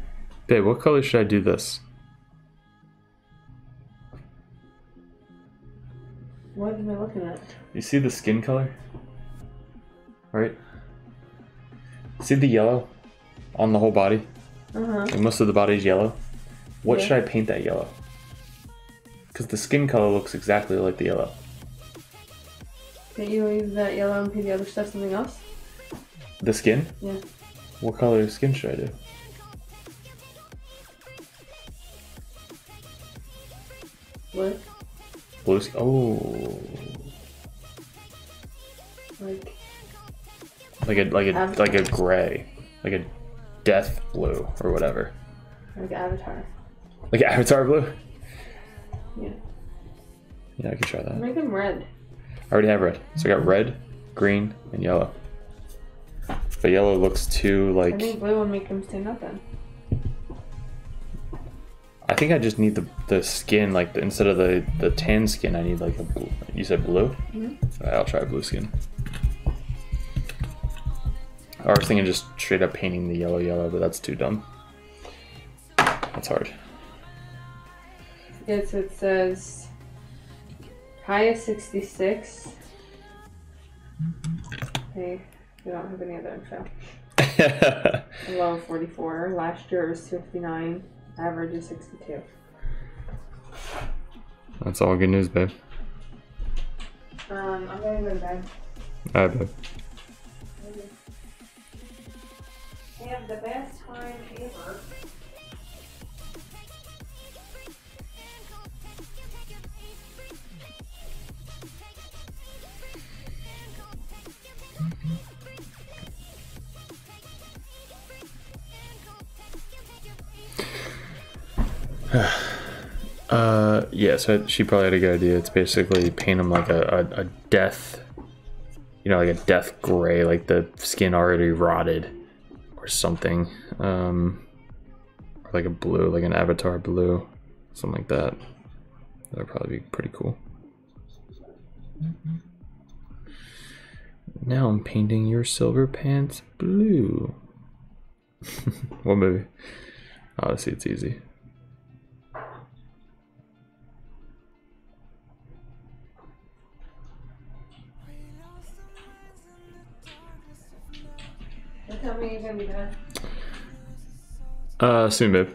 Babe, what color should I do this? What am I looking at? You see the skin color? Right? See the yellow on the whole body? Uh-huh. And most of the body is yellow. What yeah. should I paint that yellow? Because the skin color looks exactly like the yellow. Can you leave that yellow and paint the other stuff something else? The skin? Yeah. What color of skin should I do? What? Blue skin. Oh. Like. Like a like a Avatar. Like a gray, like a death blue or whatever. Like Avatar. Like Avatar blue. Yeah. Yeah, I could try that. Make them red. I already have red, so I got red, green, and yellow. But yellow looks too like. I think blue will make them stand out then. I think I just need the the skin, like the, instead of the the tan skin, I need like a blue. You said blue. Mm-hmm. All right, I'll try blue skin. I was thinking just straight up painting the yellow yellow, but that's too dumb. That's hard. Yeah, so it says high is sixty-six. Hey, we don't have any other info. Low forty-four. Last year it was fifty-nine. Average is sixty-two. That's all good news, babe. Um, I'm going to go to bed. All right, babe. We have the best time ever. uh, yeah, so she probably had a good idea. It's basically paint them like a, a, a death, you know, like a death gray, like the skin already rotted. Or something, um, or like a blue, like an Avatar blue, something like that. That would probably be pretty cool. Mm-hmm. Now I'm painting your silver pants blue. What movie? Honestly, it's easy. Tell me you're gonna be done. Uh, soon, babe.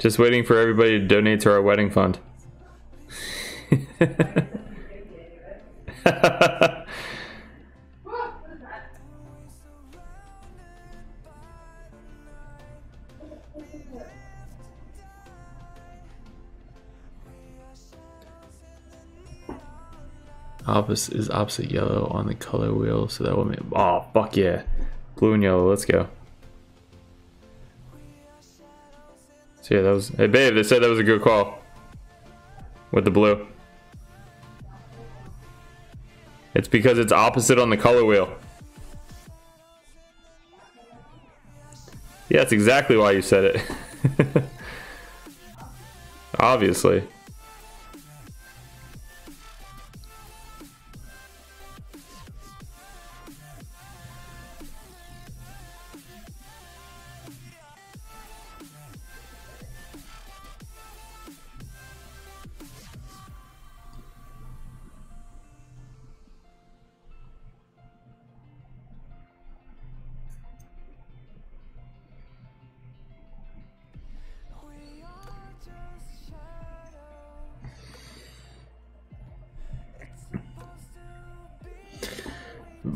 Just waiting for everybody to donate to our wedding fund. Opposite is opposite yellow on the color wheel, so that will make. Oh, fuck yeah. Blue and yellow, let's go. So, yeah, that was. Hey, babe, they said that was a good call. With the blue. It's because it's opposite on the color wheel. Yeah, that's exactly why you said it. Obviously.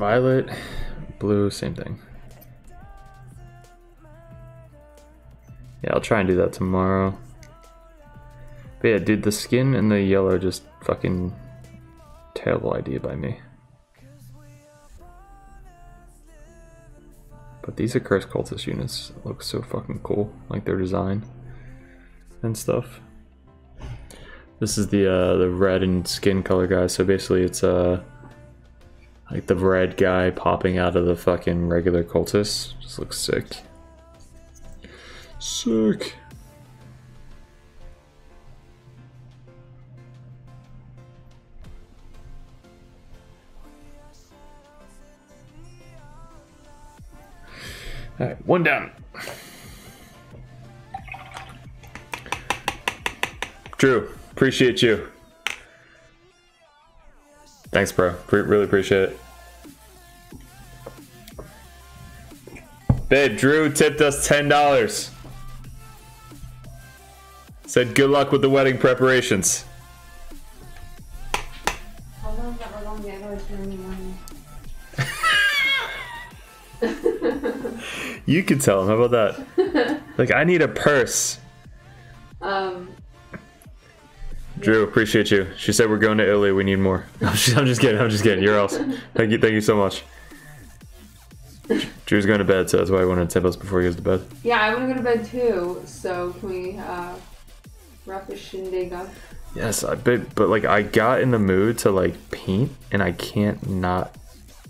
violet, blue, same thing. Yeah, I'll try and do that tomorrow. But yeah, dude, the skin and the yellow just fucking terrible idea by me. But these accursed cultist units look so fucking cool, like their design and stuff. This is the uh, the red and skin color guy. So basically, it's uh like the red guy popping out of the fucking regular cultists. Just looks sick. Sick. All right, one down. Drew, appreciate you. Thanks, bro. Pre- really appreciate it. Babe, Drew tipped us ten dollars. Said good luck with the wedding preparations. How long that we're going to get her money? You can tell him. How about that? Like, I need a purse. Um... Drew, appreciate you. She said we're going to Italy. We need more. I'm just, I'm just kidding. I'm just kidding. You're awesome. Thank you. Thank you so much. Drew's going to bed, so that's why I wanted to tip us before he goes to bed. Yeah, I want to go to bed too. So can we uh, wrap this shindig up? Yes, I but, but like I got in the mood to like paint, and I can't not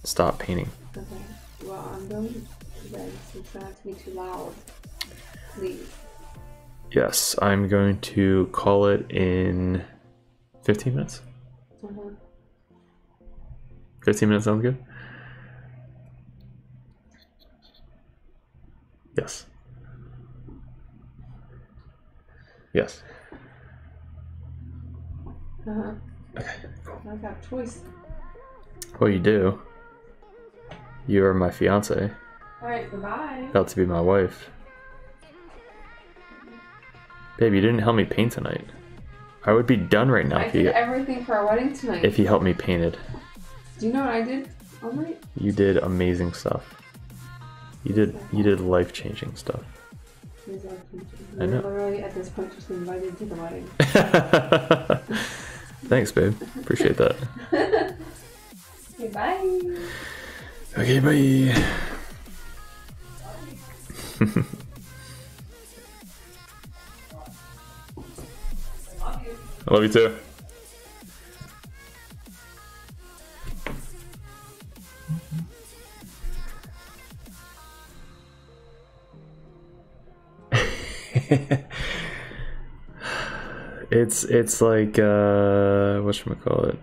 stop painting. Okay. Well, I'm going to bed, so it's not to be too loud. Please. Yes, I'm going to call it in fifteen minutes. Mm-hmm. fifteen minutes sounds good? Yes. Yes. Uh-huh. Okay, cool. I got a choice. Well, you do. You are my fiance. All right, goodbye. About to be my wife. Babe, you didn't help me paint tonight. I would be done right now. I if did you... everything for our wedding tonight. If you helped me painted. Do you know what I did all night? You did amazing stuff. You did you did life changing stuff. Life-changing. I know. Literally at this point just invited to the wedding. Thanks, babe. Appreciate that. Okay, bye. Okay, bye. I love you too. it's it's like uh what should I call it?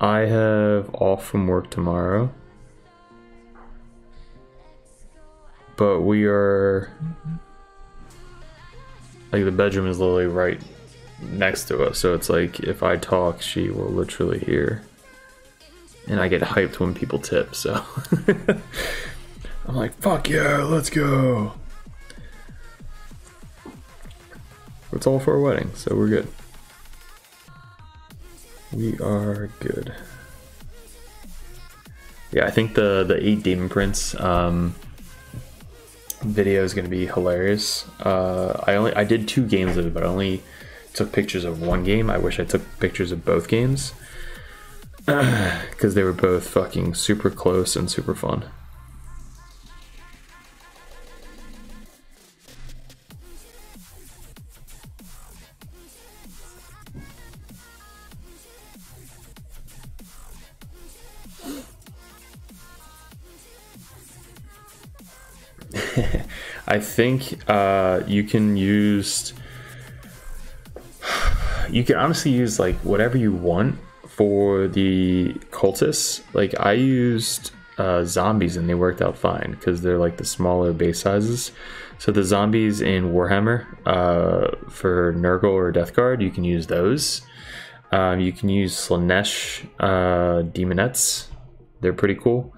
I have off from work tomorrow, but we are. Mm-hmm. Like the bedroom is literally right next to us, so it's like if I talk, she will literally hear. And I get hyped when people tip, so I'm like, "Fuck yeah, let's go!" It's all for a wedding, so we're good. We are good. Yeah, I think the the eight Demon Prince. Um, video is going to be hilarious. uh i only i did two games of it, but I only took pictures of one game. I wish I took pictures of both games because they were both fucking super close and super fun. I think uh, you can use, you can honestly use like whatever you want for the cultists. Like I used uh, zombies and they worked out fine because they're like the smaller base sizes. So the zombies in Warhammer uh, for Nurgle or Death Guard, you can use those. Um, you can use Slanesh uh, Demonettes. They're pretty cool.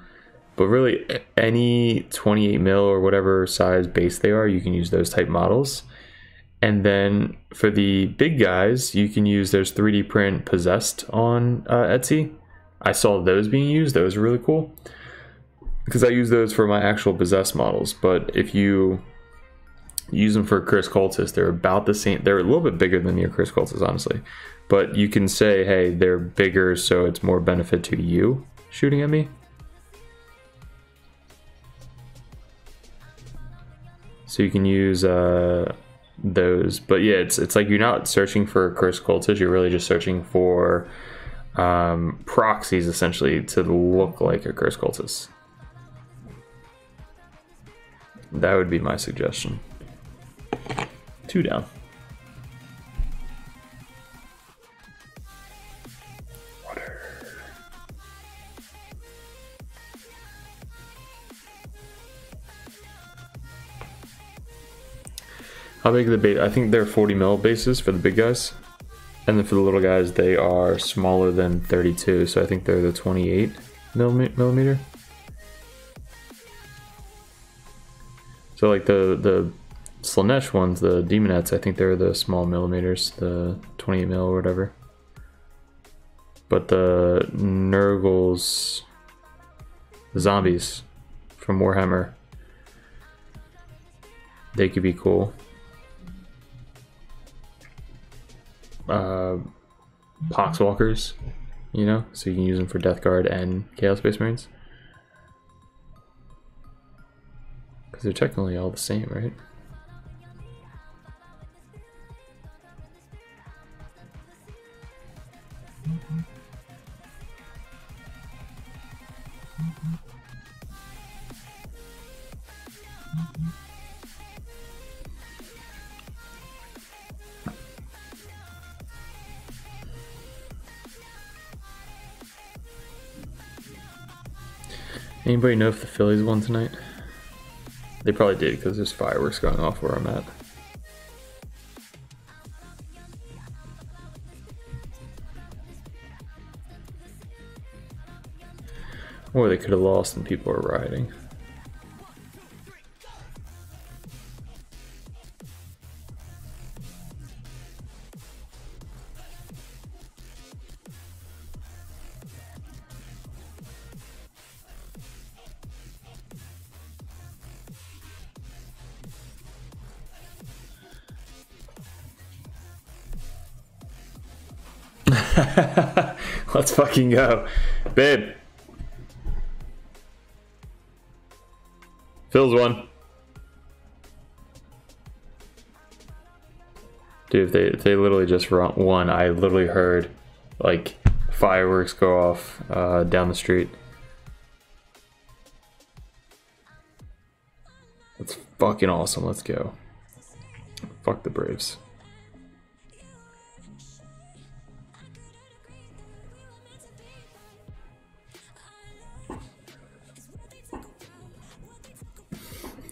But really, any twenty-eight mil or whatever size base they are, you can use those type models. And then for the big guys, you can use, there's three D print Possessed on uh, Etsy. I saw those being used. Those were really cool because I use those for my actual possessed models. But if you use them for Cursed Cultist, they're about the same. They're a little bit bigger than your Cursed Cultist, honestly. But you can say, hey, they're bigger, so it's more benefit to you shooting at me. So you can use uh, those. But yeah, it's, it's like you're not searching for Cursed Cultist. You're really just searching for um, proxies, essentially, to look like a Cursed Cultist. That would be my suggestion. Two down. Water. How big are the base? I think they're forty mil bases for the big guys. And then for the little guys, they are smaller than thirty-two. So I think they're the twenty-eight millimeter. So like the, the Slanesh ones, the Demonettes, I think they're the small millimeters, the twenty-eight mil or whatever. But the Nurgles, the zombies from Warhammer, they could be cool. Uh, Poxwalkers, you know, so you can use them for Death Guard and Chaos Space Marines. Because they're technically all the same, right? Mm-hmm. Mm-hmm. Mm-hmm. Anybody know if the Phillies won tonight? They probably did because there's fireworks going off where I'm at. Or they could have lost and people are rioting. Let's fucking go, babe. Phil's one. Dude, if they if they literally just won, I literally heard like fireworks go off uh, down the street. That's fucking awesome. Let's go. Fuck the Braves.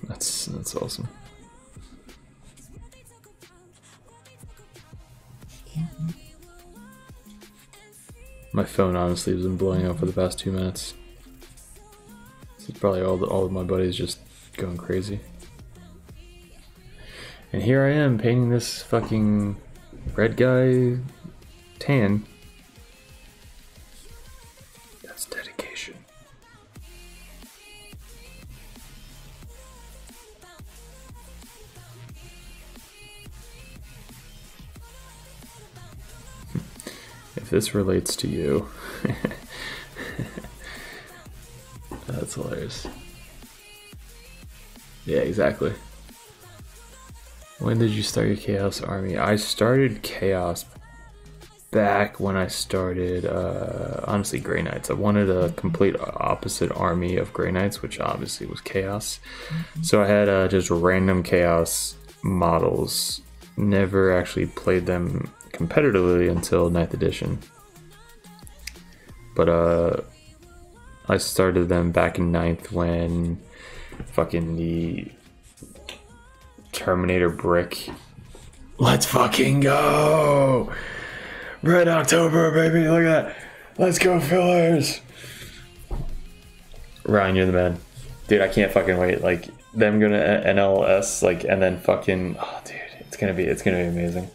That's, that's awesome. Mm-hmm. My phone honestly has been blowing up for the past two minutes. It's probably all the, all of my buddies just going crazy. And here I am painting this fucking red guy tan. That's dedication. This relates to you. That's hilarious. Yeah, exactly. When did you start your Chaos Army? I started Chaos back when I started, uh, honestly, Grey Knights. I wanted a complete opposite army of Grey Knights, which obviously was Chaos. Mm-hmm. So I had uh, just random Chaos models. Never actually played them competitively until ninth edition, but uh I started them back in ninth when fucking the Terminator brick, let's fucking go, Red October baby, look at that, let's go Fillers. Ryan, you're the man, dude. I can't fucking wait, like them gonna N L S, like, and then fucking, oh dude, it's gonna be it's gonna be amazing.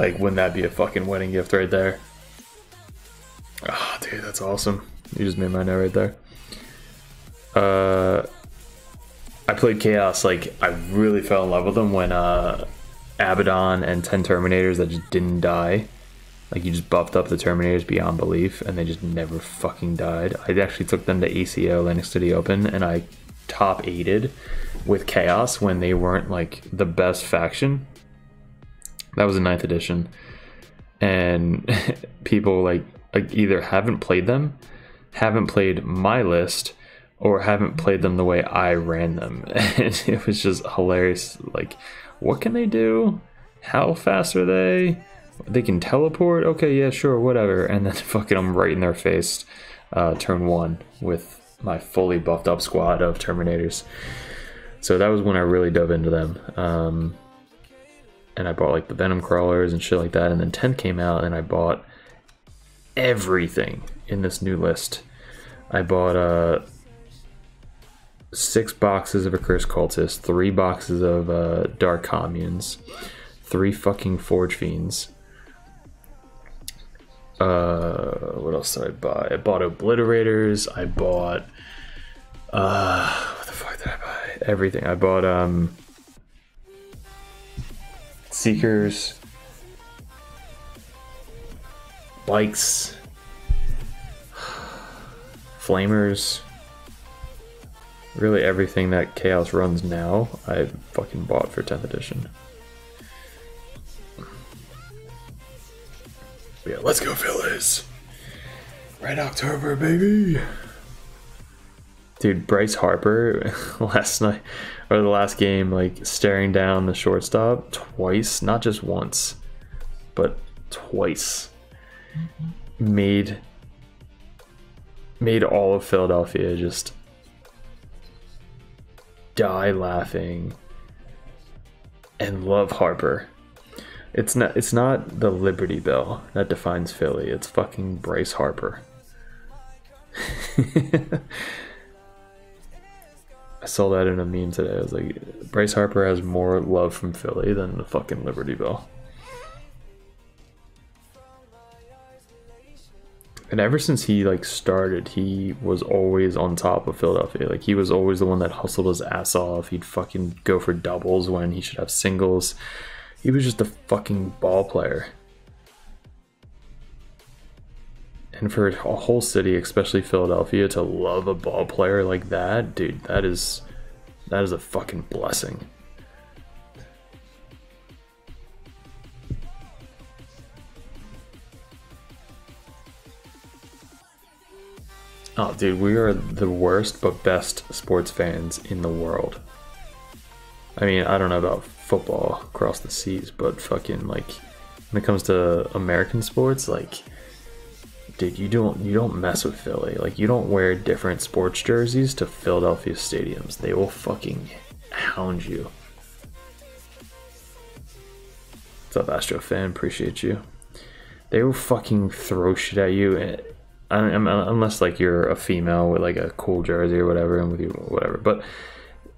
Like, wouldn't that be a fucking wedding gift right there? Dude, that's awesome. You just made my note right there. Uh, I played Chaos. Like, I really fell in love with them when uh, Abaddon and ten Terminators that just didn't die. Like, you just buffed up the Terminators beyond belief, and they just never fucking died. I actually took them to A C O, Atlantic City Open, and I top aided with Chaos when they weren't, like, the best faction. That was in ninth edition. And people, like, like, either haven't played them, haven't played my list, or haven't played them the way I ran them. And it was just hilarious. Like, what can they do? How fast are they? They can teleport? Okay, yeah, sure, whatever. And then fucking I'm right in their face uh, turn one with my fully buffed up squad of Terminators. So that was when I really dove into them. Um, and I bought like the Venom Crawlers and shit like that. And then ten came out and I bought everything in this new list. I bought uh, six boxes of Accursed Cultists, three boxes of uh, Dark Communes, three fucking Forge Fiends. Uh, what else did I buy? I bought Obliterators. I bought uh, what the fuck did I buy? Everything. I bought um, Seekers, Bikes, Flamers. Really, everything that Chaos runs now, I fucking bought for tenth edition. Yeah, let's go, fellas. Red October, baby. Dude, Bryce Harper last night or the last game, like staring down the shortstop twice, not just once, but twice. Mm-hmm. Made made all of Philadelphia just die laughing and love Harper. It's not, it's not the Liberty Bell that defines Philly. It's fucking Bryce Harper. I saw that in a meme today. I was like, Bryce Harper has more love from Philly than the fucking Liberty Bell. And ever since he like started, he was always on top of Philadelphia. Like, he was always the one that hustled his ass off. He'd fucking go for doubles when he should have singles. He was just a fucking ball player. And for a whole city, especially Philadelphia, to love a ball player like that, dude, that is that is a fucking blessing. Oh, dude, we are the worst but best sports fans in the world. I mean, I don't know about football across the seas, but fucking, like, when it comes to American sports, like, dude, you don't you don't mess with Philly. Like, you don't wear different sports jerseys to Philadelphia stadiums. They will fucking hound you. What's up, Astro fan? Appreciate you. They will fucking throw shit at you, and I don't, unless like you're a female with like a cool jersey or whatever, and with you whatever, but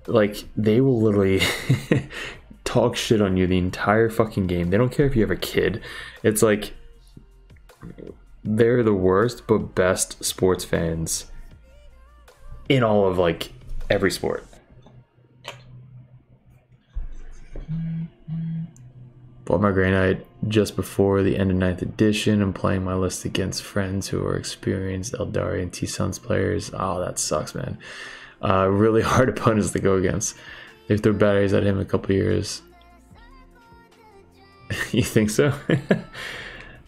like they will literally. Talk shit on you the entire fucking game. They don't care if you have a kid. It's like they're the worst but best sports fans in all of like every sport. Bought my Grey Knight just before the end of ninth edition. I'm playing my list against friends who are experienced Eldari and T-Suns players. Oh, that sucks, man. Uh, really hard opponents to go against. They threw batteries at him a couple years. You think so?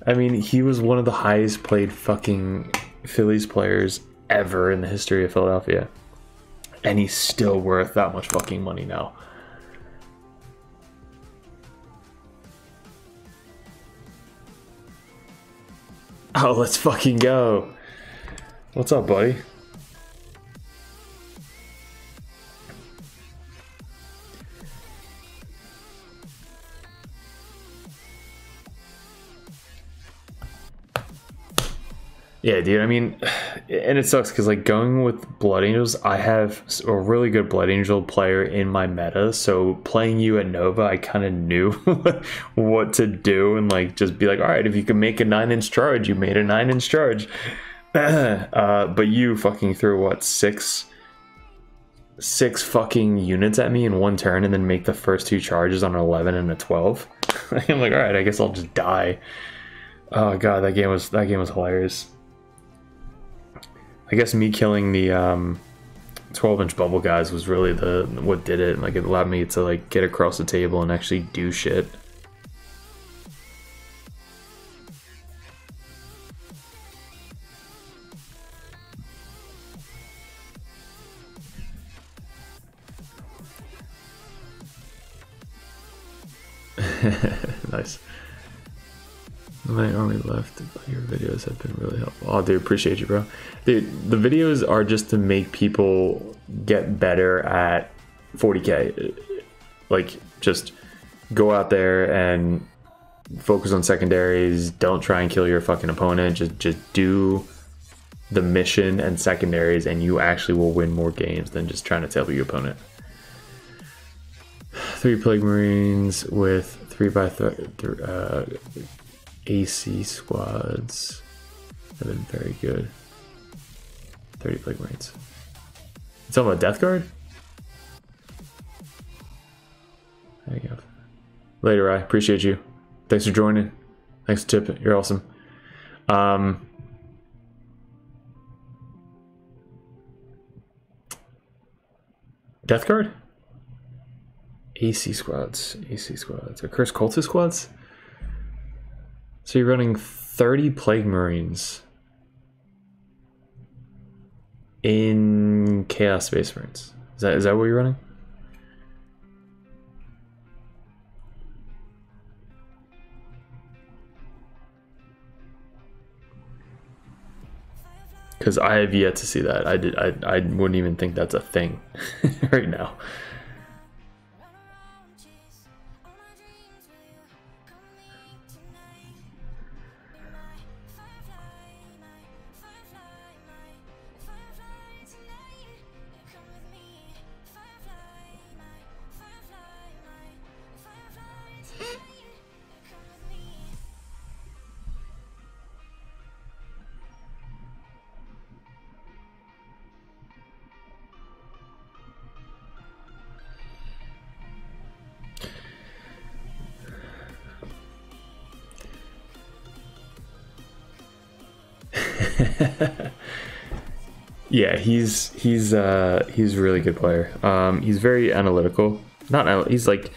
I mean, he was one of the highest played fucking Phillies players ever in the history of Philadelphia. And he's still worth that much fucking money now. Oh, let's fucking go. What's up, buddy? Yeah, dude, I mean, and it sucks because, like, going with Blood Angels, I have a really good Blood Angel player in my meta, so playing you at Nova, I kind of knew what to do and, like, just be like, all right, if you can make a nine inch charge, you made a nine inch charge. uh, but you fucking threw, what, six? Six fucking units at me in one turn and then make the first two charges on an eleven and a twelve. I'm like, alright, I guess I'll just die. Oh god, that game was that game was hilarious. I guess me killing the um, twelve inch bubble guys was really the what did it. Like, it allowed me to like get across the table and actually do shit. Nice. My only left, your videos have been really helpful. Oh, dude, appreciate you, bro. Dude, the videos are just to make people get better at forty K. Like, just go out there and focus on secondaries. Don't try and kill your fucking opponent. Just, just do the mission and secondaries, and you actually will win more games than just trying to table your opponent. Three Plague Marines with three by th th uh, A C squads have been very good. thirty Plague Marines. You talking about Death Guard? There you go. Later, I appreciate you. Thanks for joining. Thanks for tipping. You're awesome. Um, Death Guard? A C squads, A C squads, or Cursed Cultist squads? So you're running thirty Plague Marines in Chaos Space Marines. Is that, is that what you're running? Because I have yet to see that. I, did, I, I wouldn't even think that's a thing right now. Yeah, he's he's uh he's a really good player. Um he's very analytical. Not anal he's like,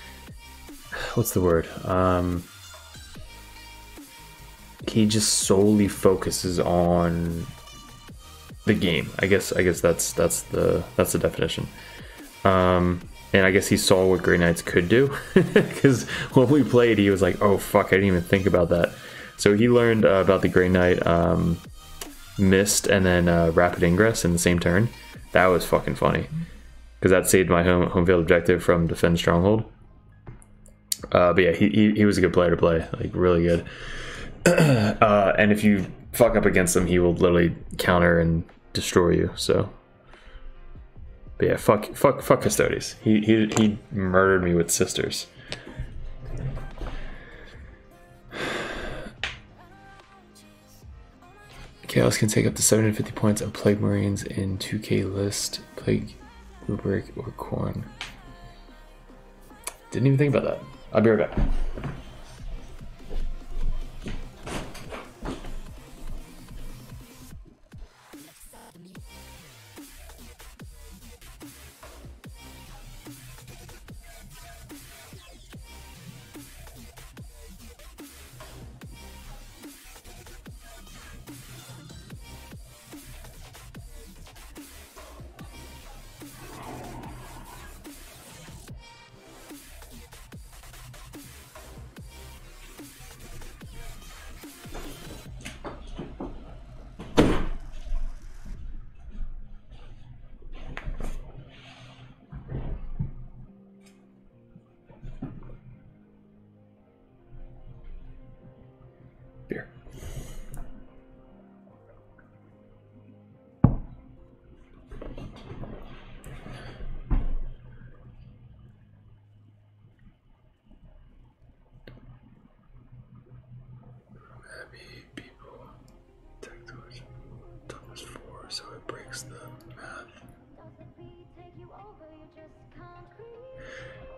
what's the word? Um he just solely focuses on the game. I guess I guess that's that's the that's the definition. Um and I guess he saw what Grey Knights could do, because when we played he was like, "Oh fuck, I didn't even think about that." So he learned uh, about the Grey Knight um Mist and then uh, Rapid Ingress in the same turn. That was fucking funny, because that saved my home home field objective from Defend Stronghold. Uh, but yeah, he, he he was a good player to play, like really good. uh, and if you fuck up against him, he will literally counter and destroy you. So, but yeah, fuck fuck fuck Custodes. He he he murdered me with sisters. Chaos can take up to seven hundred fifty points of Plague Marines in two K list, Plague Rubric, or Khorne. Didn't even think about that. I'll be right back.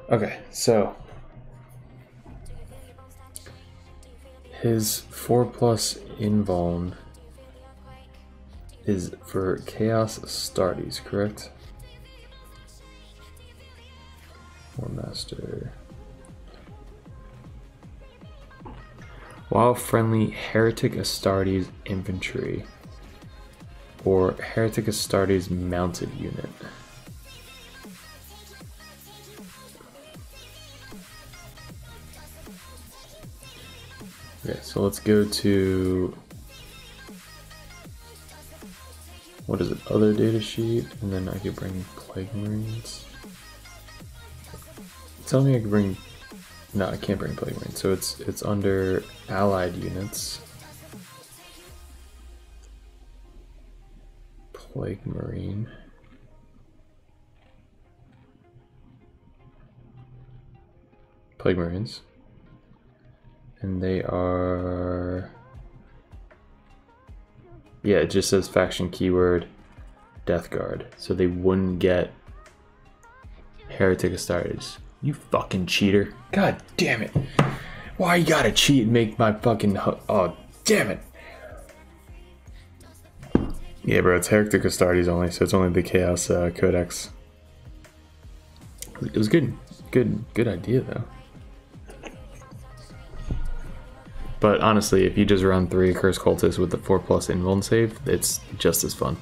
Okay, so his four plus invuln is for Chaos Astartes, correct? War Master. While friendly Heretic Astartes Infantry or Heretic Astartes Mounted Unit. Okay, so let's go to, what is it, other data sheet, and then I could bring Plague Marines. Tell me I can bring, no, I can't bring Plague Marines, so it's, it's under allied units. Plague Marine. Plague Marines. And they are, yeah, it just says faction keyword Death Guard, so they wouldn't get Heretic Astartes. You fucking cheater. God damn it. Why you gotta cheat and make my fucking, oh damn it. Yeah bro, it's Heretic Astartes only, so it's only the Chaos uh, Codex. It was good, good, good idea though. But honestly, if you just run three Accursed Cultists with the four plus invuln save, it's just as fun.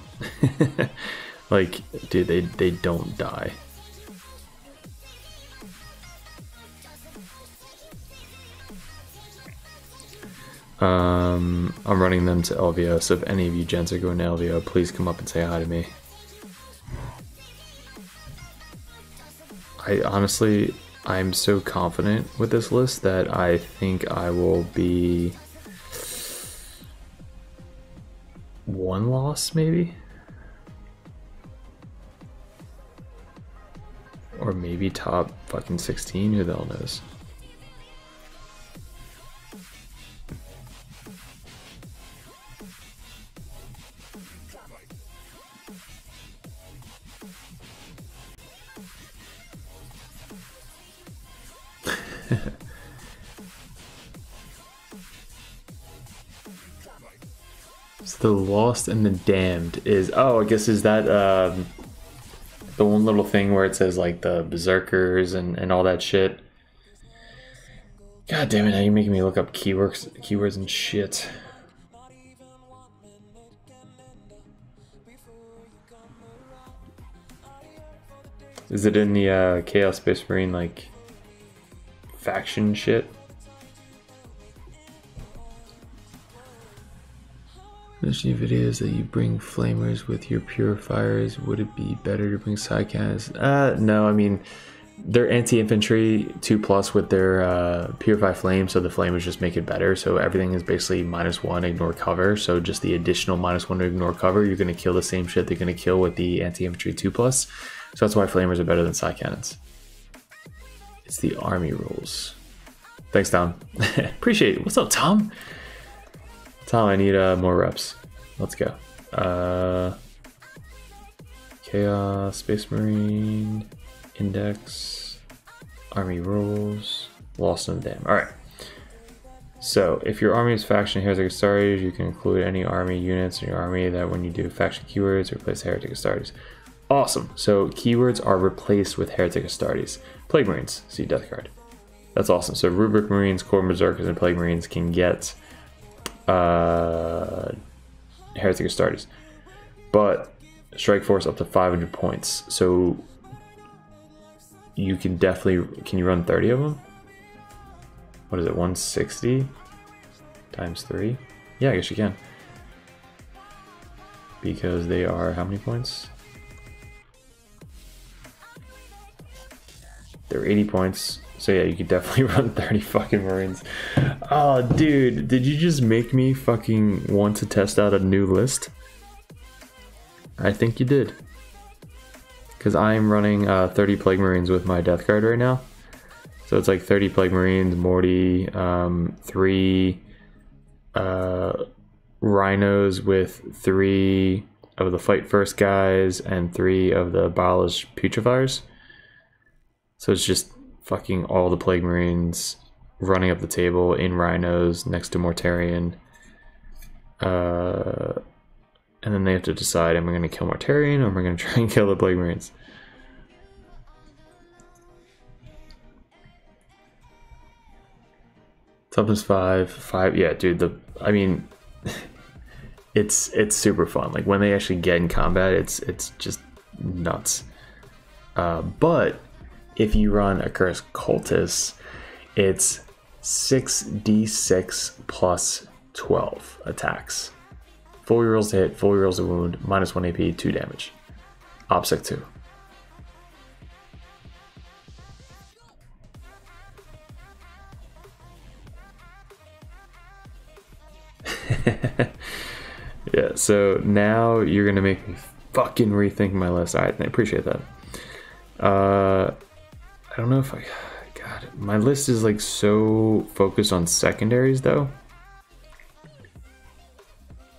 Like, dude, they, they don't die. Um, I'm running them to L V O, so if any of you gents are going to L V O, please come up and say hi to me. I honestly, I'm so confident with this list that I think I will be one loss, maybe? Or maybe top fucking sixteen, who the hell knows? The Lost and the Damned is, oh, I guess is that um, the one little thing where it says like the Berserkers and, and all that shit. God damn it, now you're making me look up keywords, keywords and shit. Is it in the uh, Chaos Space Marine like faction shit? New videos that you bring flamers with your purifiers. Would it be better to bring sidecannons? Uh, no, I mean they're anti-infantry two plus with their uh, purify flame, so the flamers just make it better. So everything is basically minus one ignore cover. So just the additional minus one to ignore cover, you're going to kill the same shit they're going to kill with the anti-infantry two plus. So that's why flamers are better than sidecannons. It's the army rules. Thanks, Tom. Appreciate it. What's up, Tom? Tom, I need uh, more reps. Let's go. Uh, Chaos, Space Marine, Index, Army Rules, Lost in the Dam. All right. So if your army is faction Heretic Astartes, you can include any army units in your army that when you do faction keywords, replace Heretic Astartes. Awesome. So keywords are replaced with Heretic Astartes. Plague Marines, see Death Guard. That's awesome. So Rubric Marines, Core Berserkers, and Plague Marines can get Uh, Heretic Astartes, but strike force up to five hundred points. So you can definitely, can you run thirty of them? What is it, one sixty times three? Yeah, I guess you can, because they are how many points? They're eighty points. So yeah, you could definitely run thirty fucking Marines. Oh, dude, did you just make me fucking want to test out a new list? I think you did. Because I'm running uh, thirty Plague Marines with my Death Guard right now. So it's like thirty Plague Marines, Morty, um, three uh, Rhinos with three of the Fight First guys and three of the Abolish Putrefiers. So it's just fucking all the Plague Marines, running up the table in Rhinos next to Mortarion. Uh, and then they have to decide, am I going to kill Mortarion or am I going to try and kill the Plague Marines? Something's five, five, yeah, dude, the, I mean, it's, it's super fun. Like, when they actually get in combat, it's, it's just nuts. Uh, but if you run a Accursed Cultist, it's six d six plus twelve attacks. Full rerolls to hit, full rerolls to wound, minus one A P, two damage. OPSEC two. Yeah, so now you're gonna make me fucking rethink my list. All right, I appreciate that. Uh, I don't know if I... God, my list is like so focused on secondaries though.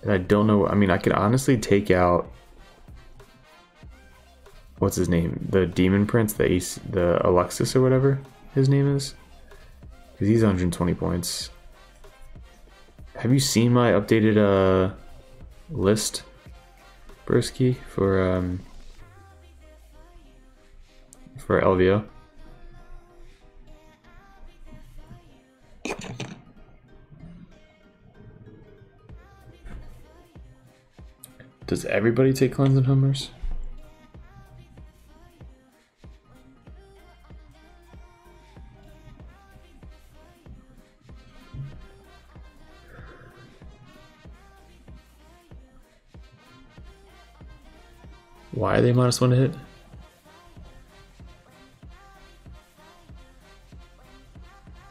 And I don't know, I mean, I could honestly take out... What's his name? The Demon Prince, the, Ace, the Alexis or whatever his name is. Because he's one hundred twenty points. Have you seen my updated uh, list, Broski, for um, for L V O? Does everybody take Cleanse and Hummers? Why are they minus one to hit?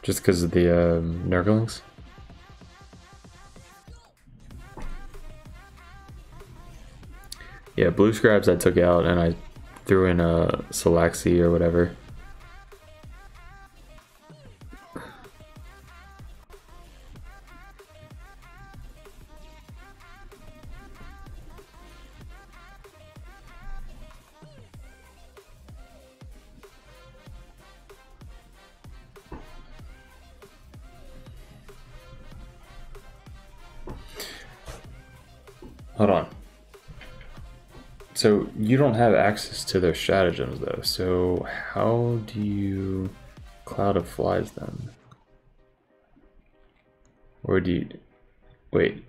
Just because of the um, Nurglings? Yeah, Blue Scribes I took out and I threw in a Salaxi or whatever. Hold on. So you don't have access to their stratagems though, so how do you Cloud of Flies them? Or do you... Wait.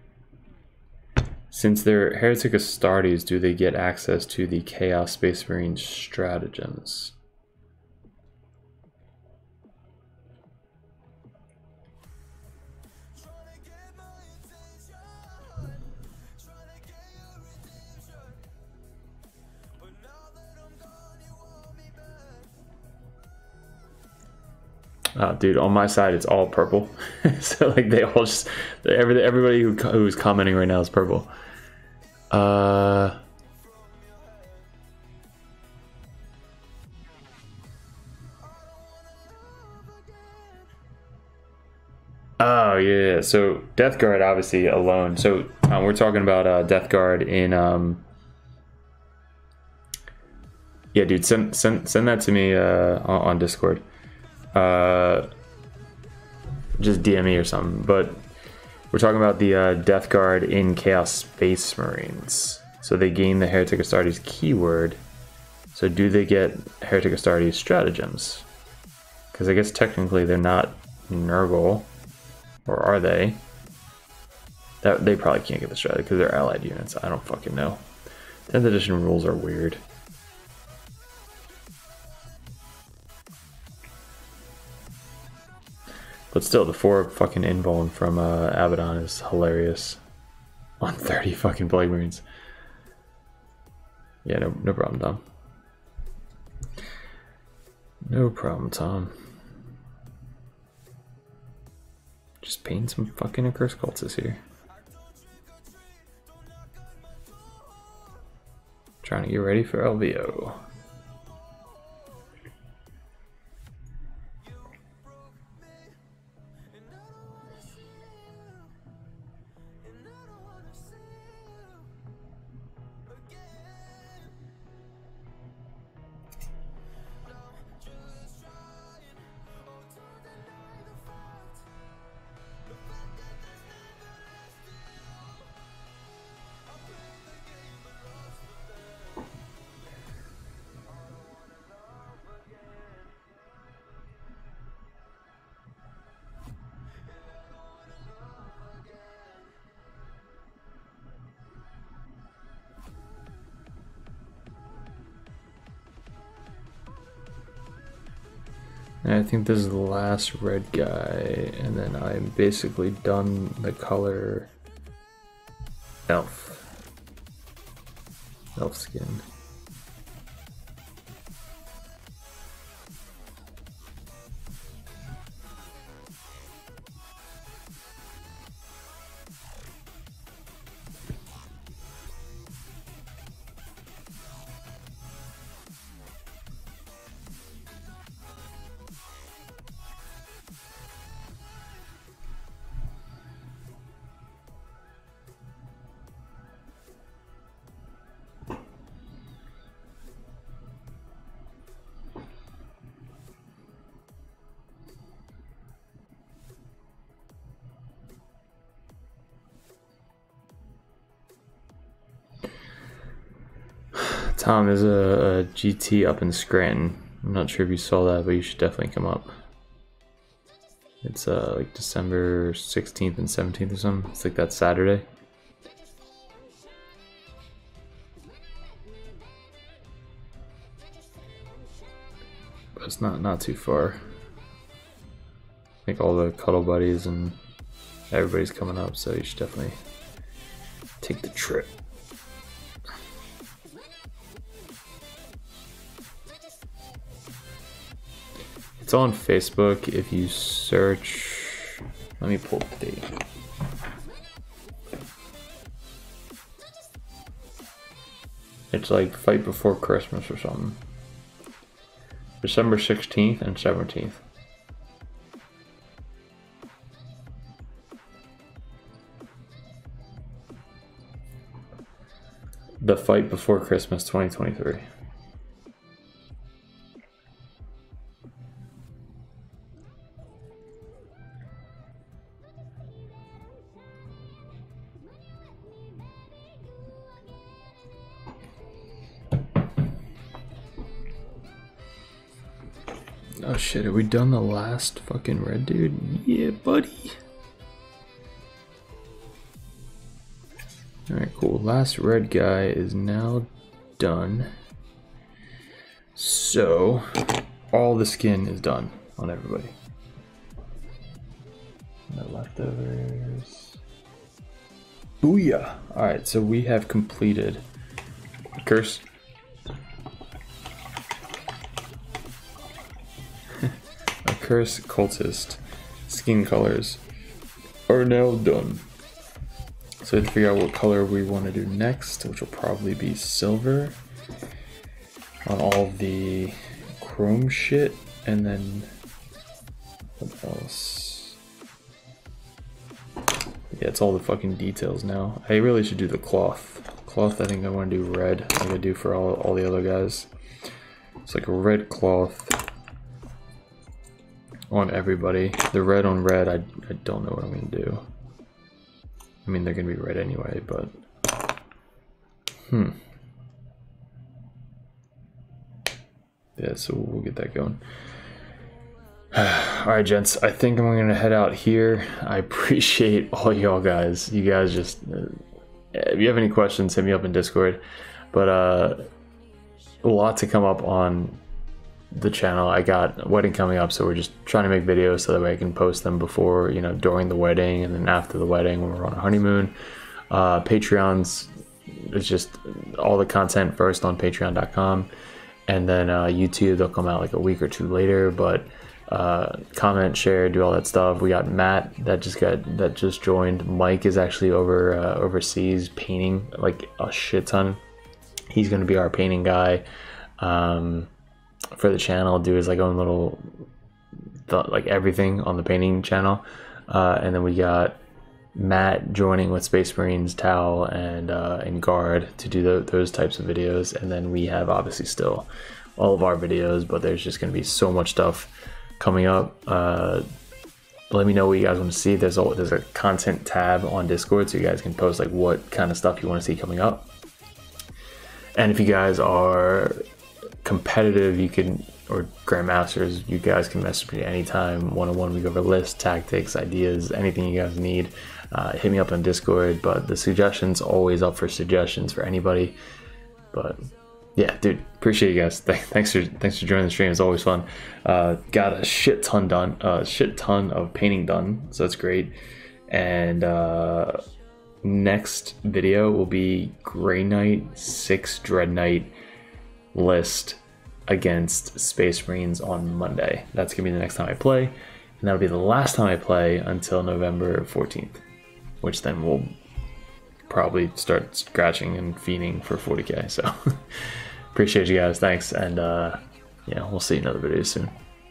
Since they're Heretic Astartes, do they get access to the Chaos Space Marine stratagems? Oh, dude, on my side it's all purple. So like they all just every everybody who who's commenting right now is purple. Uh, oh yeah, so Death Guard obviously alone. So um, we're talking about uh, Death Guard in. Um, yeah, dude, send send send that to me uh, on, on Discord. Uh, just D M me or something, but we're talking about the uh, Death Guard in Chaos Space Marines. So they gain the Heretic Astartes keyword. So do they get Heretic Astartes stratagems? Because I guess technically they're not Nurgle, or are they? That they probably can't get the strat because they're allied units. I don't fucking know. tenth edition rules are weird. But still, the four fucking invuln from uh, Abaddon is hilarious. On thirty fucking Plague Marines. Yeah, no, no problem, Tom. No problem, Tom. Just paint some fucking Accursed Cultists here. Trying to get ready for L V O. And I think this is the last red guy, and then I'm basically done the color elf. Elf skin. Tom is a, a G T up in Scranton. I'm not sure if you saw that, but you should definitely come up. It's uh, like December sixteenth and seventeenth or something. It's like that Saturday. But it's not, not too far. I think all the cuddle buddies and everybody's coming up, so you should definitely take the trip. It's on Facebook if you search. Let me pull up the date. It's like Fight Before Christmas or something. December sixteenth and seventeenth. The Fight Before Christmas twenty twenty-three. Oh shit, have we done the last fucking red dude? Yeah, buddy. Alright, cool. Last red guy is now done. So, all the skin is done on everybody. No leftovers. Booyah! Alright, so we have completed Curse. Curse Cultist skin colors are now done. So we have to figure out what color we want to do next, which will probably be silver on all the chrome shit, and then what else? Yeah, it's all the fucking details now. I really should do the cloth. Cloth I think I want to do red, like I do for all, all the other guys. It's like a red cloth on everybody. The red on red, I, I don't know what I'm gonna do. I mean, they're gonna be red anyway, but hmm. Yeah, so we'll get that going. All right, gents, I think I'm gonna head out here. I appreciate all y'all guys. You guys just, uh, if you have any questions, hit me up in Discord. But uh, a lot to come up on the channel. I got a wedding coming up, so we're just trying to make videos so that way I can post them before, you know, during the wedding, and then after the wedding when we're on a honeymoon. Uh, Patreon's, it's just all the content first on patreon dot com, and then uh, YouTube, they'll come out like a week or two later. But uh, comment, share, do all that stuff. We got Matt that just got that just joined. Mike is actually over uh, overseas painting like a shit ton. He's gonna be our painting guy. Um, for the channel, do his like own little thought, like everything on the painting channel. Uh, and then we got Matt joining with Space Marines, Tau, and uh, and Guard to do the, those types of videos. And then we have obviously still all of our videos, but there's just going to be so much stuff coming up. Uh, let me know what you guys want to see. There's a, there's a content tab on Discord, so you guys can post like what kind of stuff you want to see coming up. And if you guys are competitive, you can, or grandmasters, you guys can message me anytime. One-on-one, we go over lists, tactics, ideas, anything you guys need. Uh, hit me up on Discord. But the suggestions, always up for suggestions for anybody. But yeah, dude, appreciate you guys. Thanks for thanks for joining the stream. It's always fun. Uh, got a shit ton done, a uh, shit ton of painting done, so that's great. And uh, next video will be Grey Knight six Dread Knight list against Space Marines on Monday. That's gonna be the next time I play, and that'll be the last time I play until November fourteenth, which then we'll probably start scratching and fiending for forty K. So. Appreciate you guys, thanks, and uh, yeah, we'll see you in another video soon.